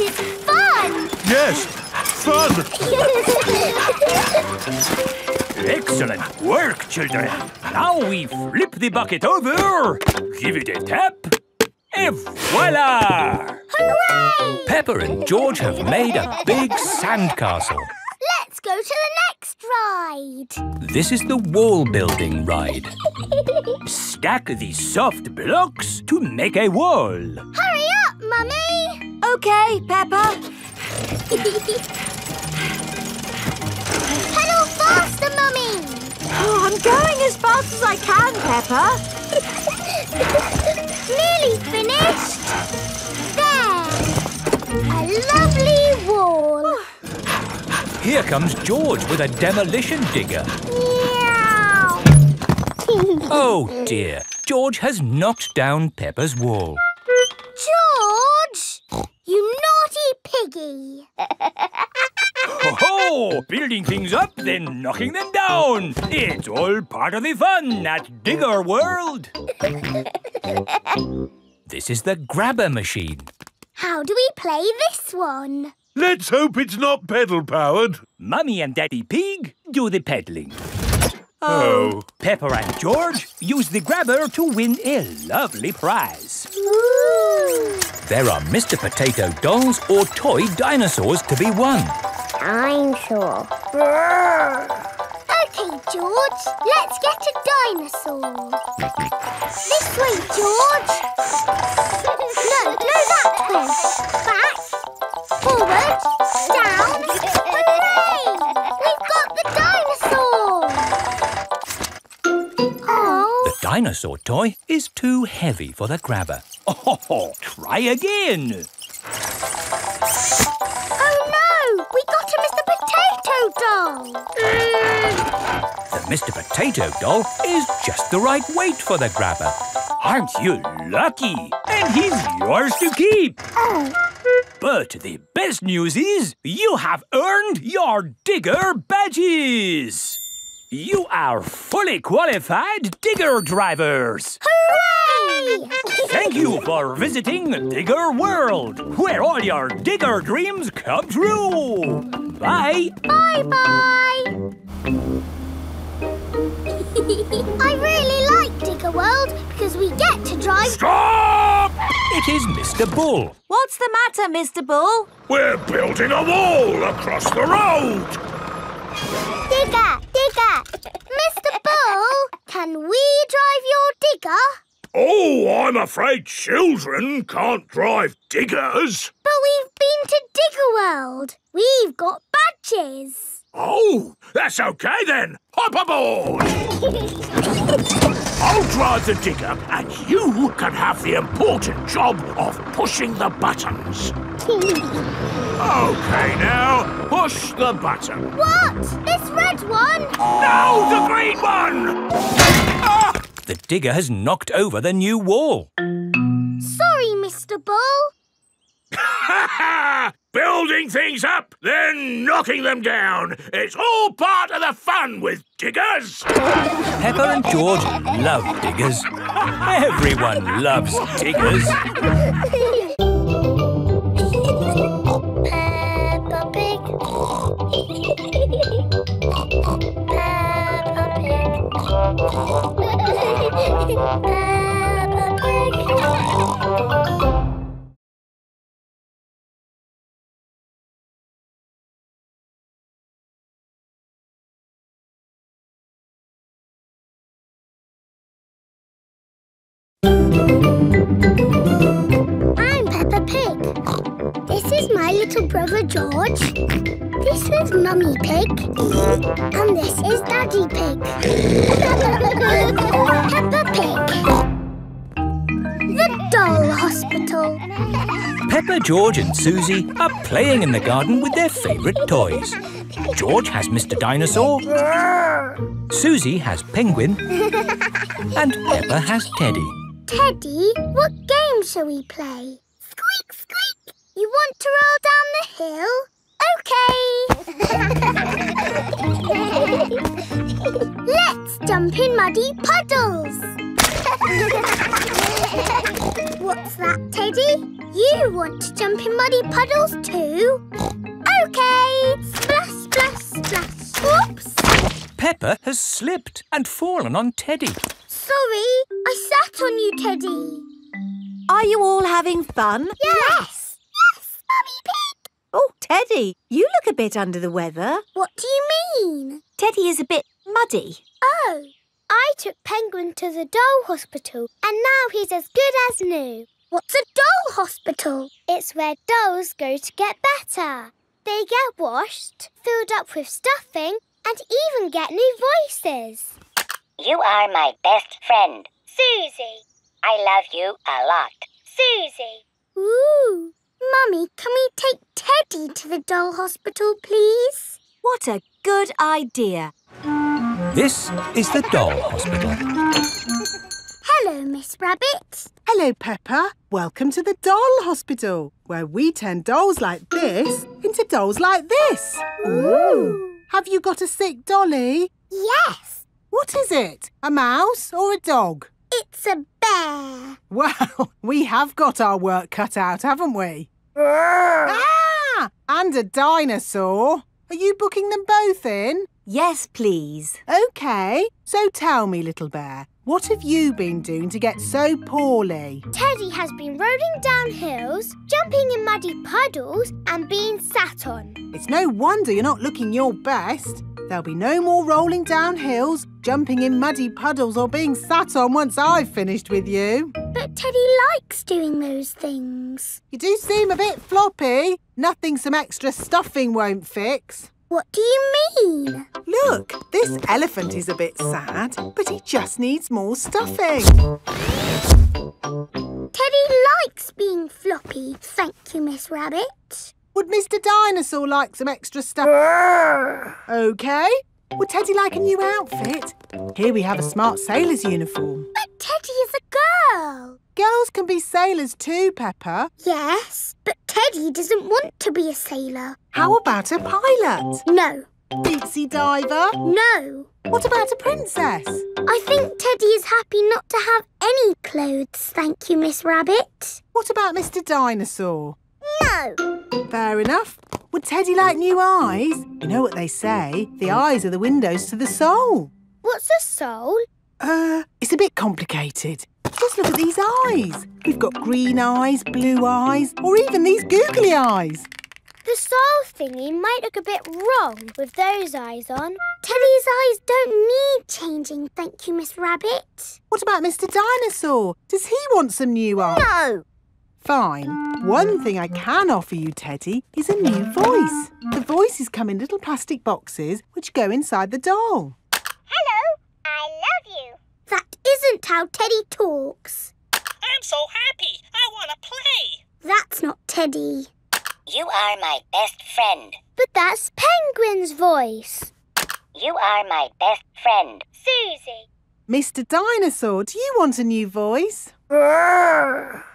is fun! Yes, fun! Excellent work, children. Now we flip the bucket over, give it a tap, and voila! Hooray! Peppa and George have made a big sandcastle. Let's go to the next ride. This is the wall building ride. Stack these soft blocks to make a wall. Hurry up, Mummy! Okay, Peppa. Pedal faster, Mummy! Oh, I'm going as fast as I can, Peppa. Nearly finished. There. A lovely wall. Here comes George with a demolition digger. Meow. Oh dear, George has knocked down Peppa's wall. George! You naughty piggy! Ho-ho! Building things up, then knocking them down. It's all part of the fun at Digger World. This is the grabber machine. How do we play this one? Let's hope it's not pedal-powered. Mummy and Daddy Pig do the peddling. Oh. Peppa and George use the grabber to win a lovely prize. Ooh. There are Mister Potato dolls or toy dinosaurs to be won. I'm sure. OK, George, let's get a dinosaur. This way, George. No, no, that way. Back. Forward, down, hooray! We've got the dinosaur! Oh. The dinosaur toy is too heavy for the grabber. Oh, try again! Oh no! We got a Mister Potato doll! Mm. The Mister Potato doll is just the right weight for the grabber. Aren't you lucky? And he's yours to keep! Oh. But the best news is you have earned your digger badges. You are fully qualified digger drivers. Hooray! Thank you for visiting Digger World, where all your digger dreams come true. Bye. Bye-bye. I really like Digger World because we get to drive... Stop! It is Mister Bull. What's the matter, Mister Bull? We're building a wall across the road. Digger, digger. Mister Bull, can we drive your digger? Oh, I'm afraid children can't drive diggers. But we've been to Digger World. We've got badges. Oh, that's OK then. Hop aboard. I'll drive the digger and you can have the important job of pushing the buttons. OK now, push the button. What? This red one? No, the green one! Ah! The digger has knocked over the new wall. Sorry, Mister Bull. Ha ha! Building things up, then knocking them down. It's all part of the fun with diggers. Peppa and George love diggers. Everyone loves diggers. Peppa Pig. Peppa Pig. Peppa Pig. I'm Peppa Pig. This is my my little brother George. This is Mummy Pig. And this is Daddy Pig. Peppa Pig. The Doll Hospital. Peppa, George and Susie are playing in the garden with their favourite toys. George has Mister Dinosaur. Susie has Penguin. And Peppa has Teddy. Teddy, what game shall we play? Squeak, squeak! You want to roll down the hill? OK! Let's jump in muddy puddles! What's that, Teddy? You want to jump in muddy puddles too? OK! Splash, splash, splash! Oops! Peppa has slipped and fallen on Teddy. Sorry, I sat on you, Teddy. Are you all having fun? Yes! Yes, Mummy Pig! Oh, Teddy, you look a bit under the weather. What do you mean? Teddy is a bit muddy. Oh, I took Penguin to the doll hospital and now he's as good as new. What's a doll hospital? It's where dolls go to get better. They get washed, filled up with stuffing and even get new voices. You are my best friend. Susie. I love you a lot. Susie. Ooh. Mummy, can we take Teddy to the doll hospital, please? What a good idea. This is the doll hospital. Hello, Miss Rabbit. Hello, Peppa. Welcome to the doll hospital, where we turn dolls like this into dolls like this. Ooh. Have you got a sick dolly? Yes. What is it? A mouse or a dog? It's a bear. Well, we have got our work cut out, haven't we? Ah! And a dinosaur. Are you booking them both in? Yes, please. OK. So tell me, little bear, what have you been doing to get so poorly? Teddy has been rolling down hills, jumping in muddy puddles and being sat on. It's no wonder you're not looking your best. There'll be no more rolling down hills, jumping in muddy puddles or being sat on once I've finished with you. But Teddy likes doing those things. You do seem a bit floppy. Nothing some extra stuffing won't fix. What do you mean? Look, this elephant is a bit sad, but he just needs more stuffing. Teddy likes being floppy. Thank you, Miss Rabbit. Would Mister Dinosaur like some extra stuff? OK. Would Teddy like a new outfit? Here we have a smart sailor's uniform. But Teddy is a girl. Girls can be sailors too, Peppa. Yes, but Teddy doesn't want to be a sailor. How about a pilot? No. Deep sea diver? No. What about a princess? I think Teddy is happy not to have any clothes, thank you, Miss Rabbit. What about Mister Dinosaur? No. Fair enough. Would Teddy like new eyes? You know what they say, the eyes are the windows to the soul. What's a soul? Uh, it's a bit complicated. Just look at these eyes. We've got green eyes, blue eyes, or even these googly eyes. The soul thingy might look a bit wrong with those eyes on. Teddy's eyes don't need changing, thank you, Miss Rabbit. What about Mister Dinosaur? Does he want some new eyes? No! Fine. One thing I can offer you, Teddy, is a new voice. The voices come in little plastic boxes which go inside the doll. Hello, I love you. That isn't how Teddy talks. I'm so happy. I want to play. That's not Teddy. You are my best friend. But that's Penguin's voice. You are my best friend. Susie. Mister Dinosaur, do you want a new voice?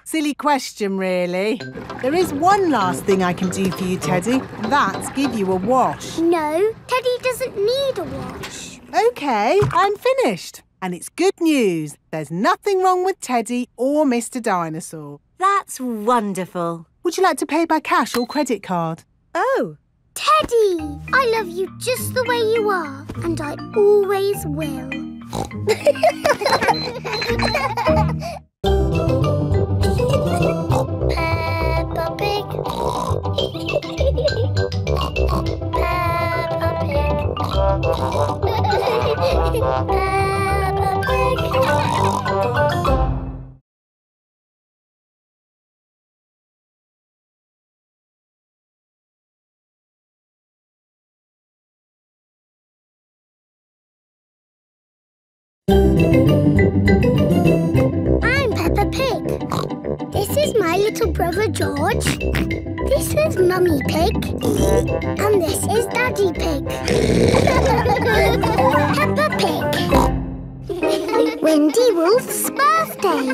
Silly question, really. There is one last thing I can do for you, Teddy. That's give you a wash. No, Teddy doesn't need a wash. OK, I'm finished. And it's good news. There's nothing wrong with Teddy or Mister Dinosaur. That's wonderful. Would you like to pay by cash or credit card? Oh. Teddy, I love you just the way you are. And I always will. Peppa Pig. Peppa Pig. Peppa Pig. I'm Peppa Pig. This is my little brother George. This is Mummy Pig. And this is Daddy Pig. Peppa Pig. Wendy Wolf's birthday.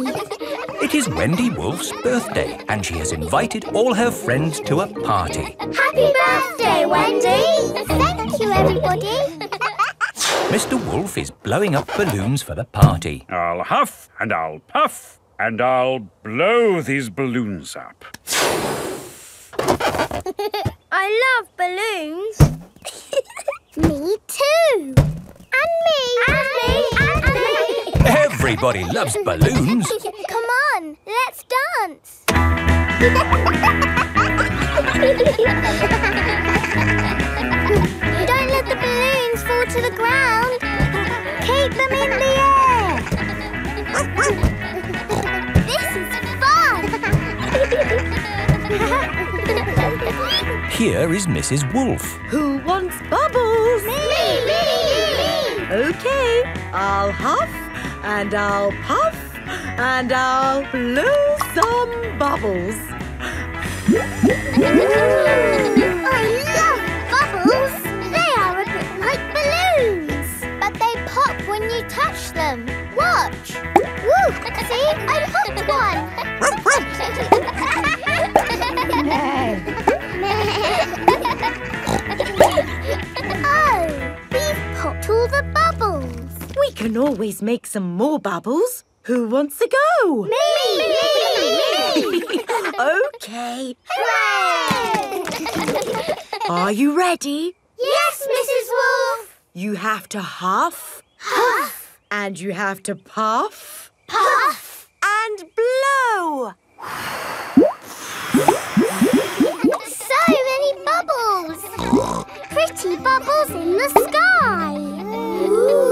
It is Wendy Wolf's birthday, and she has invited all her friends to a party. Happy birthday, Wendy! Thank you, everybody. Mister Wolf is blowing up balloons for the party. I'll huff and I'll puff and I'll blow these balloons up. I love balloons. Me too. And me. And me. And me. Everybody loves balloons. Come on, let's dance. Don't let the balloons fall to the ground. Keep them in the air. This is fun. Here is Missus Wolf. Who wants bubbles? Me, me, me, me. Okay, I'll huff. And I'll puff, and I'll blow some bubbles. I love bubbles. They are a bit like balloons. But they pop when you touch them. Watch. Woo, see, I popped one. Oh, we've popped all the bubbles. We can always make some more bubbles. Who wants to go? Me! Me! Me! Me. Okay. Hooray! Are you ready? Yes, Missus Wolf. You have to huff. Huff. And you have to puff. Puff. And blow. So many bubbles. Pretty bubbles in the sky. Ooh.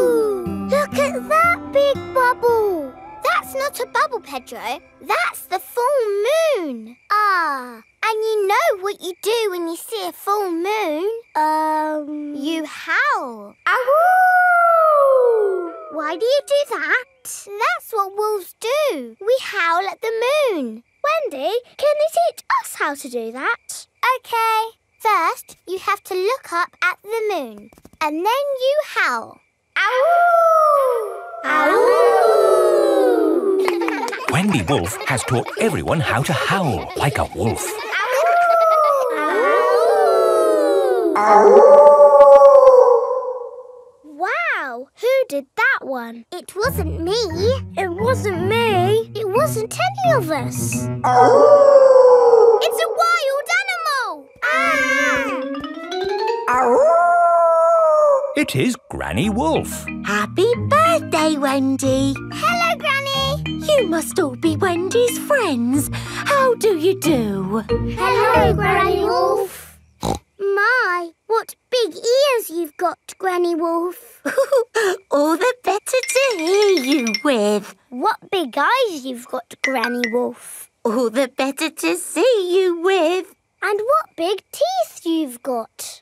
Look at that big bubble. That's not a bubble, Pedro. That's the full moon. Ah, and you know what you do when you see a full moon? Um, you howl. Ow! Why do you do that? That's what wolves do. We howl at the moon. Wendy, can you teach us how to do that? Okay. First, you have to look up at the moon, and then you howl. Ow! Ow! Wendy Wolf has taught everyone how to howl like a wolf. Ow! Ow! Wow! Who did that one? It wasn't me. It wasn't me. It wasn't any of us. Ow! It's a wild animal! Ah! Ow! It is Granny Wolf. Happy birthday, Wendy. Hello, Granny. You must all be Wendy's friends. How do you do? Hello, Granny Wolf. My, what big ears you've got, Granny Wolf. All the better to hear you with. What big eyes you've got, Granny Wolf. All the better to see you with. And what big teeth you've got.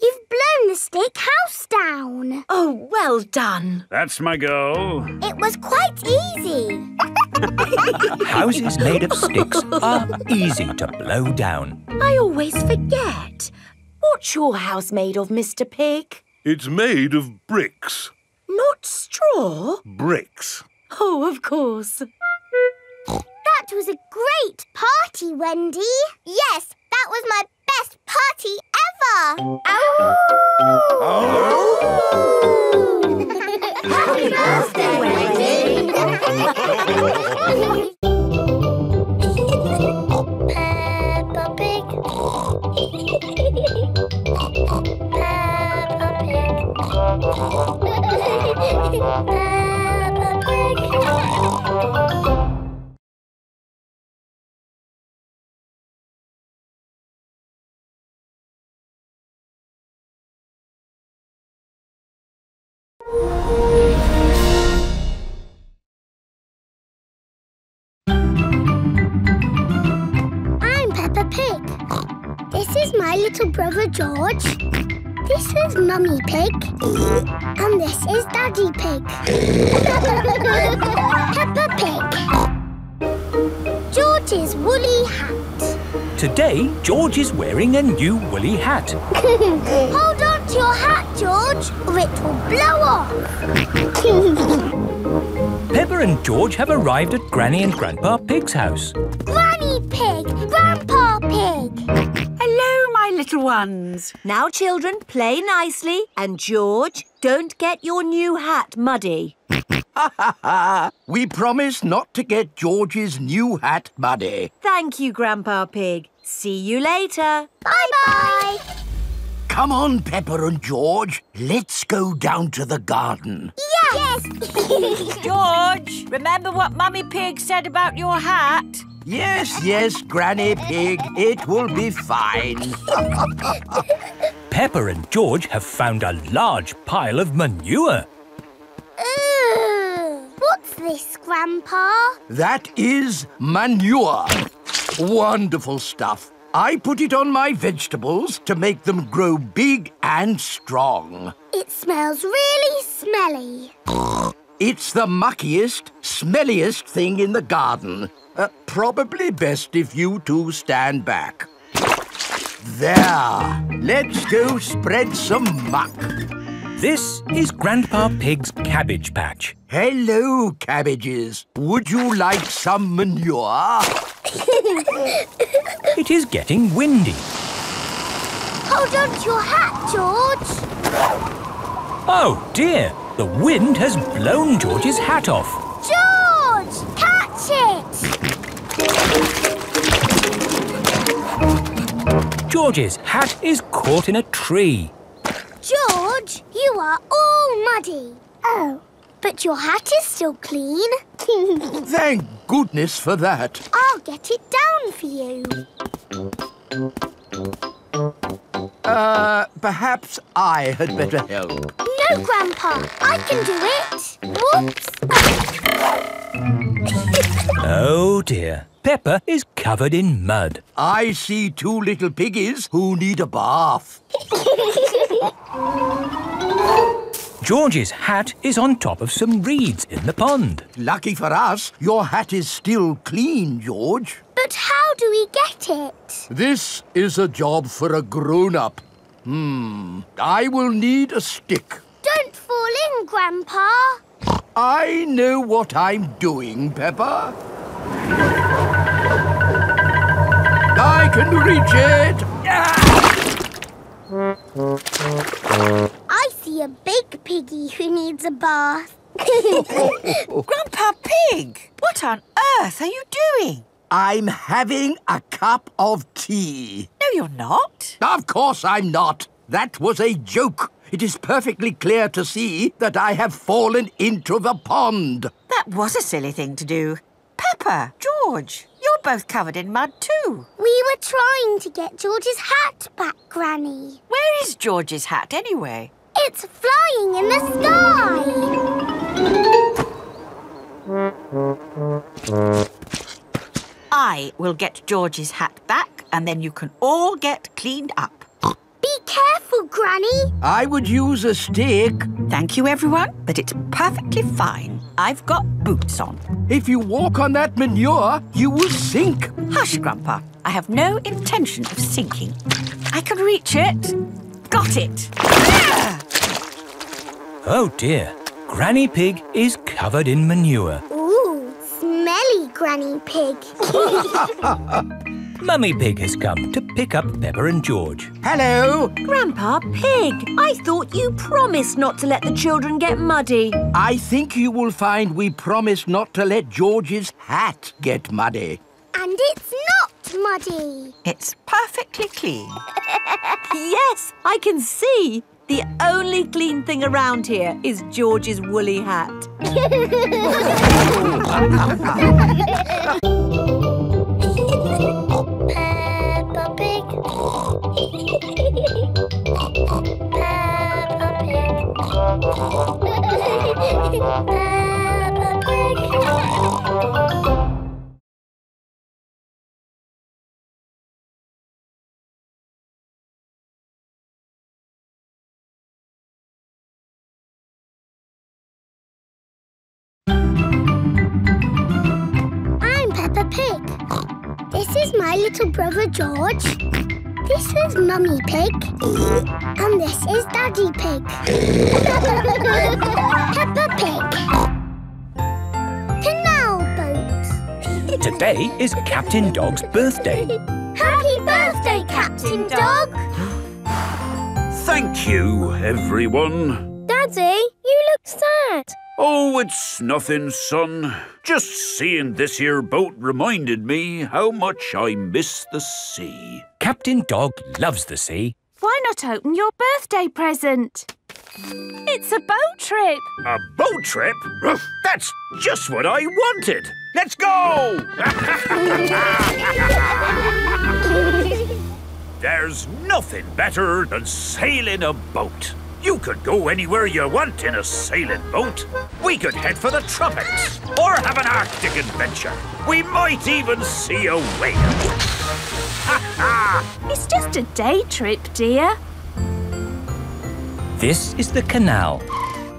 You've blown the stick house down. Oh, well done. That's my goal. It was quite easy. Houses made of sticks are easy to blow down. I always forget. What's your house made of, Mister Pig? It's made of bricks. Not straw? Bricks. Oh, of course. That was a great party, Wendy. Yes, that was my best party ever! Ow! Ow! Happy birthday, Wendy! Peppa Pig. Peppa Pig. Peppa Pig. little brother George. This is Mummy Pig. And this is Daddy Pig. Peppa Pig. George's woolly hat. Today, George is wearing a new woolly hat. Hold on to your hat, George, or it will blow off. Peppa and George have arrived at Granny and Grandpa Pig's house. Granny Pig! Grandpa Pig! Hello, my little ones. Now, children, play nicely. And, George, don't get your new hat muddy. Ha, ha, ha. We promise not to get George's new hat muddy. Thank you, Grandpa Pig. See you later. Bye-bye. Come on, Peppa and George. Let's go down to the garden. Yes! Yes. George, remember what Mummy Pig said about your hat? Yes, yes, Granny Pig, it will be fine. Peppa and George have found a large pile of manure. Ooh, what's this, Grandpa? That is manure. Wonderful stuff. I put it on my vegetables to make them grow big and strong. It smells really smelly. It's the muckiest, smelliest thing in the garden. Uh, probably best if you two stand back. There. Let's go spread some muck. This is Grandpa Pig's cabbage patch. Hello, cabbages. Would you like some manure? It is getting windy. Hold on to your hat, George. Oh, dear. The wind has blown George's hat off. George, catch it! George's hat is caught in a tree. George, you are all muddy. Oh, but your hat is still clean. Thank goodness for that. I'll get it down for you. Uh, perhaps I had better help. No, Grandpa, I can do it. Whoops! Oh, dear. Peppa is covered in mud. I see two little piggies who need a bath. George's hat is on top of some reeds in the pond. Lucky for us, your hat is still clean, George. But how do we get it? This is a job for a grown-up. Hmm, I will need a stick. Don't fall in, Grandpa. I know what I'm doing, Peppa. I can reach it. Ah! I see a big piggy who needs a bath. Grandpa Pig, what on earth are you doing? I'm having a cup of tea. No, you're not. Of course I'm not. That was a joke. It is perfectly clear to see that I have fallen into the pond. That was a silly thing to do. Peppa, George, you're both covered in mud too. We were trying to get George's hat back, Granny. Where is George's hat anyway? It's flying in the sky. I will get George's hat back and then you can all get cleaned up. Be careful, Granny. I would use a stick. Thank you, everyone, but it's perfectly fine. I've got boots on. If you walk on that manure, you will sink. Hush, Grandpa. I have no intention of sinking. I can reach it. Got it. Ah! Oh, dear. Granny Pig is covered in manure. Ooh, smelly Granny Pig. Mummy Pig has come to pick up Peppa and George. Hello! Grandpa Pig, I thought you promised not to let the children get muddy. I think you will find we promised not to let George's hat get muddy. And it's not muddy. It's perfectly clean. Yes, I can see. The only clean thing around here is George's woolly hat. Peppa Pig. Peppa Pig. Peppa Pig. little brother George. This is Mummy Pig. And this is Daddy Pig. Peppa Pig. Canal boat. Today is Captain Dog's birthday. Happy birthday, Captain Dog. Thank you, everyone. Daddy, you look sad. Oh, it's nothing, son. Just seeing this here boat reminded me how much I miss the sea. Captain Dog loves the sea. Why not open your birthday present? It's a boat trip. A boat trip? That's just what I wanted. Let's go! There's nothing better than sailing a boat. You could go anywhere you want in a sailing boat. We could head for the tropics or have an Arctic adventure. We might even see a whale. It's just a day trip, dear. This is the canal.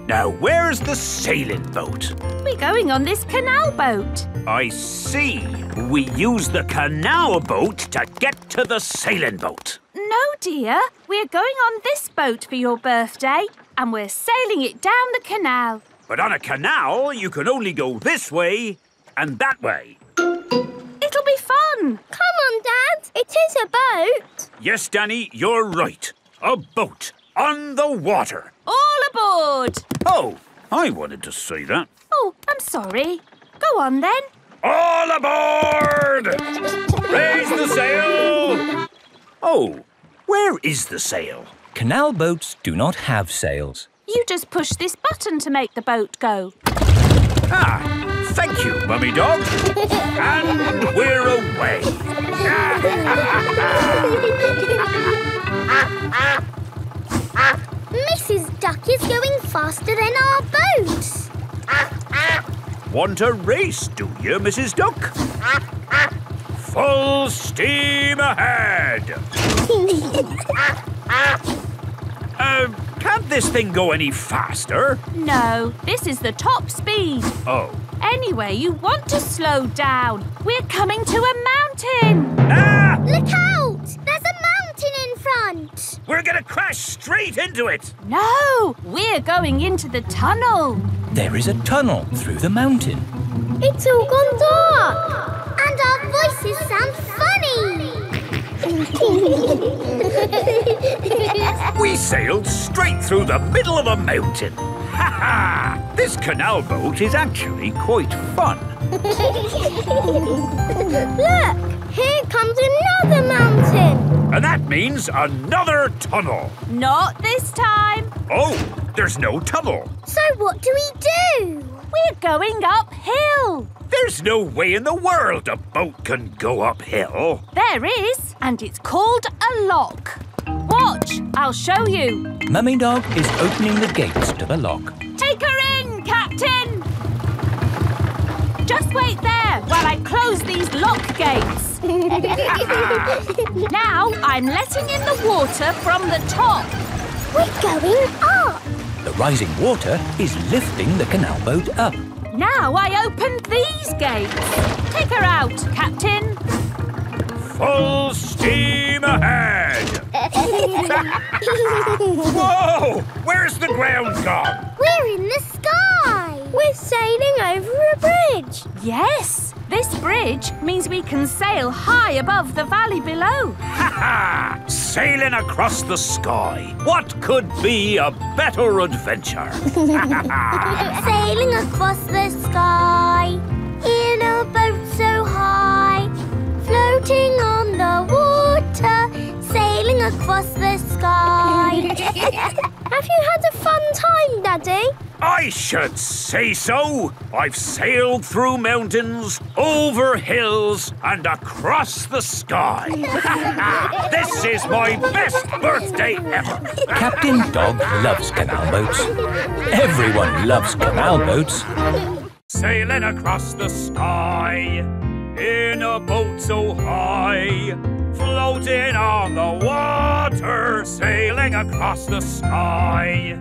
Now, where's the sailing boat? We're going on this canal boat. I see. We use the canal boat to get to the sailing boat. No, dear. We're going on this boat for your birthday and we're sailing it down the canal. But on a canal, you can only go this way and that way. It'll be fun. Come on, Dad. It is a boat. Yes, Danny, you're right. A boat on the water. All aboard. Oh, I wanted to say that. Oh, I'm sorry. Go on, then. All aboard! Raise the sail! Oh. Where is the sail? Canal boats do not have sails. You just push this button to make the boat go. Ah, thank you, Mummy Dog. And we're away. Missus Duck is going faster than our boats. Want a race, do you, Missus Duck? Full steam ahead! uh, can't this thing go any faster? No, this is the top speed. Oh. Anyway, you want to slow down. We're coming to a mountain. Ah! Look out! There's a mountain in front. We're going to crash straight into it. No, we're going into the tunnel. There is a tunnel through the mountain. It's all gone dark. And our voices sound funny. We sailed straight through the middle of a mountain. Ha ha! This canal boat is actually quite fun. Look, here comes another mountain. And that means another tunnel. Not this time. Oh, there's no tunnel. So what do we do? We're going uphill. There's no way in the world a boat can go uphill. There is, and it's called a lock. Watch, I'll show you. Mummy Dog is opening the gates to the lock. Take her in, Captain. Just wait there while I close these lock gates. Now I'm letting in the water from the top. We're going up. The rising water is lifting the canal boat up. Now I open these gates. Take her out, Captain. Full steam ahead. Whoa! Where's the ground gone? We're in the sky. We're sailing over a bridge. Yes. This bridge means we can sail high above the valley below. Ha ha! Sailing across the sky. What could be a better adventure? Sailing across the sky in a boat so high, floating on the water, sailing across the sky. Have you had a fun time, Daddy? I should say so. I've sailed through mountains, over hills, and across the sky. This is my best birthday ever. Captain Dog loves canal boats. Everyone loves canal boats. Sailing across the sky, in a boat so high, floating on the water, sailing across the sky.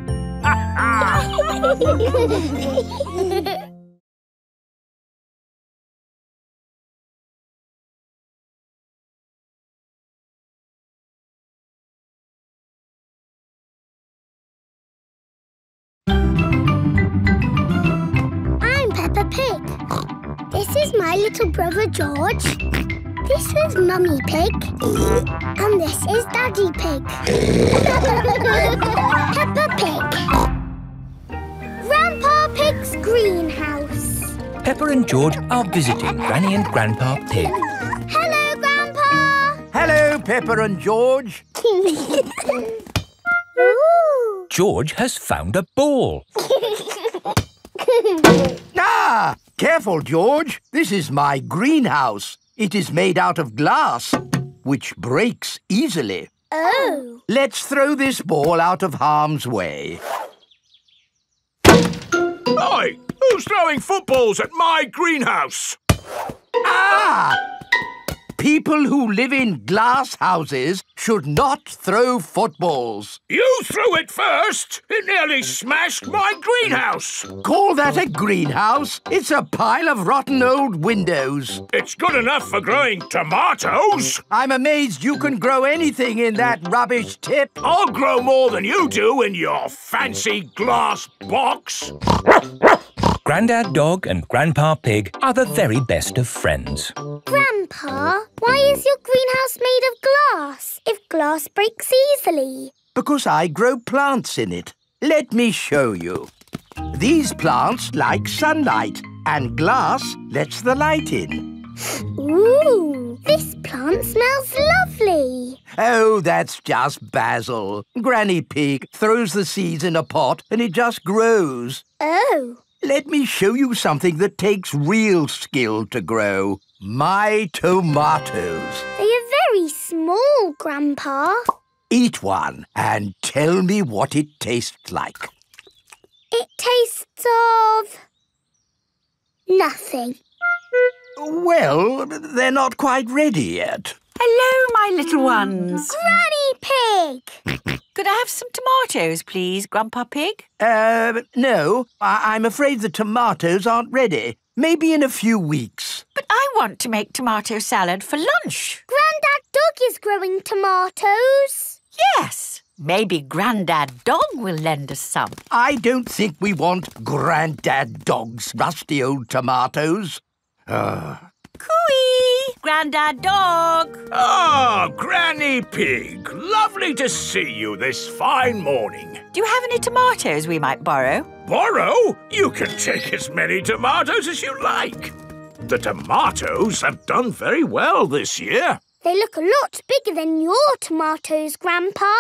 my little brother George. This is Mummy Pig. And this is Daddy Pig. Peppa Pig. Grandpa Pig's greenhouse. Peppa and George are visiting Granny and Grandpa Pig. Hello, Grandpa. Hello, Peppa and George. George has found a ball. Ah! Careful, George. This is my greenhouse. It is made out of glass, which breaks easily. Oh! Let's throw this ball out of harm's way. Oi! Who's throwing footballs at my greenhouse? Ah! People who live in glass houses should not throw footballs. You threw it first! It nearly smashed my greenhouse! Call that a greenhouse? It's a pile of rotten old windows. It's good enough for growing tomatoes. I'm amazed you can grow anything in that rubbish tip. I'll grow more than you do in your fancy glass box. Grandad Dog and Grandpa Pig are the very best of friends. Grandpa, why is your greenhouse made of glass if glass breaks easily? Because I grow plants in it. Let me show you. These plants like sunlight, and glass lets the light in. Ooh, this plant smells lovely. Oh, that's just basil. Granny Pig throws the seeds in a pot and it just grows. Oh. Let me show you something that takes real skill to grow. My tomatoes. They are very small, Grandpa. Eat one and tell me what it tastes like. It tastes of... nothing. Well, they're not quite ready yet. Hello, my little ones. Granny Pig! Could I have some tomatoes, please, Grandpa Pig? Uh, no. I I'm afraid the tomatoes aren't ready. Maybe in a few weeks. But I want to make tomato salad for lunch. Granddad Dog is growing tomatoes. Yes. Maybe Granddad Dog will lend us some. I don't think we want Granddad Dog's rusty old tomatoes. Ugh. Cooey! Grandad Dog! Oh, Granny Pig! Lovely to see you this fine morning. Do you have any tomatoes we might borrow? Borrow? You can take as many tomatoes as you like. The tomatoes have done very well this year. They look a lot bigger than your tomatoes, Grandpa.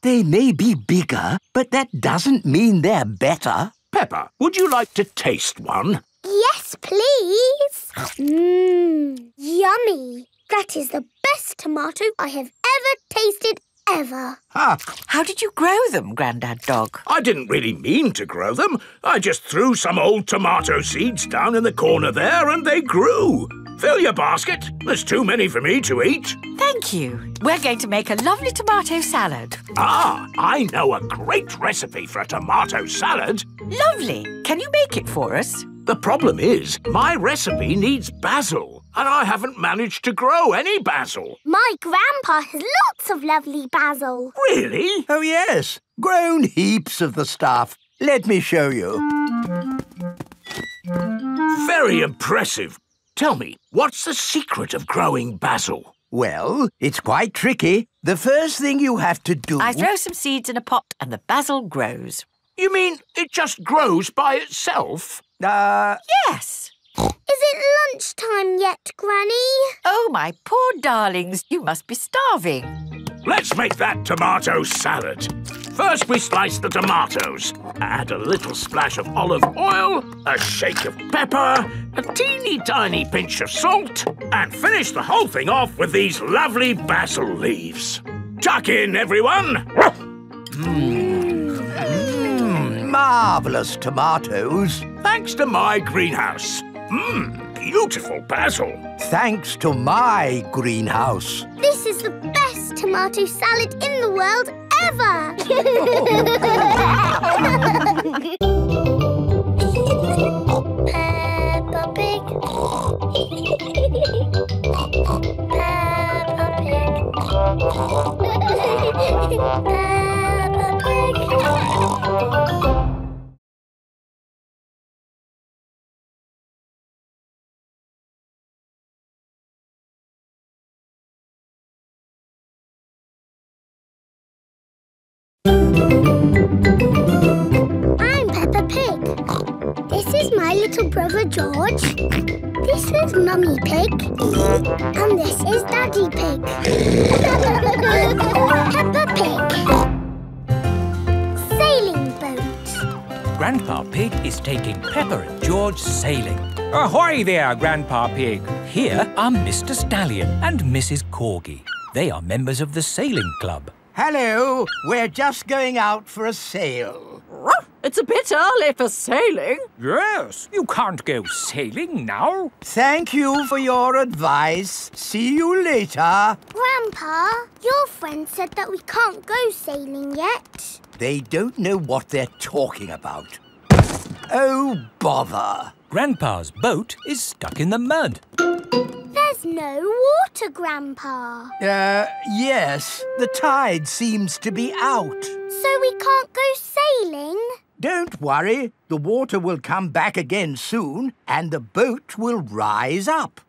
They may be bigger, but that doesn't mean they're better. Peppa, would you like to taste one? Yes, please. Mmm, yummy. That is the best tomato I have ever tasted ever. Ah. How did you grow them, Grandad Dog? I didn't really mean to grow them. I just threw some old tomato seeds down in the corner there and they grew. Fill your basket. There's too many for me to eat. Thank you. We're going to make a lovely tomato salad. Ah, I know a great recipe for a tomato salad. Lovely. Can you make it for us? The problem is, my recipe needs basil, and I haven't managed to grow any basil. My grandpa has lots of lovely basil. Really? Oh, yes. Grown heaps of the stuff. Let me show you. Very impressive. Tell me, what's the secret of growing basil? Well, it's quite tricky. The first thing you have to do... I throw some seeds in a pot and the basil grows. You mean it just grows by itself? Uh... Yes! Is it lunchtime yet, Granny? Oh, my poor darlings, you must be starving. Let's make that tomato salad. First we slice the tomatoes. Add a little splash of olive oil, a shake of pepper, a teeny tiny pinch of salt, and finish the whole thing off with these lovely basil leaves. Tuck in, everyone! Mmm. Marvellous tomatoes. Thanks to my greenhouse. Mmm, beautiful basil. Thanks to my greenhouse. This is the best tomato salad in the world ever. Peppa Pig. Peppa Pig. Peppa Pig. brother George. This is Mummy Pig. And this is Daddy Pig. Peppa Pig. Sailing boat. Grandpa Pig is taking Peppa and George sailing. Ahoy there, Grandpa Pig. Here are Mister Stallion and Missus Corgi. They are members of the sailing club. Hello, we're just going out for a sail. It's a bit early for sailing. Yes, you can't go sailing now. Thank you for your advice. See you later. Grandpa, your friend said that we can't go sailing yet. They don't know what they're talking about. Oh, bother. Grandpa's boat is stuck in the mud. There's no water, Grandpa. Uh, yes. The tide seems to be out. So we can't go sailing? Don't worry. The water will come back again soon and the boat will rise up.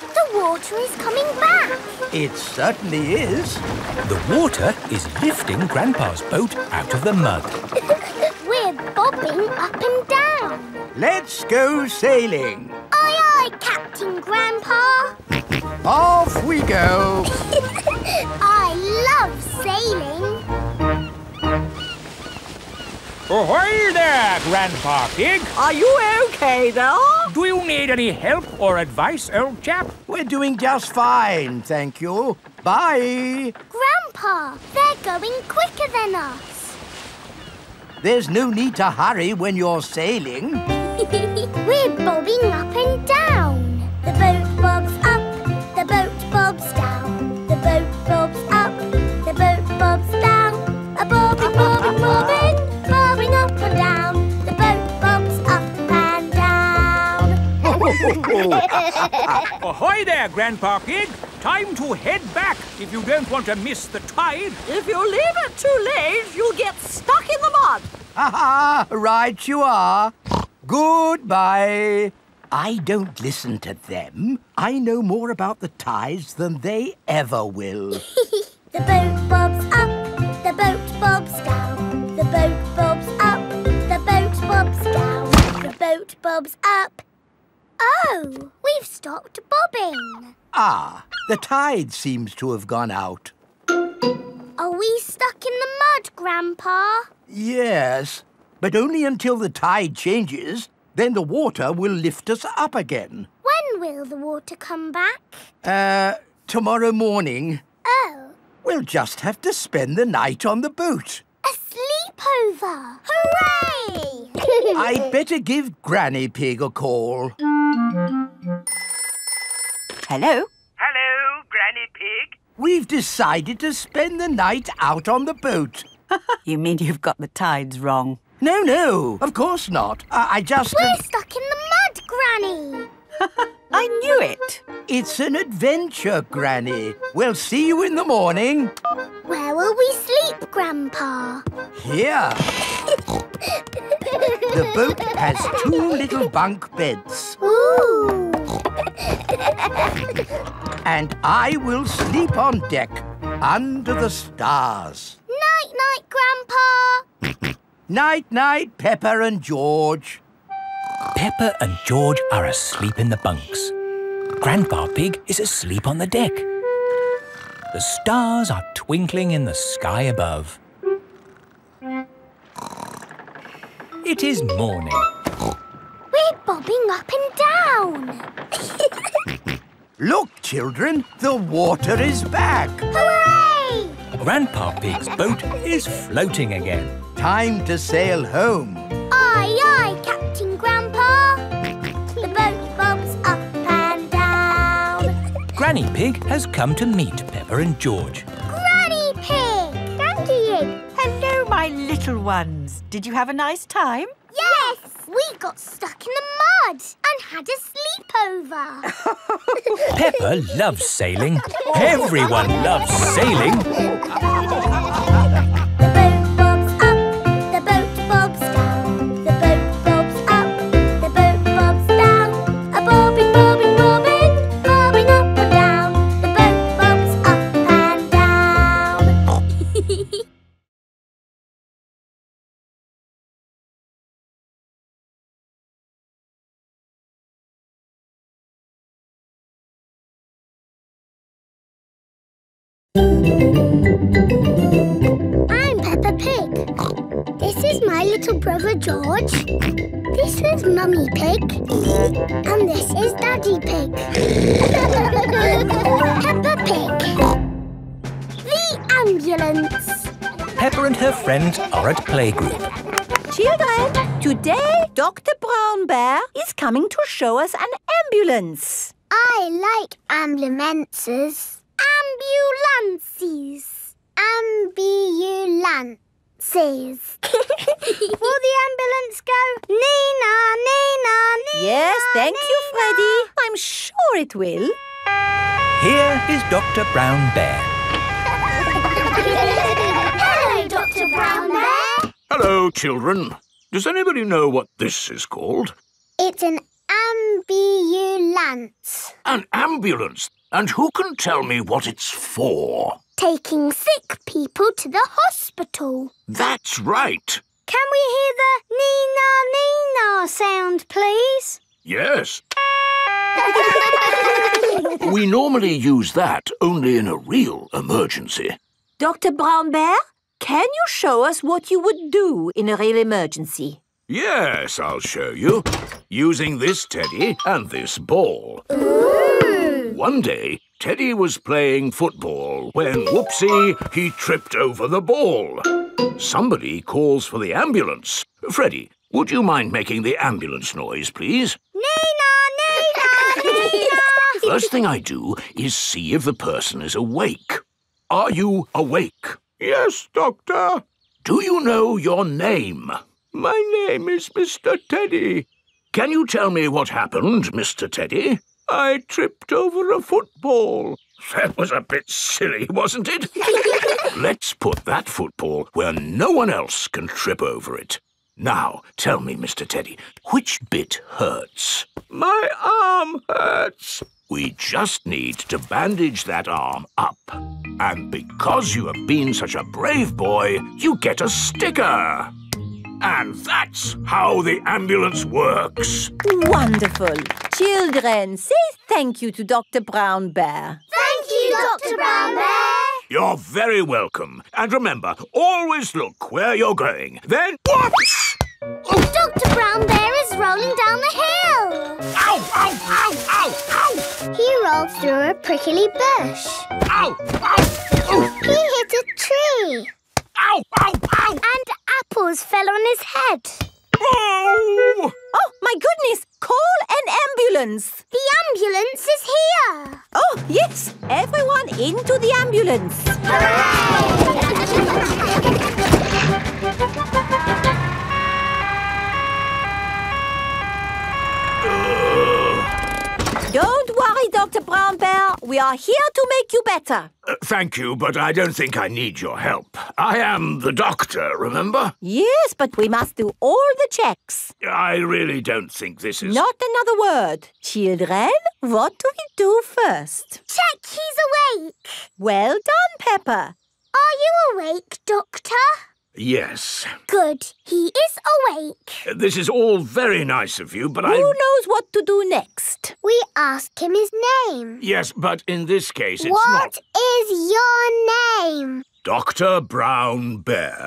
The water is coming back. It certainly is. The water is lifting Grandpa's boat out of the mud. We're bobbing up and down. Let's go sailing. Aye, aye, Captain Grandpa. Off we go. I love sailing. Ahoy there, Grandpa Pig. Are you OK there? Do you need any help or advice, old chap? We're doing just fine, thank you. Bye. Grandpa, they're going quicker than us. There's no need to hurry when you're sailing. We're bobbing up and down. The boat bobs up, the boat bobs down. The boat bobs up, the boat bobs down. A bobbing, bobbing, bobbing. Bobbing up and down, the boat bumps up and down. Ahoy there, Grandpa Pig. Time to head back if you don't want to miss the tide. If you leave it too late, you'll get stuck in the mud. Ha-ha, right you are. Goodbye. I don't listen to them. I know more about the tides than they ever will. The boat bobs up, the boat bobs down. The boat bobs up, the boat bobs down, the boat bobs up. Oh, we've stopped bobbing. Ah, the tide seems to have gone out. Are we stuck in the mud, Grandpa? Yes, but only until the tide changes. Then the water will lift us up again. When will the water come back? Uh, tomorrow morning. Oh. We'll just have to spend the night on the boat. Sleepover! Hooray! I'd better give Granny Pig a call. Hello? Hello, Granny Pig. We've decided to spend the night out on the boat. You mean you've got the tides wrong? No, no, of course not. I, I just... We're uh... stuck in the mud, Granny. I knew it. It's an adventure, Granny. We'll see you in the morning. Where will we sleep, Grandpa? Here. The boat has two little bunk beds. Ooh. And I will sleep on deck under the stars. Night-night, Grandpa. Night-night, Peppa and George. Peppa and George are asleep in the bunks. Grandpa Pig is asleep on the deck. The stars are twinkling in the sky above. It is morning. We're bobbing up and down. Look, children, the water is back. Hooray! Grandpa Pig's boat is floating again. Time to sail home. Aye, aye, Captain Grandpa. The boat bobs up and down. Granny Pig has come to meet Peppa and George. Granny Pig! Thank you. Hello, my little ones. Did you have a nice time? Yes! We got stuck in the mud and had a sleepover. Peppa loves sailing. Everyone loves sailing. I'm Peppa Pig. This is my little brother George. This is Mummy Pig. And this is Daddy Pig. Peppa Pig. The ambulance. Peppa and her friends are at playgroup. Children, today Doctor Brown Bear is coming to show us an ambulance. I like ambulances. Ambulances. Ambulances. Will the ambulance go, Nina, Nina, Nina? Yes, thank Nina. you, Freddy. I'm sure it will. Here is Doctor Brown Bear. Hello, Doctor Brown Bear. Hello, children. Does anybody know what this is called? It's an ambulance. An ambulance? And who can tell me what it's for? Taking sick people to the hospital. That's right. Can we hear the Nina Nina sound, please? Yes. We normally use that only in a real emergency. Doctor Brown Bear, can you show us what you would do in a real emergency? Yes, I'll show you. Using this teddy and this ball. Ooh. One day, Teddy was playing football when, whoopsie, he tripped over the ball. Somebody calls for the ambulance. Freddy, would you mind making the ambulance noise, please? Nina, Nina, Nina! First thing I do is see if the person is awake. Are you awake? Yes, Doctor. Do you know your name? My name is Mister Teddy. Can you tell me what happened, Mister Teddy? I tripped over a football. That was a bit silly, wasn't it? Let's put that football where no one else can trip over it. Now, tell me, Mister Teddy, which bit hurts? My arm hurts. We just need to bandage that arm up. And because you have been such a brave boy, you get a sticker. And that's how the ambulance works. Wonderful. Children, say thank you to Doctor Brown Bear. Thank you, Doctor Brown Bear. You're very welcome. And remember, always look where you're going. Then whoops! Doctor Brown Bear is rolling down the hill. Ow, ow, ow, ow, ow! He rolled through a prickly bush. Ow, ow, ow! He hit a tree. Ow, ow, ow! And apples fell on his head. Oh! Oh, my goodness! Call an ambulance! The ambulance is here! Oh, yes! Everyone into the ambulance! Hooray! Don't worry, Doctor Brown Bear. We are here to make you better. Uh, thank you, but I don't think I need your help. I am the doctor, remember? Yes, but we must do all the checks. I really don't think this is... Not another word. Children, what do we do first? Check he's awake. Well done, Peppa. Are you awake, Doctor? Yes. Good. He is awake. Uh, this is all very nice of you, but Who I... Who knows what to do next? We ask him his name. Yes, but in this case it's what not... What is your name? Doctor Brown Bear.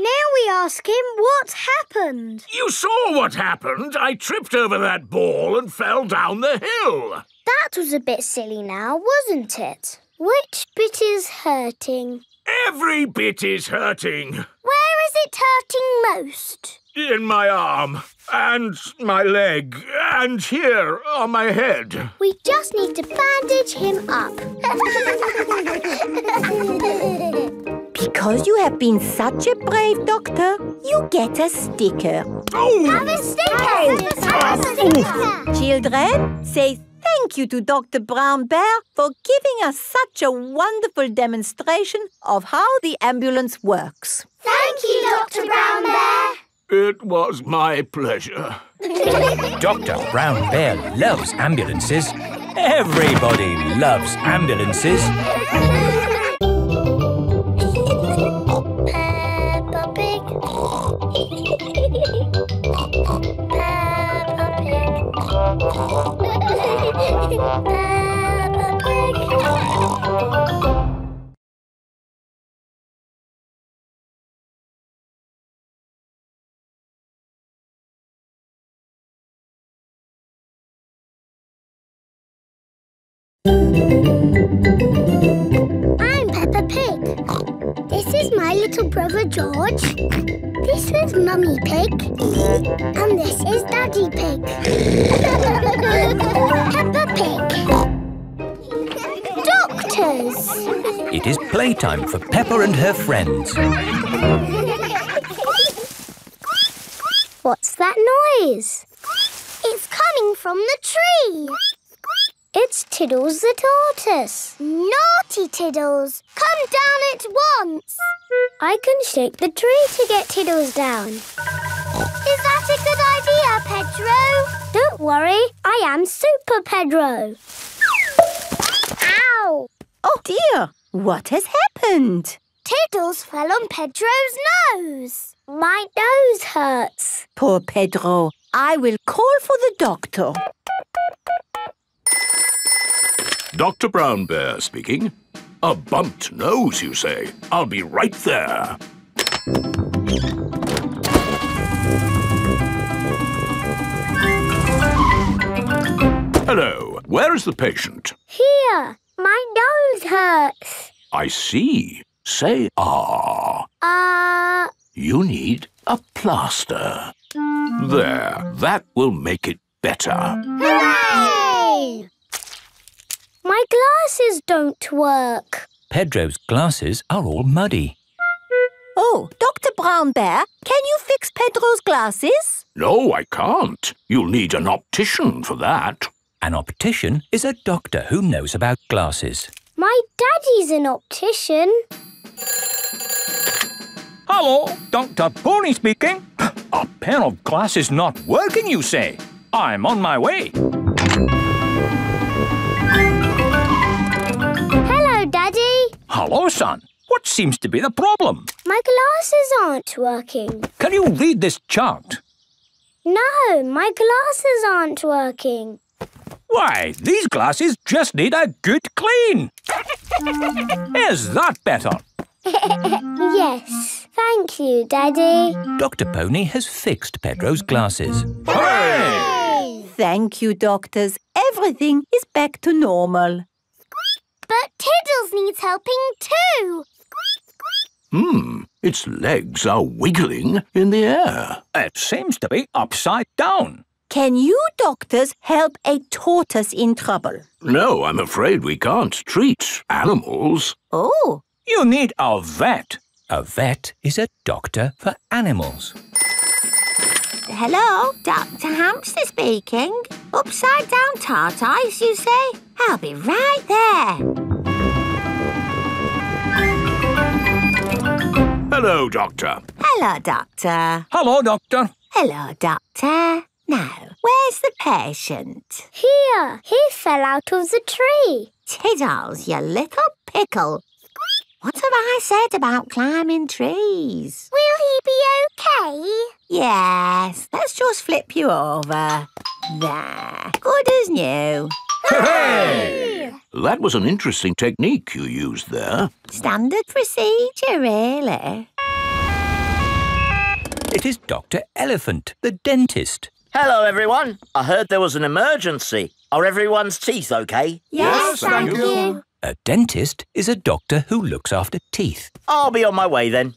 Now we ask him what happened. You saw what happened. I tripped over that ball and fell down the hill. That was a bit silly now, wasn't it? Which bit is hurting? Every bit is hurting. Where is it hurting most? In my arm, and my leg, and here on my head. We just need to bandage him up. Because you have been such a brave doctor, you get a sticker. Oh! Have a sticker! Oh. Have a sticker! Children, say thank you to Doctor Brown Bear for giving us such a wonderful demonstration of how the ambulance works. Thank you, Doctor Brown Bear. It was my pleasure. Doctor Brown Bear loves ambulances. Everybody loves ambulances. Peppa Pig. Peppa Pig. Peppa Pig. I'm Peppa Pig. This is my little brother George. This is Mummy Pig. And this is Daddy Pig. Peppa Pig. Doctors! It is playtime for Peppa and her friends. What's that noise? It's coming from the tree. It's Tiddles the tortoise. Naughty Tiddles! Come down at once! I can shake the tree to get Tiddles down. Is that a good idea, Pedro? Don't worry, I am Super Pedro. Ow! Oh dear, what has happened? Tiddles fell on Pedro's nose. My nose hurts. Poor Pedro, I will call for the doctor. Doctor Brown Bear speaking. A bumped nose, you say? I'll be right there. Hello. Where is the patient? Here. My nose hurts. I see. Say ah. Ah. Uh... You need a plaster. There. That will make it better. Hooray! My glasses don't work. Pedro's glasses are all muddy. Oh, Doctor Brown Bear, can you fix Pedro's glasses? No, I can't. You'll need an optician for that. An optician is a doctor who knows about glasses. My daddy's an optician. Hello, Doctor Pony speaking. A pair of glasses not working, you say? I'm on my way. Daddy? Hello, son. What seems to be the problem? My glasses aren't working. Can you read this chart? No, my glasses aren't working. Why, these glasses just need a good clean. Is that better? Yes. Thank you, Daddy. Doctor Pony has fixed Pedro's glasses. Hooray! Thank you, doctors. Everything is back to normal. But Tiddles needs helping too. Hmm, its legs are wiggling in the air. It seems to be upside down. Can you doctors help a tortoise in trouble? No, I'm afraid we can't treat animals. Oh. You need a vet. A vet is a doctor for animals. Hello, Doctor Hamster speaking. Upside down tart ice, you say? I'll be right there. Hello, Doctor. Hello, Doctor. Hello, Doctor. Hello, Doctor. Now, where's the patient? Here. He fell out of the tree. Tiddles, you little pickle. What have I said about climbing trees? Will he be okay? Yes, let's just flip you over. There, good as new. Hooray! That was an interesting technique you used there. Standard procedure, really. It is Doctor Elephant, the dentist. Hello, everyone. I heard there was an emergency. Are everyone's teeth okay? Yes, yes thank, thank you. you. A dentist is a doctor who looks after teeth. I'll be on my way then.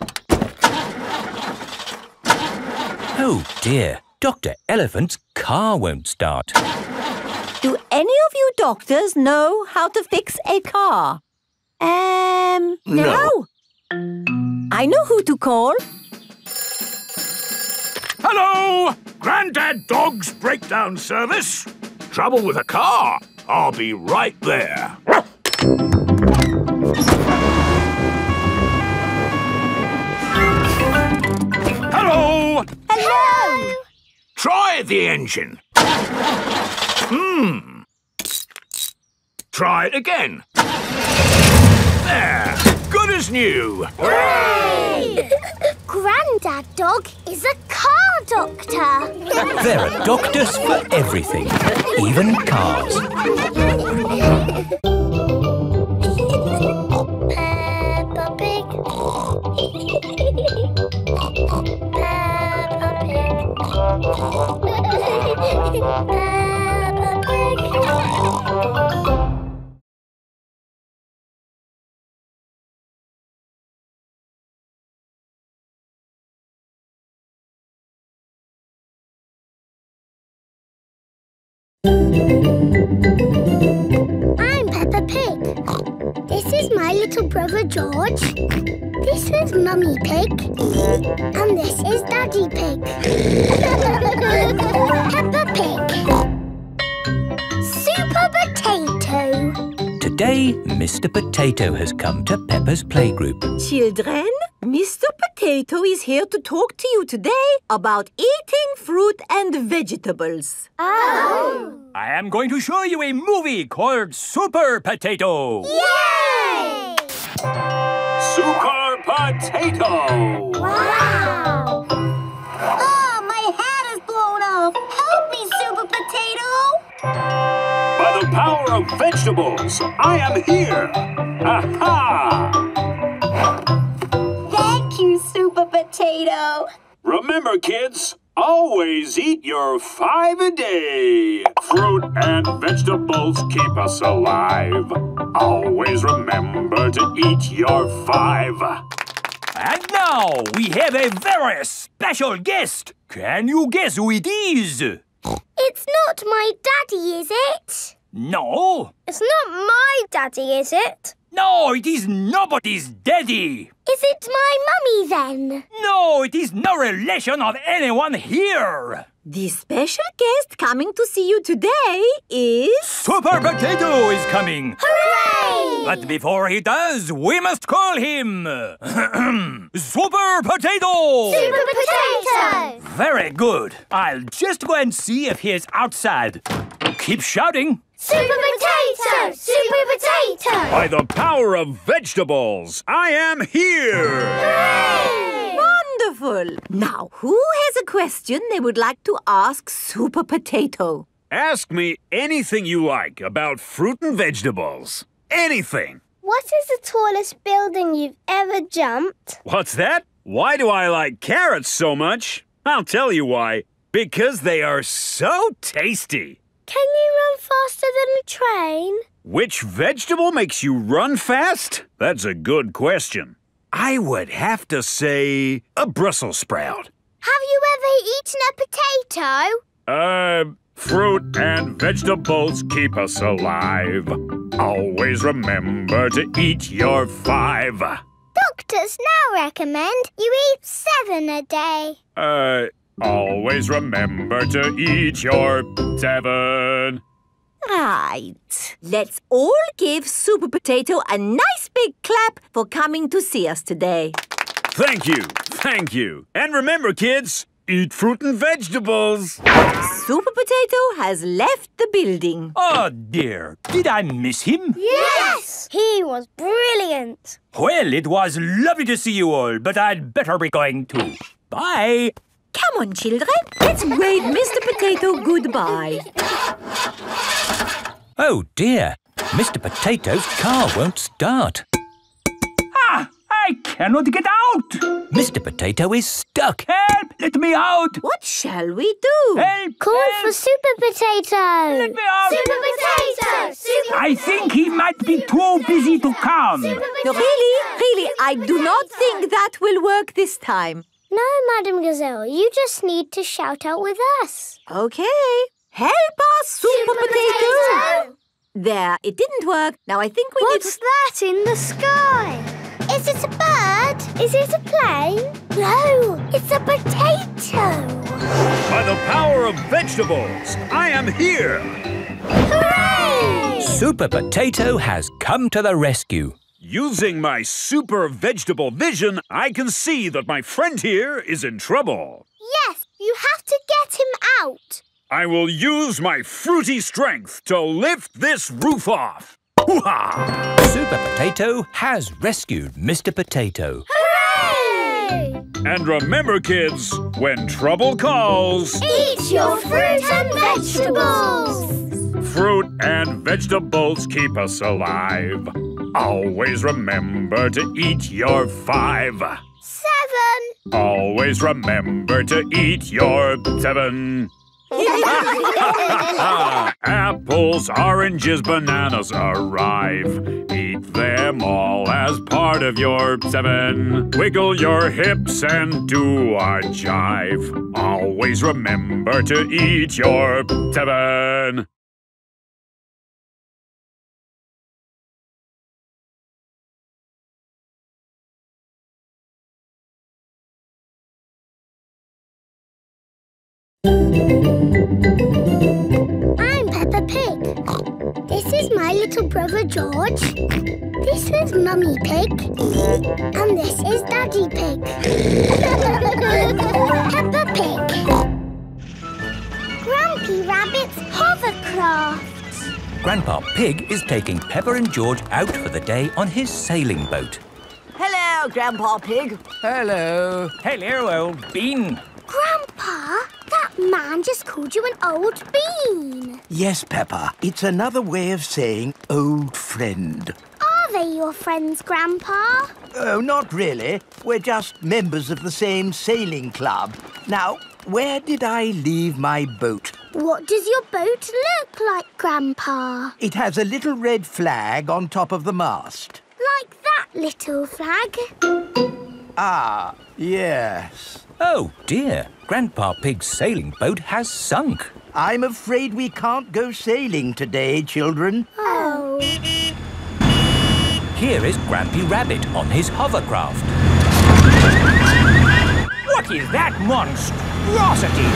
Oh dear, Doctor Elephant's car won't start. Do any of you doctors know how to fix a car? Um, no. no. I know who to call. Hello, Granddad Dog's breakdown service. Trouble with a car. I'll be right there. Hello! Hello! Try the engine. Hmm. Try it again. There. Good as new. Hooray! Granddad Dog is a car doctor. There are doctors for everything, even cars. Peppa Pig. little brother George. This is Mummy Pig. And this is Daddy Pig. Peppa Pig. Super Potato. Today, Mister Potato has come to Peppa's playgroup. Children, Mister Potato is here to talk to you today about eating fruit and vegetables. Oh! I am going to show you a movie called Super Potato. Yay! Super Potato! Wow! Oh, my hat is blown off. Help me, Super Potato! By the power of vegetables, I am here. Aha! Thank you, Super Potato. Remember, kids, always eat your five a day. Fruit and vegetables keep us alive. Always remember to eat your five. And now we have a very special guest. Can you guess who it is? It's not my daddy, is it? No. It's not my daddy, is it? No, it is nobody's daddy. Is it my mummy, then? No, it is no relation of anyone here. The special guest coming to see you today is... Super Potato is coming. Hooray! But before he does, we must call him... Super Potato! Super Potato! Very good. I'll just go and see if he is outside. Keep shouting. Super Potato! Super Potato! By the power of vegetables, I am here! Hooray! Wonderful! Now, who has a question they would like to ask Super Potato? Ask me anything you like about fruit and vegetables. Anything! What is the tallest building you've ever jumped? What's that? Why do I like carrots so much? I'll tell you why. Because they are so tasty! Can you run faster than a train? Which vegetable makes you run fast? That's a good question. I would have to say a Brussels sprout. Have you ever eaten a potato? Uh, fruit and vegetables keep us alive. Always remember to eat your five. Doctors now recommend you eat seven a day. Uh... Always remember to eat your seven. Right. Let's all give Super Potato a nice big clap for coming to see us today. Thank you. Thank you. And remember, kids, eat fruit and vegetables. Super Potato has left the building. Oh, dear. Did I miss him? Yes! He was brilliant. Well, it was lovely to see you all, but I'd better be going too. Bye. Come on, children. Let's wave Mister Potato goodbye. Oh, dear. Mister Potato's car won't start. Ah! I cannot get out! Mister Potato is stuck. Help! Let me out! What shall we do? Help! Call help. for Super Potato! Let me out! Super Potato! Super I potato. think he might be Super too potato. busy to come. No, really, really, I do not think that will work this time. No, Madam Gazelle, you just need to shout out with us. Okay. Help us, Super, Super Potato. Potato! There, it didn't work. Now I think we What's need to... What's that in the sky? Is it a bird? Is it a plane? No, it's a potato. By the power of vegetables, I am here. Hooray! Super Potato has come to the rescue. Using my super vegetable vision, I can see that my friend here is in trouble. Yes, you have to get him out. I will use my fruity strength to lift this roof off. Hoo-ha! Super Potato has rescued Mister Potato. Hooray! And remember, kids, when trouble calls... Eat your fruit and vegetables! Fruit and vegetables keep us alive. Always remember to eat your five. Seven. Always remember to eat your seven. Apples, oranges, bananas arrive. Eat them all as part of your seven. Wiggle your hips and do a jive. Always remember to eat your seven. This is my little brother George. This is Mummy Pig. And this is Daddy Pig. Peppa Pig. Grampy Rabbit's hovercraft. Grandpa Pig is taking Peppa and George out for the day on his sailing boat. Hello, Grandpa Pig. Hello. Hello, old bean. Grandpa, that man just called you an old bean. Yes, Peppa. It's another way of saying old friend. Are they your friends, Grandpa? Oh, not really. We're just members of the same sailing club. Now, where did I leave my boat? What does your boat look like, Grandpa? It has a little red flag on top of the mast. Like that little flag? Ah, yes. Oh, dear. Grandpa Pig's sailing boat has sunk. I'm afraid we can't go sailing today, children. Oh. Here is Grampy Rabbit on his hovercraft. What is that monstrosity?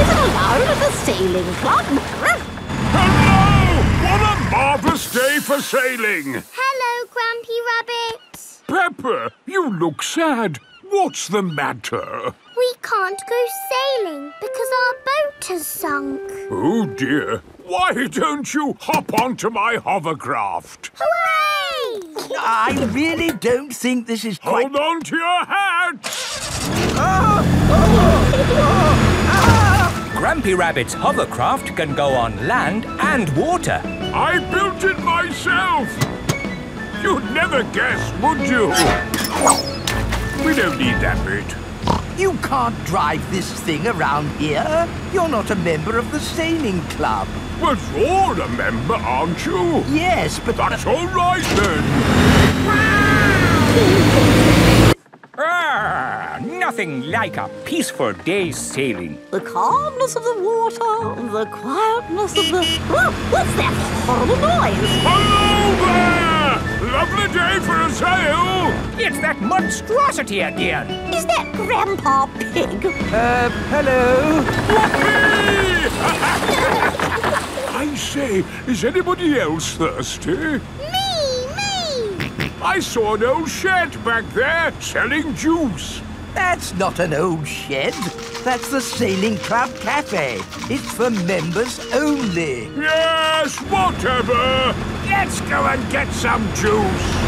It's allowed at the sailing club. Hello! What a marvellous day for sailing. Hello, Grampy Rabbit. Peppa, you look sad. What's the matter? We can't go sailing because our boat has sunk. Oh, dear. Why don't you hop onto my hovercraft? Hooray! I really don't think this is quite... Hold on to your hat! Ah! Oh! Oh! Ah! Grampy Rabbit's hovercraft can go on land and water. I built it myself! You'd never guess, would you? We don't need that bit. You can't drive this thing around here. You're not a member of the sailing club. But you're a member, aren't you? Yes, but... That's all right, then. Ah, nothing like a peaceful day's sailing. The calmness of the water, the quietness of the... Oh, what's that horrible noise? Hello there! Lovely day for a sail! It's that monstrosity again! Is that Grandpa Pig? Uh, hello? I say, is anybody else thirsty? Me, me! I saw an old shed back there selling juice. That's not an old shed. That's the Sailing Club Cafe. It's for members only. Yes, whatever. Let's go and get some juice.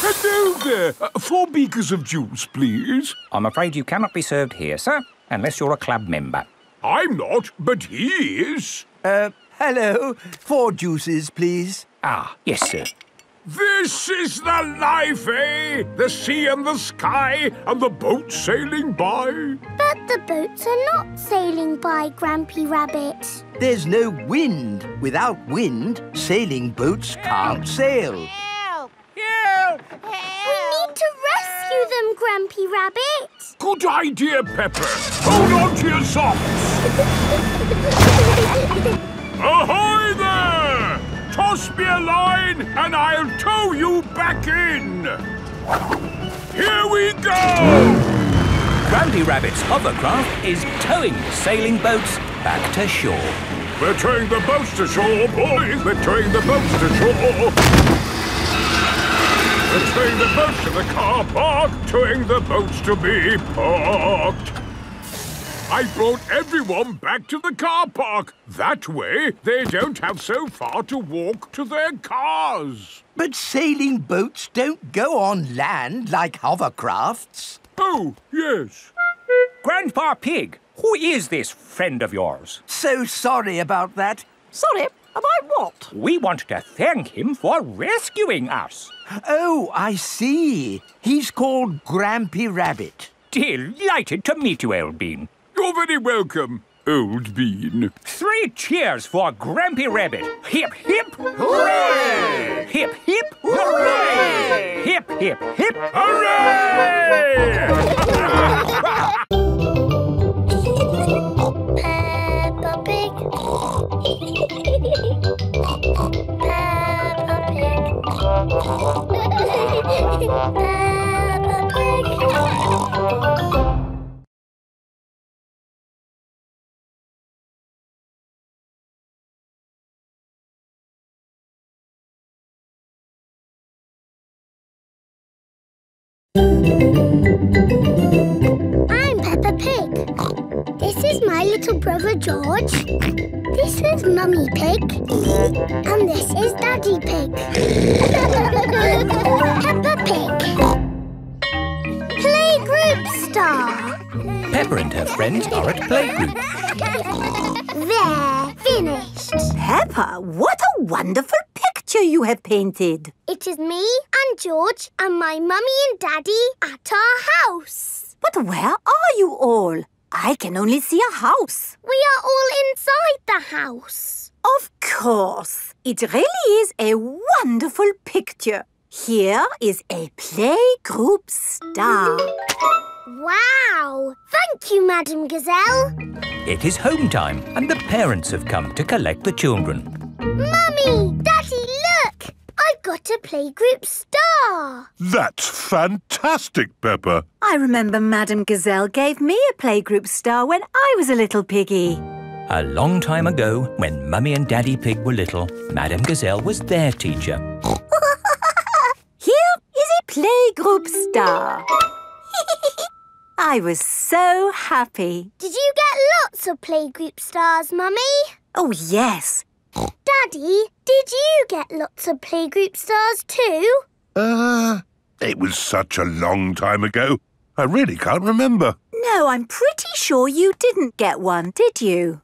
Hello there. Uh, four beakers of juice, please. I'm afraid you cannot be served here, sir, unless you're a club member. I'm not, but he is. Uh, hello. Four juices, please. Ah, yes, sir. This is the life, eh? The sea and the sky and the boat sailing by. But the boats are not sailing by, Grampy Rabbit. There's no wind. Without wind, sailing boats Help. can't sail. Help! Help! Help! We need to rescue them, Grampy Rabbit. Good idea, Peppa. Hold on to your socks. Ahoy there! Toss me a line and I'll tow you back in! Here we go! Grampy Rabbit's hovercraft is towing the sailing boats back to shore. We're towing the boats to shore, boys! We're towing the boats to shore! We're towing the boats to the car park, towing the boats to be parked. I brought everyone back to the car park. That way, they don't have so far to walk to their cars. But sailing boats don't go on land like hovercrafts. Oh, yes. Grandpa Pig, who is this friend of yours? So sorry about that. Sorry? About what? We want to thank him for rescuing us. Oh, I see. He's called Grampy Rabbit. Delighted to meet you, old bean. You're very welcome, old bean. Three cheers for Grampy Rabbit. Hip, hip, hooray! Hip, hip, hooray! Hip, hip, hip, hooray! Peppa Pig. Peppa Pig. Peppa Pig. I'm Peppa Pig. This is my little brother George. This is Mummy Pig. And this is Daddy Pig. Peppa Pig. Playgroup star. Peppa and her friends are at playgroup. They're finished. Peppa, what a wonderful picture you have painted. It is me and George and my mummy and daddy at our house. But where are you all? I can only see a house. We are all inside the house. Of course. It really is a wonderful picture. Here is a playgroup star. Wow! Thank you, Madam Gazelle. It is home time and the parents have come to collect the children. Mummy! Daddy, look! I've got a playgroup star. That's fantastic, Peppa. I remember Madam Gazelle gave me a playgroup star when I was a little piggy. A long time ago, when Mummy and Daddy Pig were little, Madam Gazelle was their teacher. Here is a playgroup star. I was so happy. Did you get lots of playgroup stars, Mummy? Oh, yes. Daddy, did you get lots of playgroup stars too? Uh, it was such a long time ago. I really can't remember. No, I'm pretty sure you didn't get one, did you?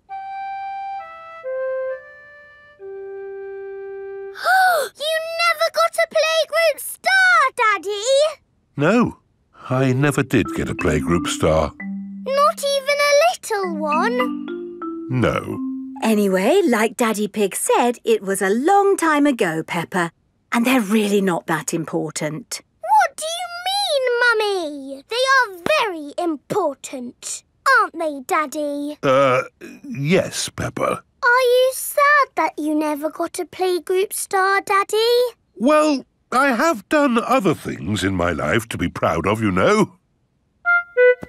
You never got a playgroup star, Daddy! No, I never did get a playgroup star. Not even a little one? No. Anyway, like Daddy Pig said, it was a long time ago, Peppa. And they're really not that important. What do you mean, Mummy? They are very important, aren't they, Daddy? Uh, yes, Peppa. Are you sad that you never got a playgroup star, Daddy? Well, I have done other things in my life to be proud of, you know.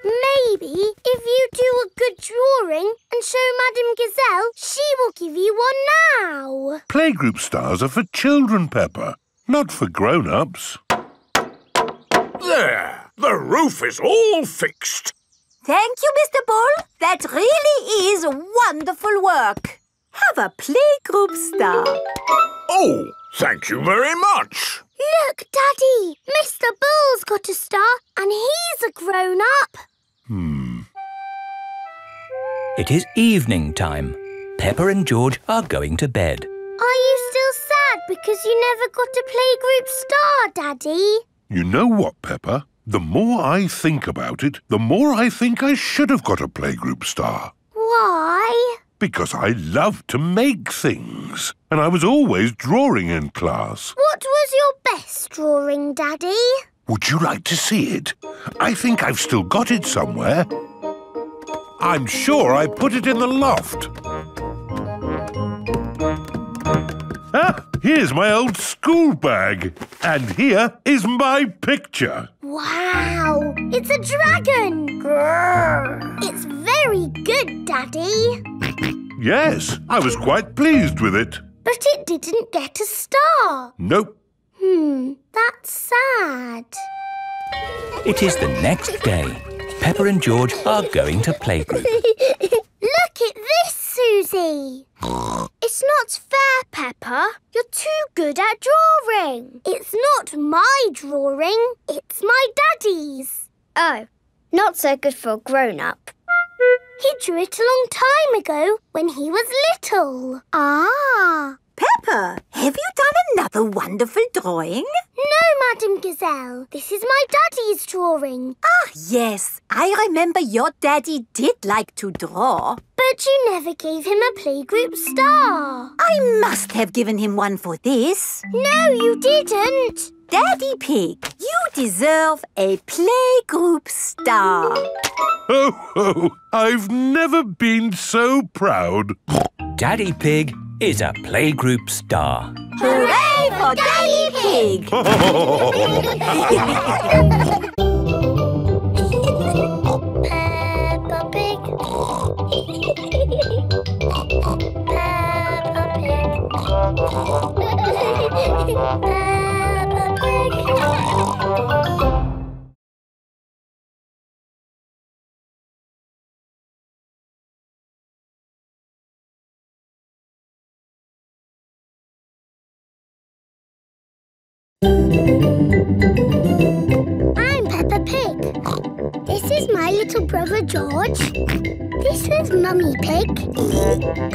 Maybe if you do a good drawing and show Madam Gazelle, she will give you one now. Playgroup stars are for children, Peppa, not for grown-ups. There! The roof is all fixed. Thank you, Mister Bull. That really is wonderful work. Have a playgroup star. Oh, thank you very much. Look, Daddy, Mister Bull's got a star and he's a grown-up. Hmm. It is evening time. Peppa and George are going to bed. Are you still sad because you never got a playgroup star, Daddy? You know what, Peppa? The more I think about it, the more I think I should have got a playgroup star. Why? Because I love to make things, and I was always drawing in class. What was your best drawing, Daddy? Would you like to see it? I think I've still got it somewhere. I'm sure I put it in the loft. Ah! Here's my old school bag, and here is my picture. Wow! It's a dragon! Grrr. It's very good, Daddy. Yes, I was quite pleased with it. But it didn't get a star. Nope. Hmm, that's sad. It is the next day. Peppa and George are going to playgroup. Look at this, Susie. It's not fair, Peppa. You're too good at drawing. It's not my drawing. It's my daddy's. Oh, not so good for a grown-up. He drew it a long time ago when he was little. Ah. Peppa, have you done another wonderful drawing? No, Madam Gazelle. This is my daddy's drawing. Ah, yes. I remember your daddy did like to draw. But you never gave him a playgroup star. I must have given him one for this. No, you didn't. Daddy Pig, you deserve a playgroup star. Ho, ho. I've never been so proud. Daddy Pig is a playgroup star. Hooray for Daddy Pig! Peppa Pig. Peppa Pig. Peppa Pig. I'm Peppa Pig. This is my little brother George. This is Mummy Pig.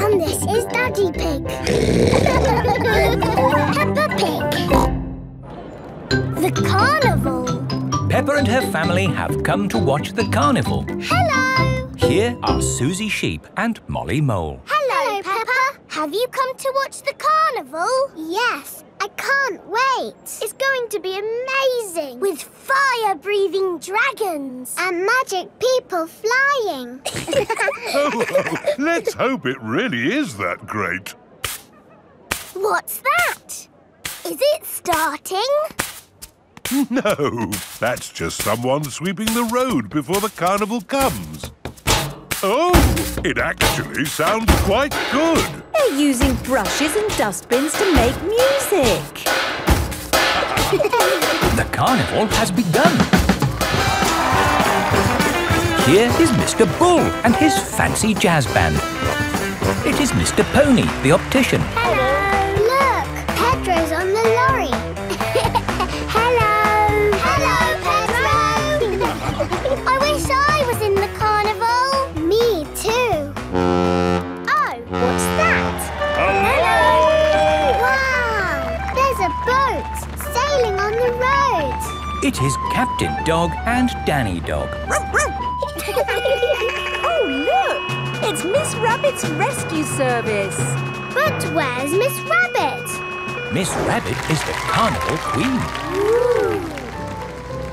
And this is Daddy Pig. Peppa Pig. The carnival. Peppa and her family have come to watch the carnival. Hello! Here are Susie Sheep and Molly Mole. Hello, Peppa. Have you come to watch the carnival? Yes. I can't wait. It's going to be amazing. With fire-breathing dragons. And magic people flying. oh, oh, let's hope it really is that great. What's that? Is it starting? No, that's just someone sweeping the road before the carnival comes. Oh, it actually sounds quite good. They're using brushes and dustbins to make music. The carnival has begun. Here is Mister Bull and his fancy jazz band. It is Mister Pony, the optician. Hello. Look, Pedro's on the lorry. Hello. Hello, Pedro. I wish I was in the carnival. Me too. Oh, what's that? Hello! Wow! There's a boat sailing on the road. It is Captain Dog and Danny Dog. Oh, look! It's Miss Rabbit's rescue service. But where's Miss Rabbit? Miss Rabbit is the carnival queen. Ooh.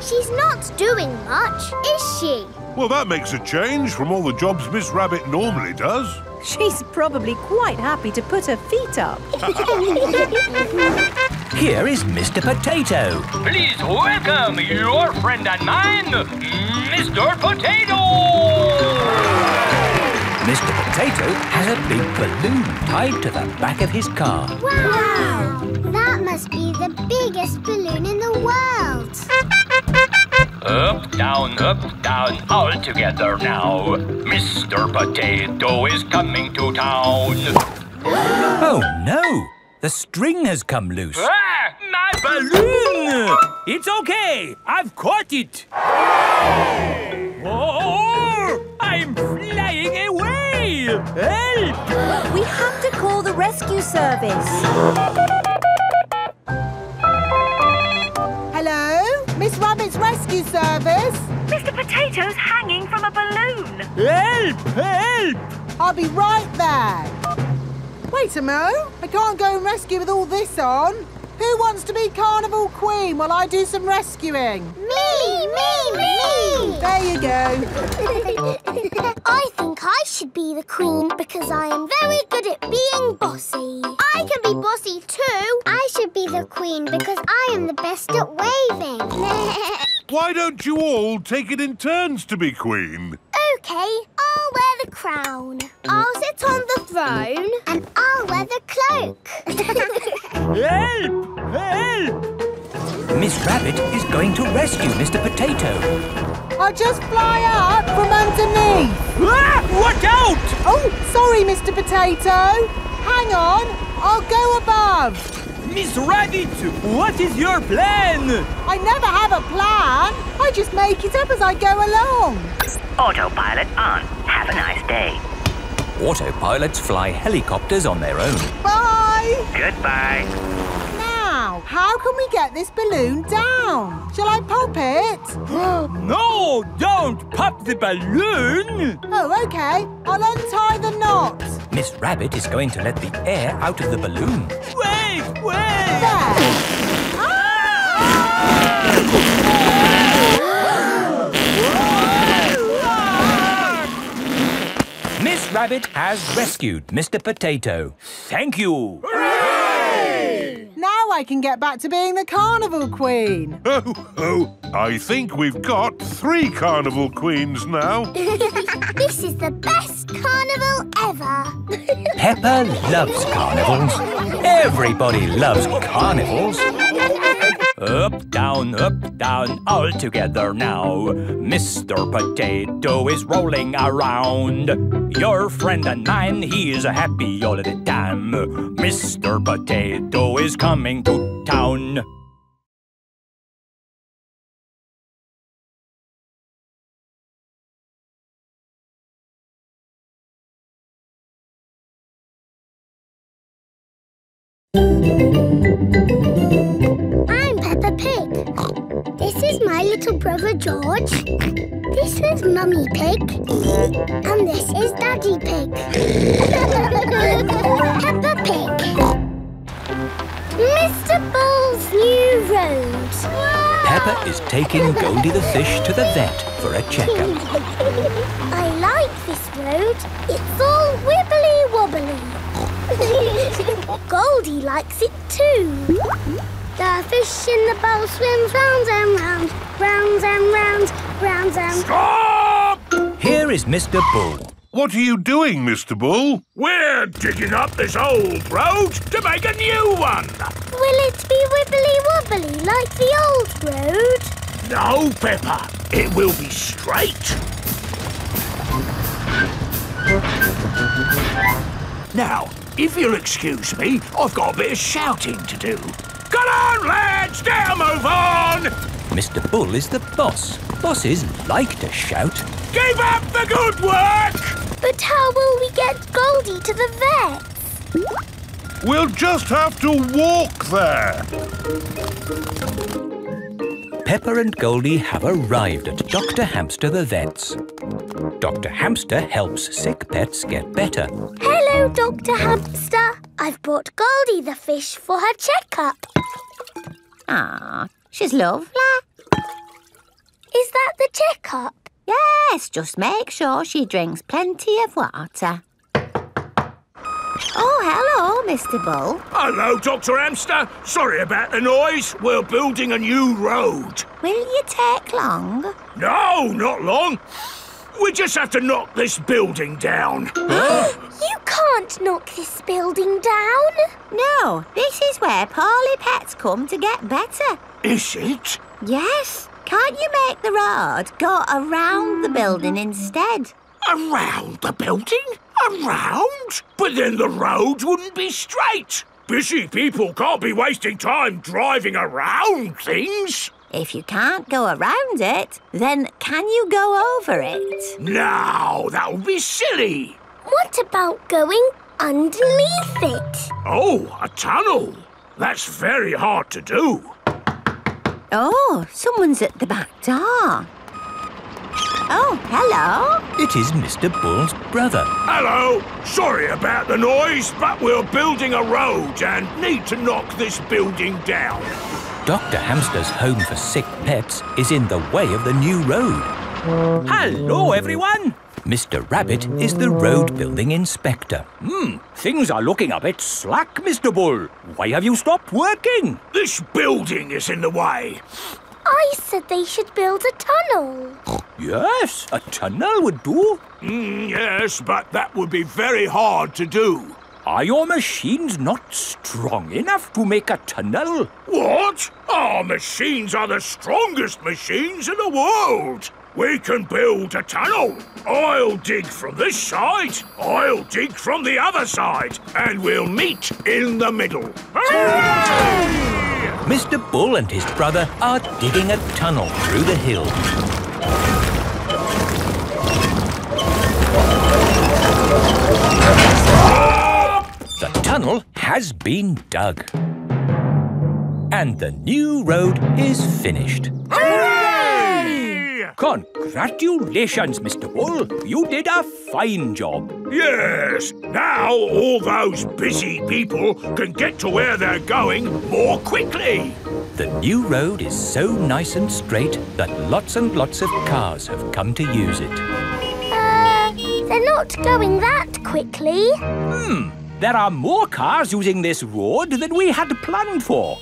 She's not doing much, is she? Well, that makes a change from all the jobs Miss Rabbit normally does. She's probably quite happy to put her feet up. Here is Mister Potato. Please welcome your friend and mine, Mister Potato! Mister Potato has a big balloon tied to the back of his car. Wow! wow. That must be the biggest balloon in the world. Up, down, up, down, all together now. Mister Potato is coming to town. Oh, no! The string has come loose. Ah, my balloon! It's okay. I've caught it. Oh, I'm flying away. Help! We have to call the rescue service. Hello? Miss Rabbit's rescue service. Mister Potato's hanging from a balloon. Help! Help! I'll be right there. Wait a mo. I can't go and rescue with all this on. Who wants to be carnival queen while I do some rescuing? Me! Me! Me! There you go. I think I should be the queen because I am very good at being bossy. I can be bossy too. I should be the queen because I am the best at waving. Why don't you all take it in turns to be queen? OK, I'll wear the crown. I'll sit on the throne. And I'll wear the cloak. Help! Help! Miss Rabbit is going to rescue Mister Potato. I'll just fly up from underneath. Ah! Watch out! Oh, sorry, Mister Potato. Hang on, I'll go above. Miss Rabbit, what is your plan? I never have a plan. I just make it up as I go along. Autopilot on. Have a nice day. Autopilots fly helicopters on their own. Bye. Goodbye. Now, how can we get this balloon down? Shall I pop it? No, don't pop the balloon. Oh, OK. I'll untie the knot. Miss Rabbit is going to let the air out of the balloon. Wait, wait! There! Ah! Miss Rabbit has rescued Mister Potato. Thank you! Hooray! Now I can get back to being the carnival queen. Oh, oh, I think we've got three carnival queens now. This is the best carnival ever. Peppa loves carnivals. Everybody loves carnivals. Up, down, up, down, all together now. Mister Potato is rolling around. Your friend and mine, he is happy all the time. Mister Potato is coming to town. I'm Peppa Pig. This is my little brother George. This is Mummy Pig. And this is Daddy Pig. Peppa Pig. Mister Bull's new road. Wow. Peppa is taking Goldie the fish to the vet for a checkup. I like this road. It's all wibbly-wobbly. Goldie likes it too. The fish in the bowl swims round and round, round and round, round and... Stop! Here is Mister Bull. What are you doing, Mister Bull? We're digging up this old road to make a new one. Will it be wibbly-wobbly like the old road? No, Peppa. It will be straight. Now, if you'll excuse me, I've got a bit of shouting to do. Come on, lads! Now move on! Mister Bull is the boss. Bosses like to shout. Keep up the good work! But how will we get Goldie to the vet? We'll just have to walk there. Peppa and Goldie have arrived at Doctor Hamster the vet's. Doctor Hamster helps sick pets get better. Hello, Doctor Hamster. I've brought Goldie the fish for her checkup. Ah, she's lovely. Is that the checkup? Yes, just make sure she drinks plenty of water. Oh, hello, Mister Bull. Hello, Doctor Hamster. Sorry about the noise. We're building a new road. Will you take long? No, not long. We just have to knock this building down. You can't knock this building down. No, this is where poorly pets come to get better. Is it? Yes. Can't you make the road go around the building instead? Around the building? Around? But then the road wouldn't be straight. Busy people can't be wasting time driving around things. If you can't go around it, then can you go over it? No, that would be silly. What about going underneath it? Oh, a tunnel. That's very hard to do. Oh, someone's at the back door. Oh, hello. It is Mister Bull's brother. Hello. Sorry about the noise, but we're building a road and need to knock this building down. Doctor Hamster's home for sick pets is in the way of the new road. Hello, everyone. Mister Rabbit is the road building inspector. Hmm, things are looking a bit slack, Mister Bull. Why have you stopped working? This building is in the way. I said they should build a tunnel. Yes, a tunnel would do. Mm, yes, but that would be very hard to do. Are your machines not strong enough to make a tunnel? What? Our machines are the strongest machines in the world. We can build a tunnel. I'll dig from this side, I'll dig from the other side, and we'll meet in the middle. Hooray! Mister Bull and his brother are digging a tunnel through the hill. The tunnel has been dug. And the new road is finished. Hooray! Congratulations, Mister Bull. You did a fine job. Yes. Now all those busy people can get to where they're going more quickly. The new road is so nice and straight that lots and lots of cars have come to use it. Uh, they're not going that quickly. Hmm. There are more cars using this road than we had planned for.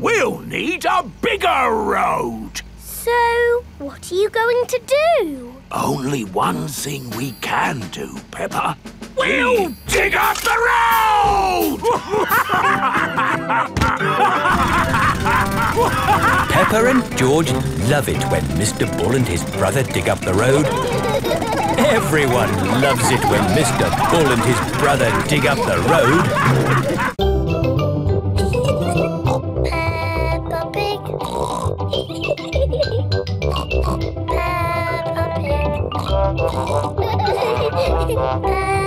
We'll need a bigger road. So, what are you going to do? Only one thing we can do, Peppa. We'll dig up the road! Peppa and George love it when Mister Bull and his brother dig up the road. Everyone loves it when Mister Bull and his brother dig up the road. Peppa Pig. Peppa Pig. Peppa Pig.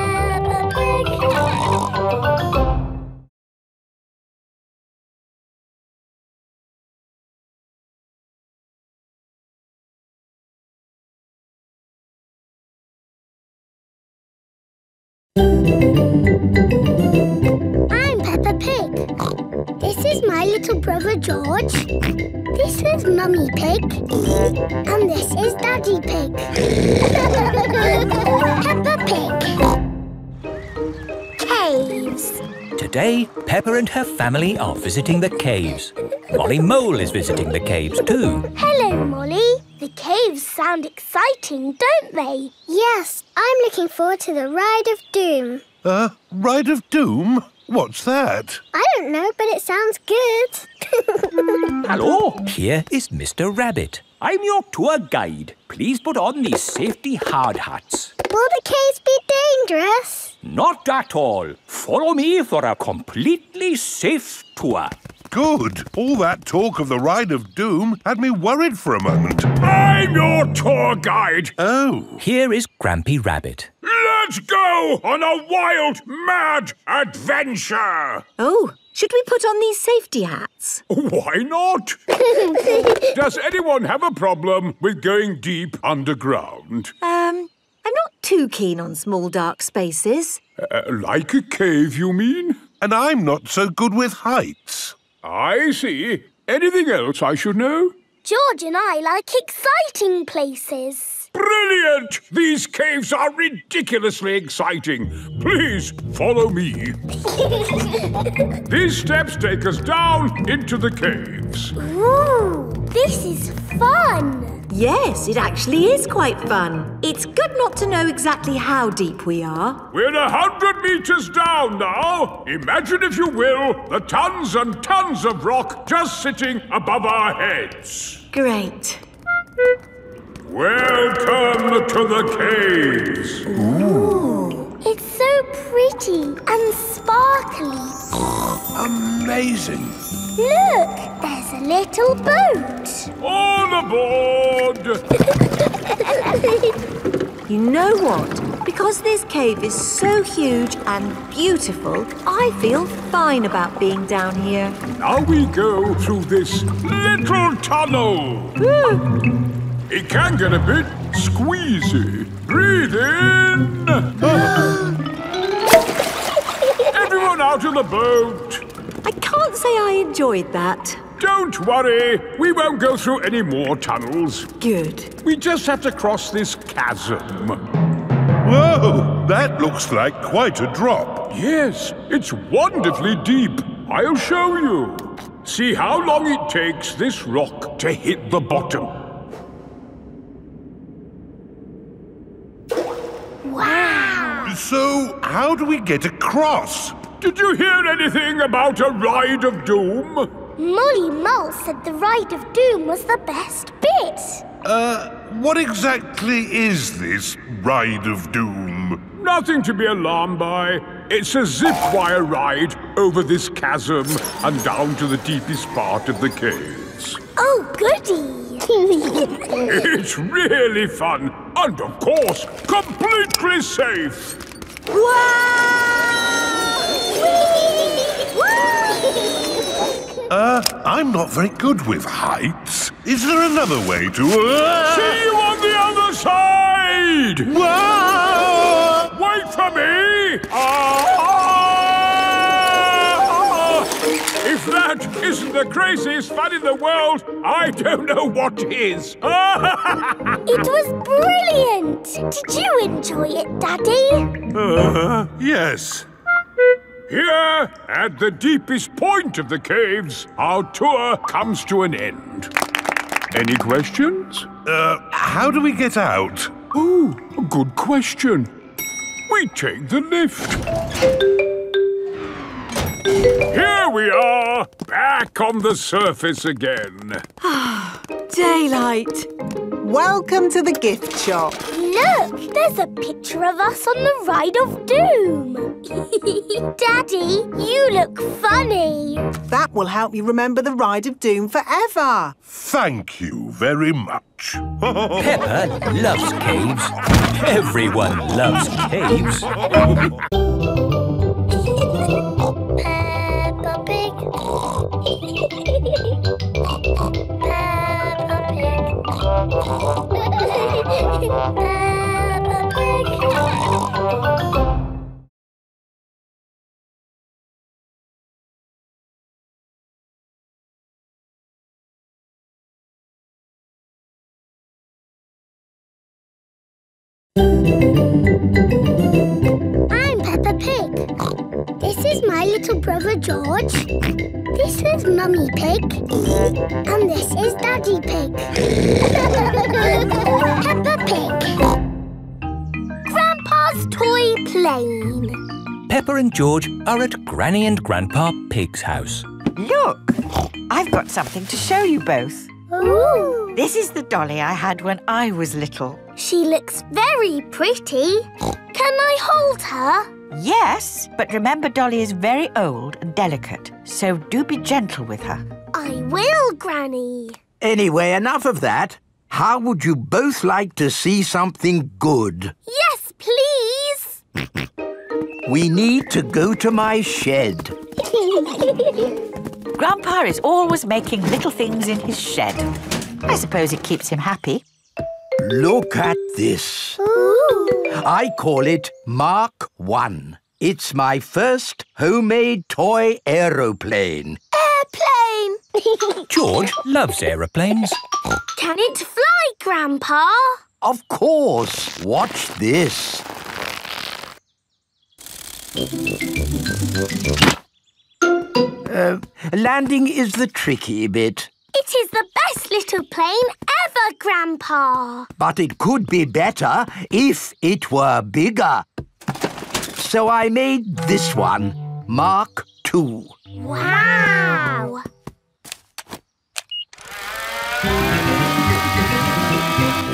little brother George. This is Mummy Pig. And this is Daddy Pig. Peppa Pig. Caves. Today, Peppa and her family are visiting the caves. Molly Mole is visiting the caves too. Hello, Molly. The caves sound exciting, don't they? Yes, I'm looking forward to the Ride of Doom. Uh, Ride of Doom? What's that? I don't know, but it sounds good. Hello, here is Mister Rabbit. I'm your tour guide. Please put on these safety hard hats. Will the caves be dangerous? Not at all. Follow me for a completely safe tour. Good. All that talk of the Ride of Doom had me worried for a moment. I'm your tour guide. Oh. Here is Grampy Rabbit. Let's go on a wild, mad adventure. Oh, should we put on these safety hats? Why not? Does anyone have a problem with going deep underground? Um, I'm not too keen on small, dark spaces. Uh, like a cave, you mean? And I'm not so good with heights. I see. Anything else I should know? George and I like exciting places. Brilliant! These caves are ridiculously exciting. Please follow me. These steps take us down into the caves. Ooh, this is fun. Yes, it actually is quite fun. It's good not to know exactly how deep we are. We're a hundred metres down now. Imagine, if you will, the tons and tons of rock just sitting above our heads. Great. Welcome to the caves. Ooh. It's so pretty and sparkly. Amazing. Look, there's a little boat. All aboard! You know what? Because this cave is so huge and beautiful, I feel fine about being down here. Now we go through this little tunnel. Ooh. It can get a bit squeezy. Breathe in. Everyone out of the boat. I can't say I enjoyed that. Don't worry. We won't go through any more tunnels. Good. We just have to cross this chasm. Whoa! That looks like quite a drop. Yes, it's wonderfully deep. I'll show you. See how long it takes this rock to hit the bottom. Wow! So, how do we get across? Did you hear anything about a Ride of Doom? Molly Mole said the Ride of Doom was the best bit. Uh, what exactly is this Ride of Doom? Nothing to be alarmed by. It's a zip-wire ride over this chasm and down to the deepest part of the caves. Oh, goody! It's really fun and, of course, completely safe. Wow! Uh, I'm not very good with heights. Is there another way to... Uh... See you on the other side! Whoa! Wait for me! Uh, uh, if that isn't the craziest fun in the world, I don't know what is. It was brilliant! Did you enjoy it, Daddy? Uh, yes. Here, at the deepest point of the caves, our tour comes to an end. Any questions? Uh, how do we get out? Oh, a good question. We take the lift. Here we are, back on the surface again. Ah, daylight. Welcome to the gift shop. Look, there's a picture of us on the Ride of Doom. Daddy, you look funny. That will help you remember the Ride of Doom forever. Thank you very much. Peppa loves caves. Everyone loves caves. Peppa Pig. Peppa Pig. I'm Peppa Pig. This is my little brother George. This is Mummy Pig. And this is Daddy Pig. Peppa Pig. Grandpa's toy plane. Peppa and George are at Granny and Grandpa Pig's house. Look, I've got something to show you both. Ooh. This is the dolly I had when I was little. She looks very pretty. Can I hold her? Yes, but remember Dolly is very old and delicate, so do be gentle with her. I will, Granny. Anyway, enough of that. How would you both like to see something good? Yes, please. We need to go to my shed. Grandpa is always making little things in his shed. I suppose it keeps him happy. Look at this. Ooh. I call it Mark one. It's my first homemade toy aeroplane. Airplane! George loves aeroplanes. Can it fly, Grandpa? Of course. Watch this. Uh, landing is the tricky bit. It is the best little plane ever, Grandpa. But it could be better if it were bigger. So I made this one, Mark two. Wow!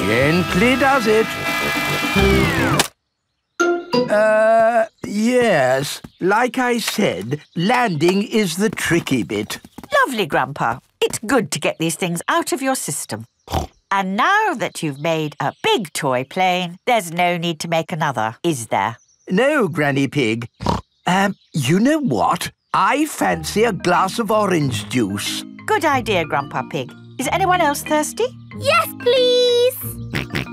Gently does it. Uh, yes. Like I said, landing is the tricky bit. Lovely, Grandpa. It's good to get these things out of your system. And now that you've made a big toy plane, there's no need to make another, is there? No, Granny Pig. Um, you know what? I fancy a glass of orange juice. Good idea, Grandpa Pig. Is anyone else thirsty? Yes, please.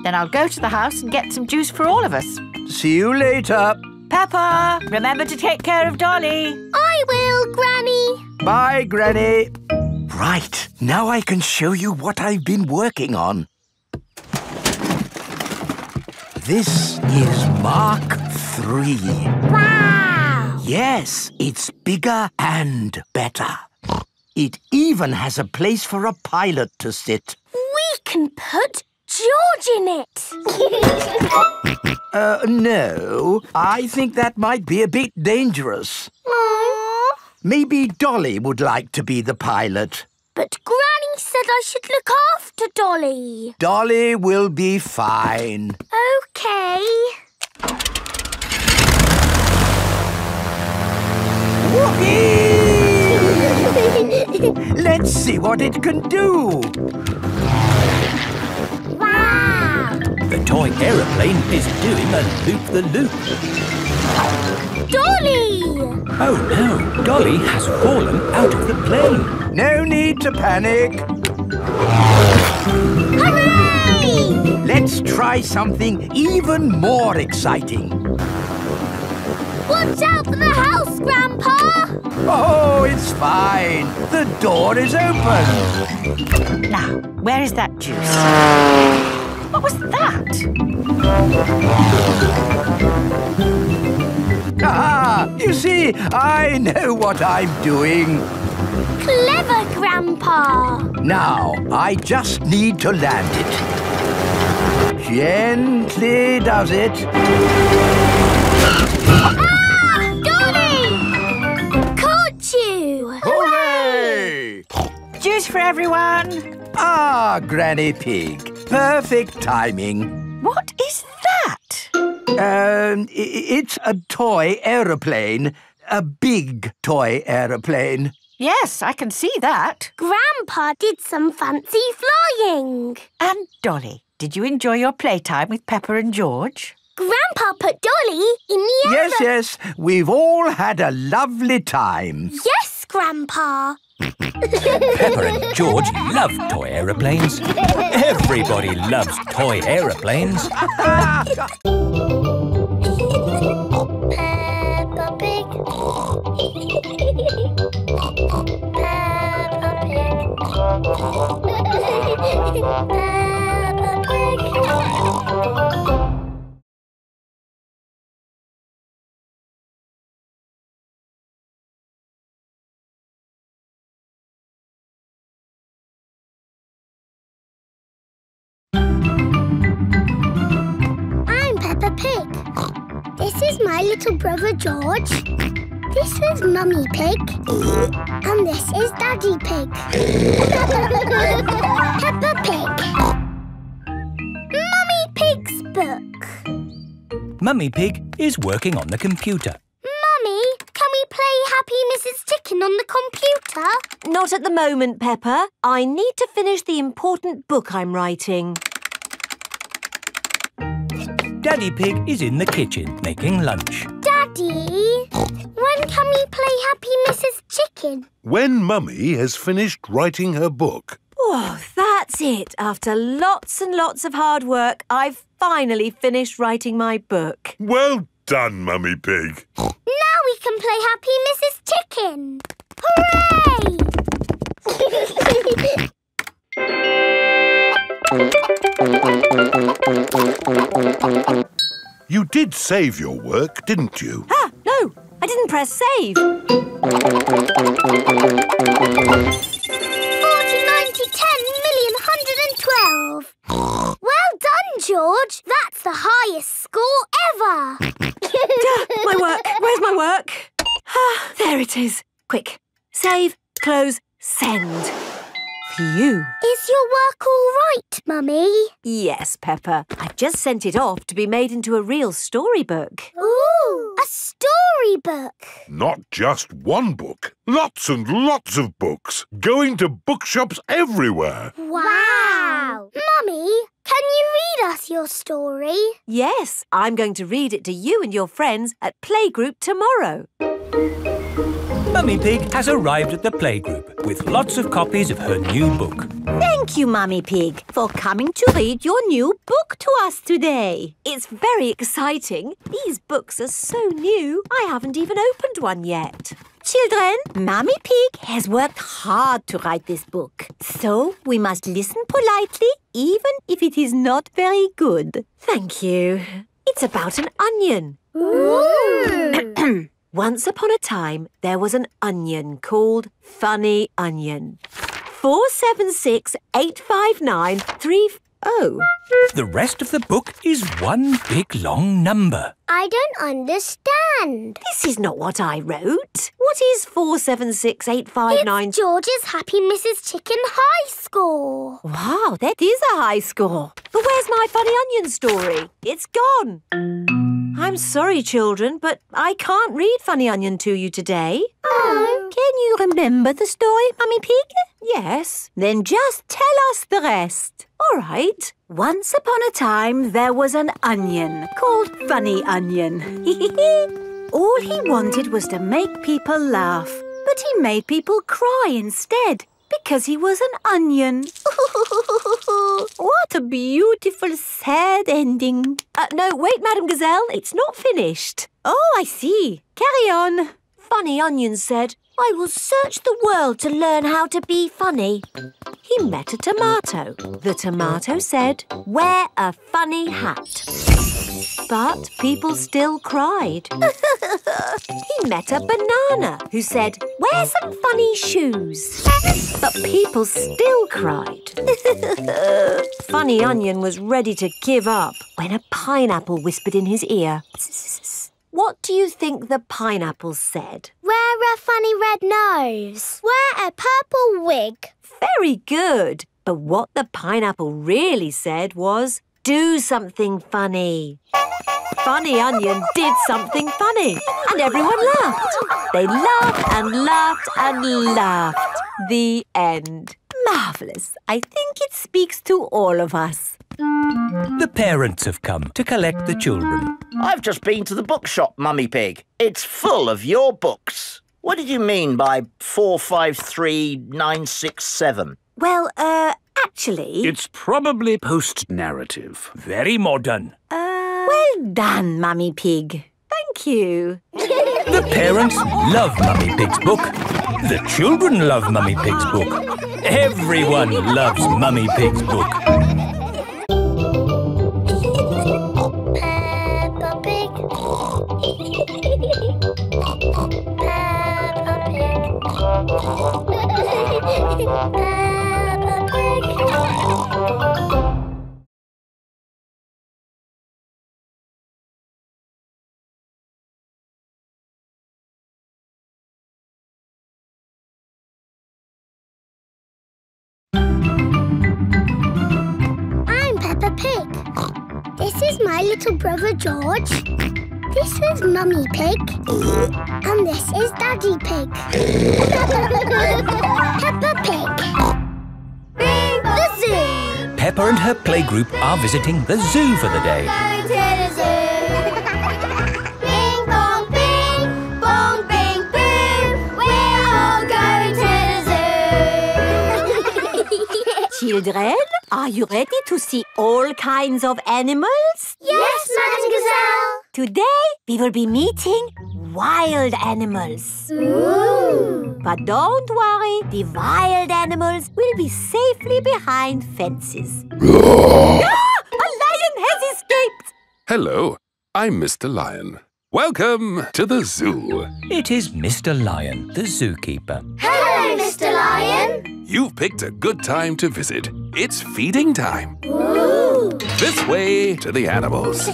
Then I'll go to the house and get some juice for all of us. See you later. Peppa, remember to take care of Dolly. I will, Granny. Bye, Granny. Right, now I can show you what I've been working on. This is Mark three. Wow! Yes, it's bigger and better. It even has a place for a pilot to sit. We can put George in it. uh, no, I think that might be a bit dangerous. Maybe Dolly would like to be the pilot. But Granny said I should look after Dolly. Dolly will be fine. OK. Whoopee! Let's see what it can do. Wow! The toy aeroplane is doing a loop-the-loop. Dolly! Oh, no. Dolly has fallen out of the plane. No need to panic. Hooray! Let's try something even more exciting. Watch out for the house, Grandpa! Oh, it's fine. The door is open. Now, where is that juice? What was that? Ah, you see, I know what I'm doing. Clever, Grandpa. Now, I just need to land it. Gently does it. Ah! Dolly! Caught you! Hooray! Juice for everyone. Ah, Granny Pig. Perfect timing. What is that? Um, it's a toy aeroplane. A big toy aeroplane. Yes, I can see that. Grandpa did some fancy flying. And Dolly, did you enjoy your playtime with Peppa and George? Grandpa put Dolly in the air. Yes, yes. We've all had a lovely time. Yes, Grandpa. Peppa and George love toy aeroplanes. Everybody loves toy aeroplanes. Peppa Pig. Peppa Pig. Peppa Pig. my little brother George. This is Mummy Pig. And this is Daddy Pig. Peppa Pig. Mummy Pig's book. Mummy Pig is working on the computer. Mummy, can we play Happy Missus Chicken on the computer? Not at the moment, Peppa. I need to finish the important book I'm writing. Daddy Pig is in the kitchen making lunch. Daddy, when can we play Happy Missus Chicken? When Mummy has finished writing her book. Oh, that's it. After lots and lots of hard work, I've finally finished writing my book. Well done, Mummy Pig. Now we can play Happy Missus Chicken. Hooray! You did save your work, didn't you? Ah, no, I didn't press save. forty, ninety, ten, million, one hundred twelve. Well done, George. That's the highest score ever. Duh, my work. Where's my work? Ah, there it is. Quick. Save, close, send. You. Is your work all right, Mummy? Yes, Peppa. I've just sent it off to be made into a real storybook. Ooh, a storybook. Not just one book. Lots and lots of books. Going to bookshops everywhere. Wow. wow. Mummy, can you read us your story? Yes, I'm going to read it to you and your friends at playgroup tomorrow. Mummy Pig has arrived at the playgroup with lots of copies of her new book. Thank you, Mummy Pig, for coming to read your new book to us today. It's very exciting. These books are so new, I haven't even opened one yet. Children, Mummy Pig has worked hard to write this book, so we must listen politely, even if it is not very good. Thank you. It's about an onion. Ooh. Once upon a time, there was an onion called Funny Onion. four seven six eight five nine three. Oh. The rest of the book is one big long number. I don't understand. This is not what I wrote. What is four seven six eight five nine? It's George's Happy Missus Chicken high score. Wow, that is a high score. But where's my Funny Onion story? It's gone. I'm sorry, children, but I can't read Funny Onion to you today. Oh. Can you remember the story, Mummy Pig? Yes. Then just tell us the rest. All right. Once upon a time, there was an onion called Funny Onion. All he wanted was to make people laugh, but he made people cry instead because he was an onion. What a beautiful, sad ending. Uh, no, wait, Madam Gazelle, it's not finished. Oh, I see. Carry on. Funny Onion said, I will search the world to learn how to be funny. He met a tomato. The tomato said, wear a funny hat. But people still cried. He met a banana who said, wear some funny shoes. But people still cried. Funny Onion was ready to give up when a pineapple whispered in his ear. What do you think the pineapple said? Wear a funny red nose. Wear a purple wig. Very good. But what the pineapple really said was, do something funny. Funny Onion did something funny and everyone laughed. They laughed and laughed and laughed. The end. Marvellous. I think it speaks to all of us. The parents have come to collect the children. I've just been to the bookshop, Mummy Pig. It's full of your books. What did you mean by four five three nine six seven? Well, uh, actually... It's probably post-narrative. Very modern. Uh, well done, Mummy Pig. Thank you. The parents love Mummy Pig's book. The children love Mummy Pig's book. Everyone loves Mummy Pig's book. my little brother George. This is Mummy Pig. And this is Daddy Pig. Peppa Pig. Bing the zoo! Peppa and her playgroup are visiting the zoo for the day. Going to the zoo. Bing bong bing, bong bing boom. We're all going to the zoo. Children? Are you ready to see all kinds of animals? Yes, Madam Gazelle! Today, we will be meeting wild animals. Ooh! But don't worry, the wild animals will be safely behind fences. Ah! A lion has escaped! Hello, I'm Mister Lion. Welcome to the zoo. It is Mister Lion, the zookeeper. Hello, Mister Lion. You've picked a good time to visit. It's feeding time. Ooh. This way to the animals.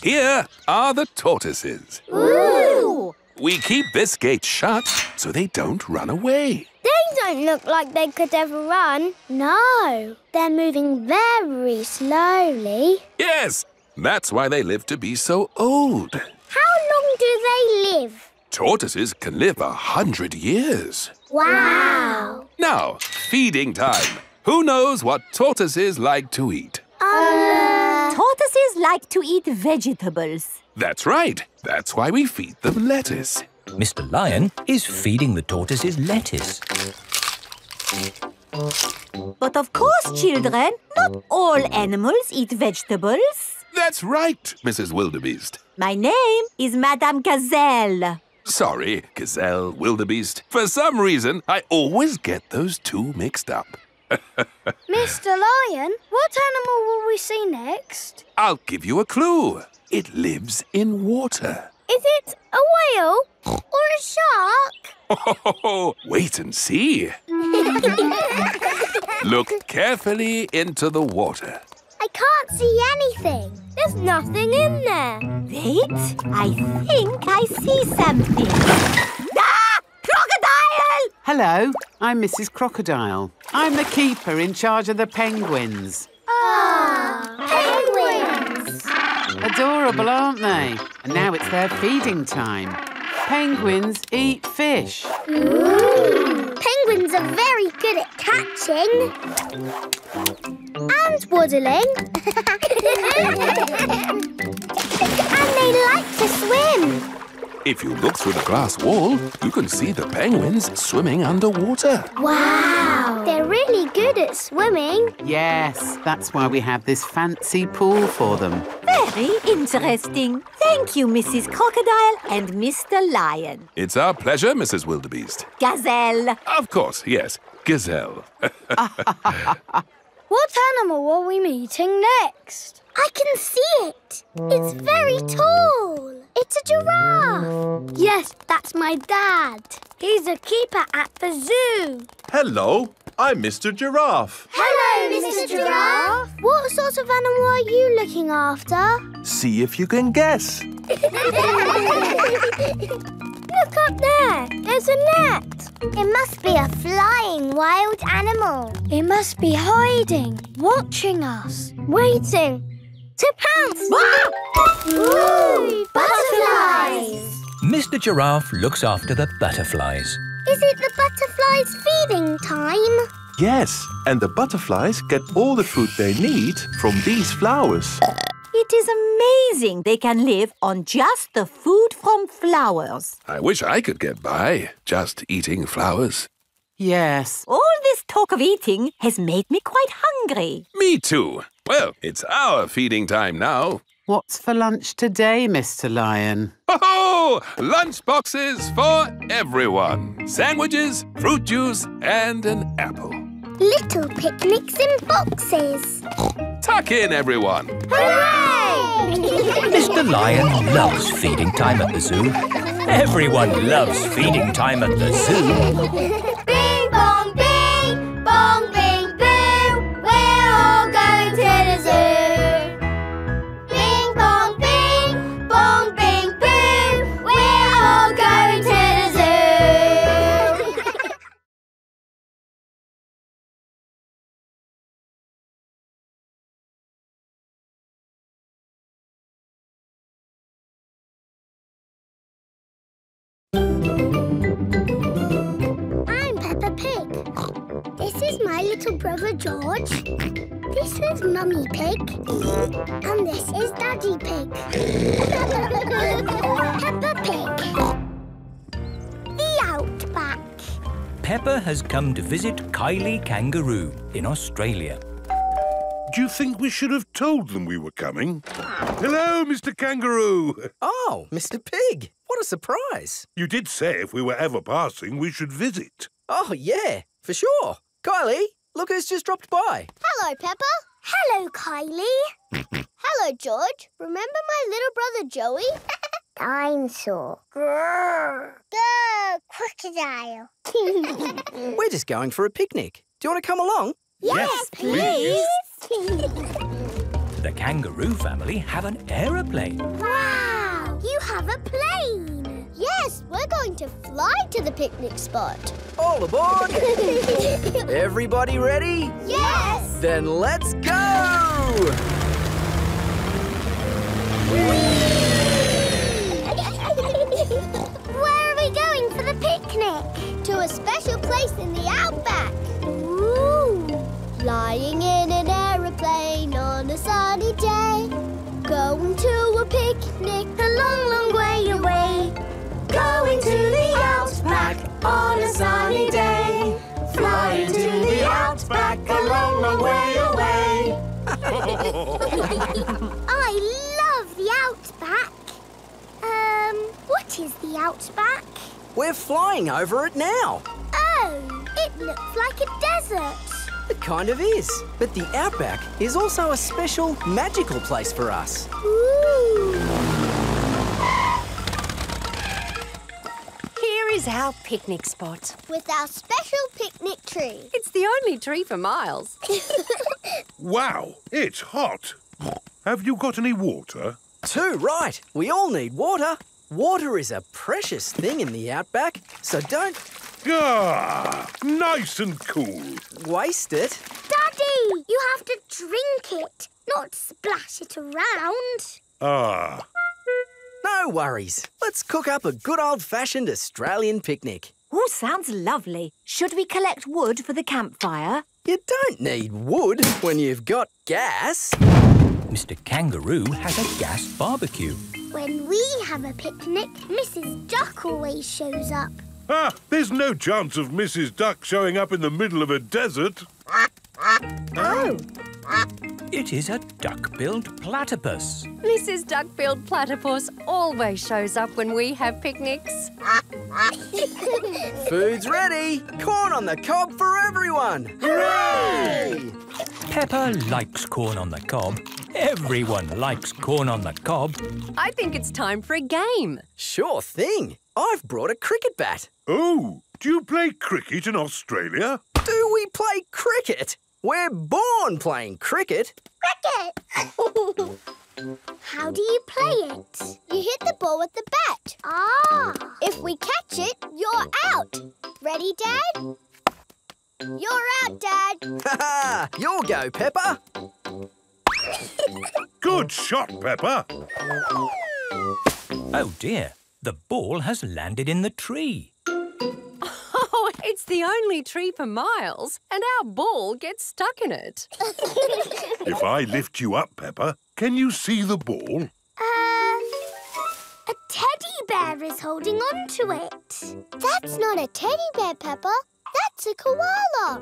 Here are the tortoises. Ooh. We keep this gate shut so they don't run away. They don't look like they could ever run. No, they're moving very slowly. Yes. That's why they live to be so old. How long do they live? Tortoises can live a hundred years. Wow! Now, feeding time. Who knows what tortoises like to eat? Uh... Tortoises like to eat vegetables. That's right. That's why we feed them lettuce. Mister Lion is feeding the tortoises lettuce. But of course, children, not all animals eat vegetables. That's right, Missus Wildebeest. My name is Madam Gazelle. Sorry, Gazelle, Wildebeest. For some reason, I always get those two mixed up. Mister Lion, what animal will we see next? I'll give you a clue. It lives in water. Is it a whale or a shark? Oh, wait and see. Look carefully into the water. I can't see anything. There's nothing in there. Wait, I think I see something. Ah! Crocodile! Hello, I'm Missus Crocodile. I'm the keeper in charge of the penguins. Ah, penguins! Adorable, aren't they? And now it's their feeding time. Penguins eat fish. Ooh. Penguins are very good at catching. And waddling. And they like to swim. If you look through the glass wall, you can see the penguins swimming underwater. Wow! They're really good at swimming. Yes, that's why we have this fancy pool for them. Very interesting. Thank you, Missus Crocodile and Mister Lion. It's our pleasure, Missus Wildebeest. Gazelle. Of course, yes. Gazelle. What animal are we meeting next? I can see it. It's very tall. It's a giraffe. Yes, that's my dad. He's a keeper at the zoo. Hello, I'm Mister Giraffe. Hello, Mister Giraffe. What sort of animal are you looking after? See if you can guess. Look up there. There's a net. It must be a flying wild animal. It must be hiding, watching us, waiting. To pounce! Ooh, butterflies! Mister Giraffe looks after the butterflies. Is it the butterflies' feeding time? Yes, and the butterflies get all the food they need from these flowers. It is amazing they can live on just the food from flowers. I wish I could get by just eating flowers. Yes. All this talk of eating has made me quite hungry. Me too. Well, it's our feeding time now. What's for lunch today, Mister Lion? Ho-ho! Lunch boxes for everyone. Sandwiches, fruit juice and an apple. Little picnics in boxes. Tuck in, everyone. Hooray! Mister Lion loves feeding time at the zoo. Everyone loves feeding time at the zoo. Bing, bong, bing, bong, bing. my little brother George. This is Mummy Pig. And this is Daddy Pig. Peppa Pig. The Outback. Peppa has come to visit Kylie Kangaroo in Australia. Do you think we should have told them we were coming? Hello, Mister Kangaroo. Oh, Mister Pig. What a surprise. You did say if we were ever passing, we should visit. Oh, yeah, for sure. Kylie, look who's just dropped by. Hello, Peppa. Hello, Kylie. Hello, George. Remember my little brother Joey? Dinosaur. Grrr. Grrr, crocodile. We're just going for a picnic. Do you want to come along? Yes, yes please. please. The kangaroo family have an aeroplane. Wow! You have a plane! Yes, we're going to fly to the picnic spot. All aboard! Everybody ready? Yes! Then let's go! Where are we going for the picnic? To a special place in the outback. Ooh! Flying in an aeroplane on a sunny day. Going to a picnic a long, long way away. Going to the outback on a sunny day. Flying to the outback a long, long way away. I love the outback. Um, what is the outback? We're flying over it now. Oh, it looks like a desert. It kind of is. But the outback is also a special, magical place for us. Ooh. Here is our picnic spot. With our special picnic tree. It's the only tree for miles. Wow, it's hot. Have you got any water? Too right. We all need water. Water is a precious thing in the outback, so don't... Ah, nice and cool. Waste it. Daddy, you have to drink it, not splash it around. Ah. No worries. Let's cook up a good old-fashioned Australian picnic. Oh, sounds lovely. Should we collect wood for the campfire? You don't need wood when you've got gas. Mister Kangaroo has a gas barbecue. When we have a picnic, Missus Duck always shows up. Ah, there's no chance of Missus Duck showing up in the middle of a desert. Oh! It is a duck-billed platypus. Missus Duck-billed platypus always shows up when we have picnics. Food's ready! Corn on the cob for everyone! Hooray! Peppa likes corn on the cob. Everyone likes corn on the cob. I think it's time for a game. Sure thing. I've brought a cricket bat. Oh, do you play cricket in Australia? Do we play cricket? We're born playing cricket. Cricket! How do you play it? You hit the ball with the bat. Ah! If we catch it, you're out. Ready, Dad? You're out, Dad. Ha-ha! You'll go, Peppa. Good shot, Peppa. Oh, dear. The ball has landed in the tree. Oh, it's the only tree for miles, and our ball gets stuck in it. If I lift you up, Peppa, can you see the ball? Uh, a teddy bear is holding on to it. That's not a teddy bear, Peppa. That's a koala.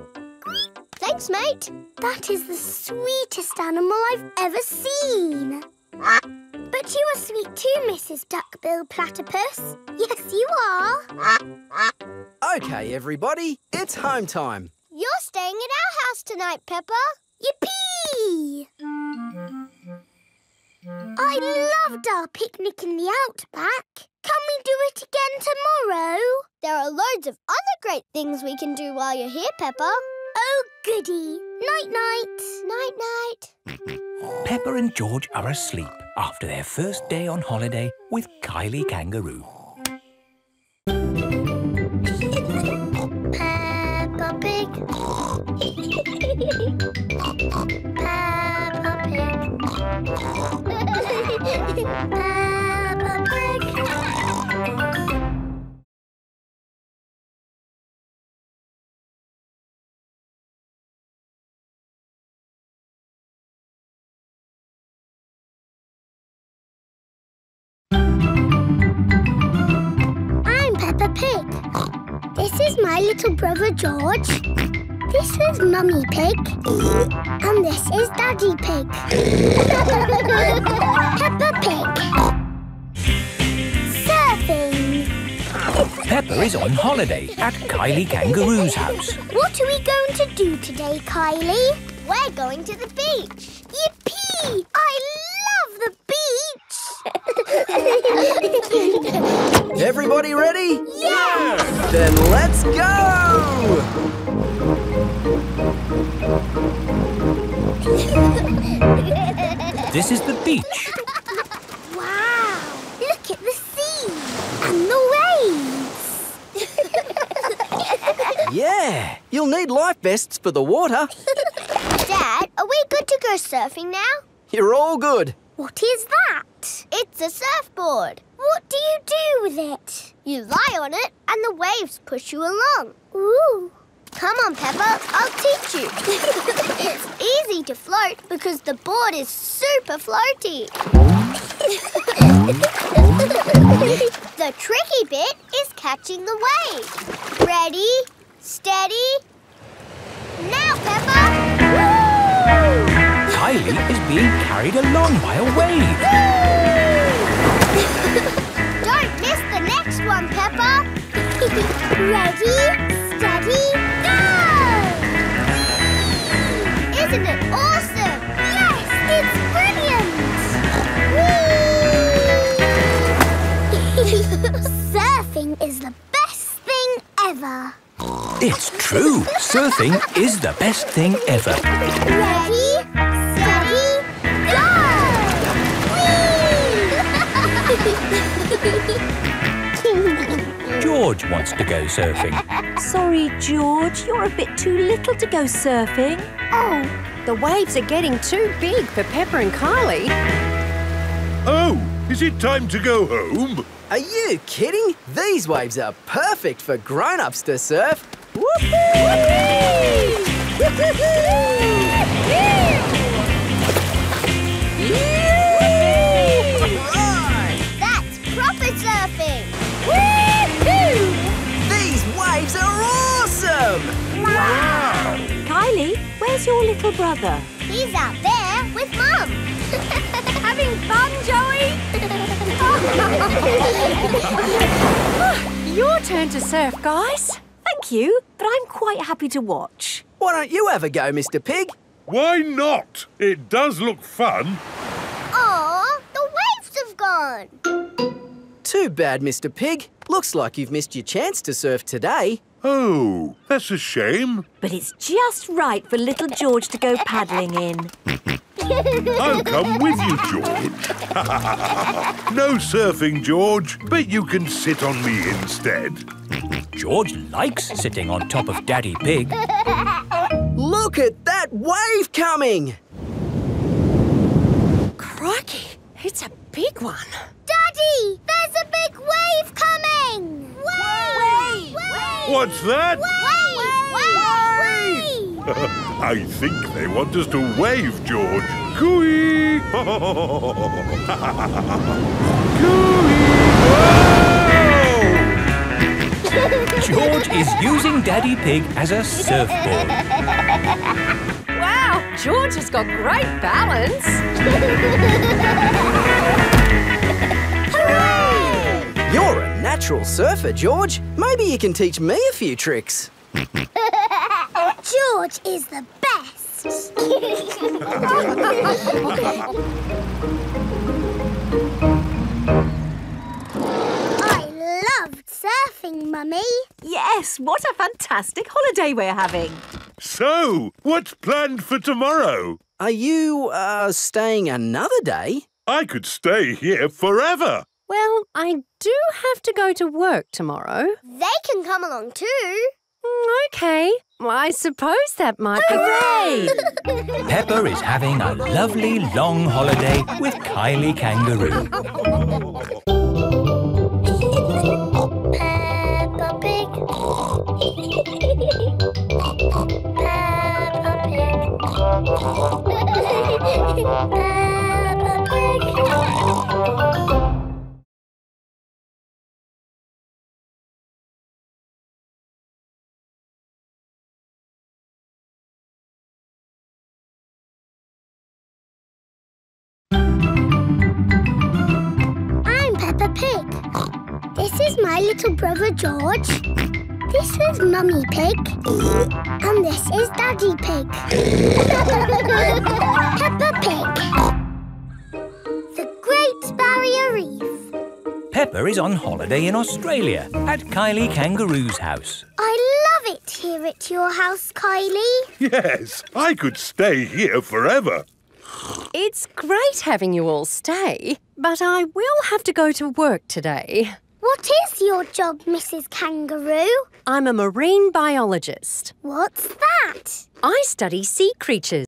Thanks, mate. That is the sweetest animal I've ever seen. But you are sweet too, Missus Duckbill Platypus. Yes, you are. OK, everybody, it's home time. You're staying at our house tonight, Peppa. Yippee! I loved our picnic in the outback. Can we do it again tomorrow? There are loads of other great things we can do while you're here, Peppa. Oh, goody. Night-night. Night-night. Peppa and George are asleep after their first day on holiday with Kylie Kangaroo. Peppa Pig. Peppa Pig. Peppa Pig. my little brother George. This is Mummy Pig. And this is Daddy Pig. Peppa Pig. Surfing. Peppa is on holiday at Kylie Kangaroo's house. What are we going to do today, Kylie? We're going to the beach. Yippee! I love the beach! Everybody ready? Yeah! Then let's go! This is the beach. Wow! Look at the sea and the waves! Yeah! You'll need life vests for the water. Dad, are we good to go surfing now? You're all good. What is that? It's a surfboard. What do you do with it? You lie on it and the waves push you along. Ooh. Come on, Peppa, I'll teach you. It's easy to float because the board is super floaty. The tricky bit is catching the wave. Ready, steady. Now, Peppa! Kylie is being carried along by a wave. Don't miss the next one, Peppa. Ready, steady, go! Isn't it awesome? Yes, it's brilliant. Surfing is the best thing ever. It's true. Surfing is the best thing ever. Ready, steady, go! Whee! George wants to go surfing. Sorry, George, you're a bit too little to go surfing. Oh, the waves are getting too big for Peppa and Kylie. Oh, is it time to go home? Are you kidding? These waves are perfect for grown-ups to surf. Whoopee! That's proper surfing. Woohoo! These waves are awesome! Wow! Kylie, where's your little brother? He's out there with Mum. Having fun, Joey? Your turn to surf, guys. Thank you, but I'm quite happy to watch. Why don't you ever go, Mister Pig? Why not? It does look fun. Aw, the waves have gone. Too bad, Mister Pig. Looks like you've missed your chance to surf today. Oh, that's a shame. But it's just right for little George to go paddling in. I'll come with you, George. No surfing, George, but you can sit on me instead. George likes sitting on top of Daddy Pig. Look at that wave coming! Crikey, it's a big one. Daddy, there's a big wave coming! Wave! Wave! Wave! What's that? Wave! Wave! Wave! Wave! I think they want us to wave, George. Cooey! Cooey! George is using Daddy Pig as a surfboard. Wow, George has got great balance. Hooray! You're a natural surfer, George. Maybe you can teach me a few tricks. George is the best. I loved surfing, Mummy. Yes, what a fantastic holiday we're having. So, what's planned for tomorrow? Are you, uh, staying another day? I could stay here forever. Well, I do have to go to work tomorrow. They can come along too. OK. Well, I suppose that might Hooray! Be great. Peppa is having a lovely long holiday with Kylie Kangaroo. Peppa Pig. Peppa Pig. Peppa Pig. my little brother George. This is Mummy Pig. And this is Daddy Pig. Peppa Pig. The Great Barrier Reef. Peppa is on holiday in Australia at Kylie Kangaroo's house. I love it here at your house, Kylie. Yes, I could stay here forever. It's great having you all stay, but I will have to go to work today. What is your job, Missus Kangaroo? I'm a marine biologist. What's that? I study sea creatures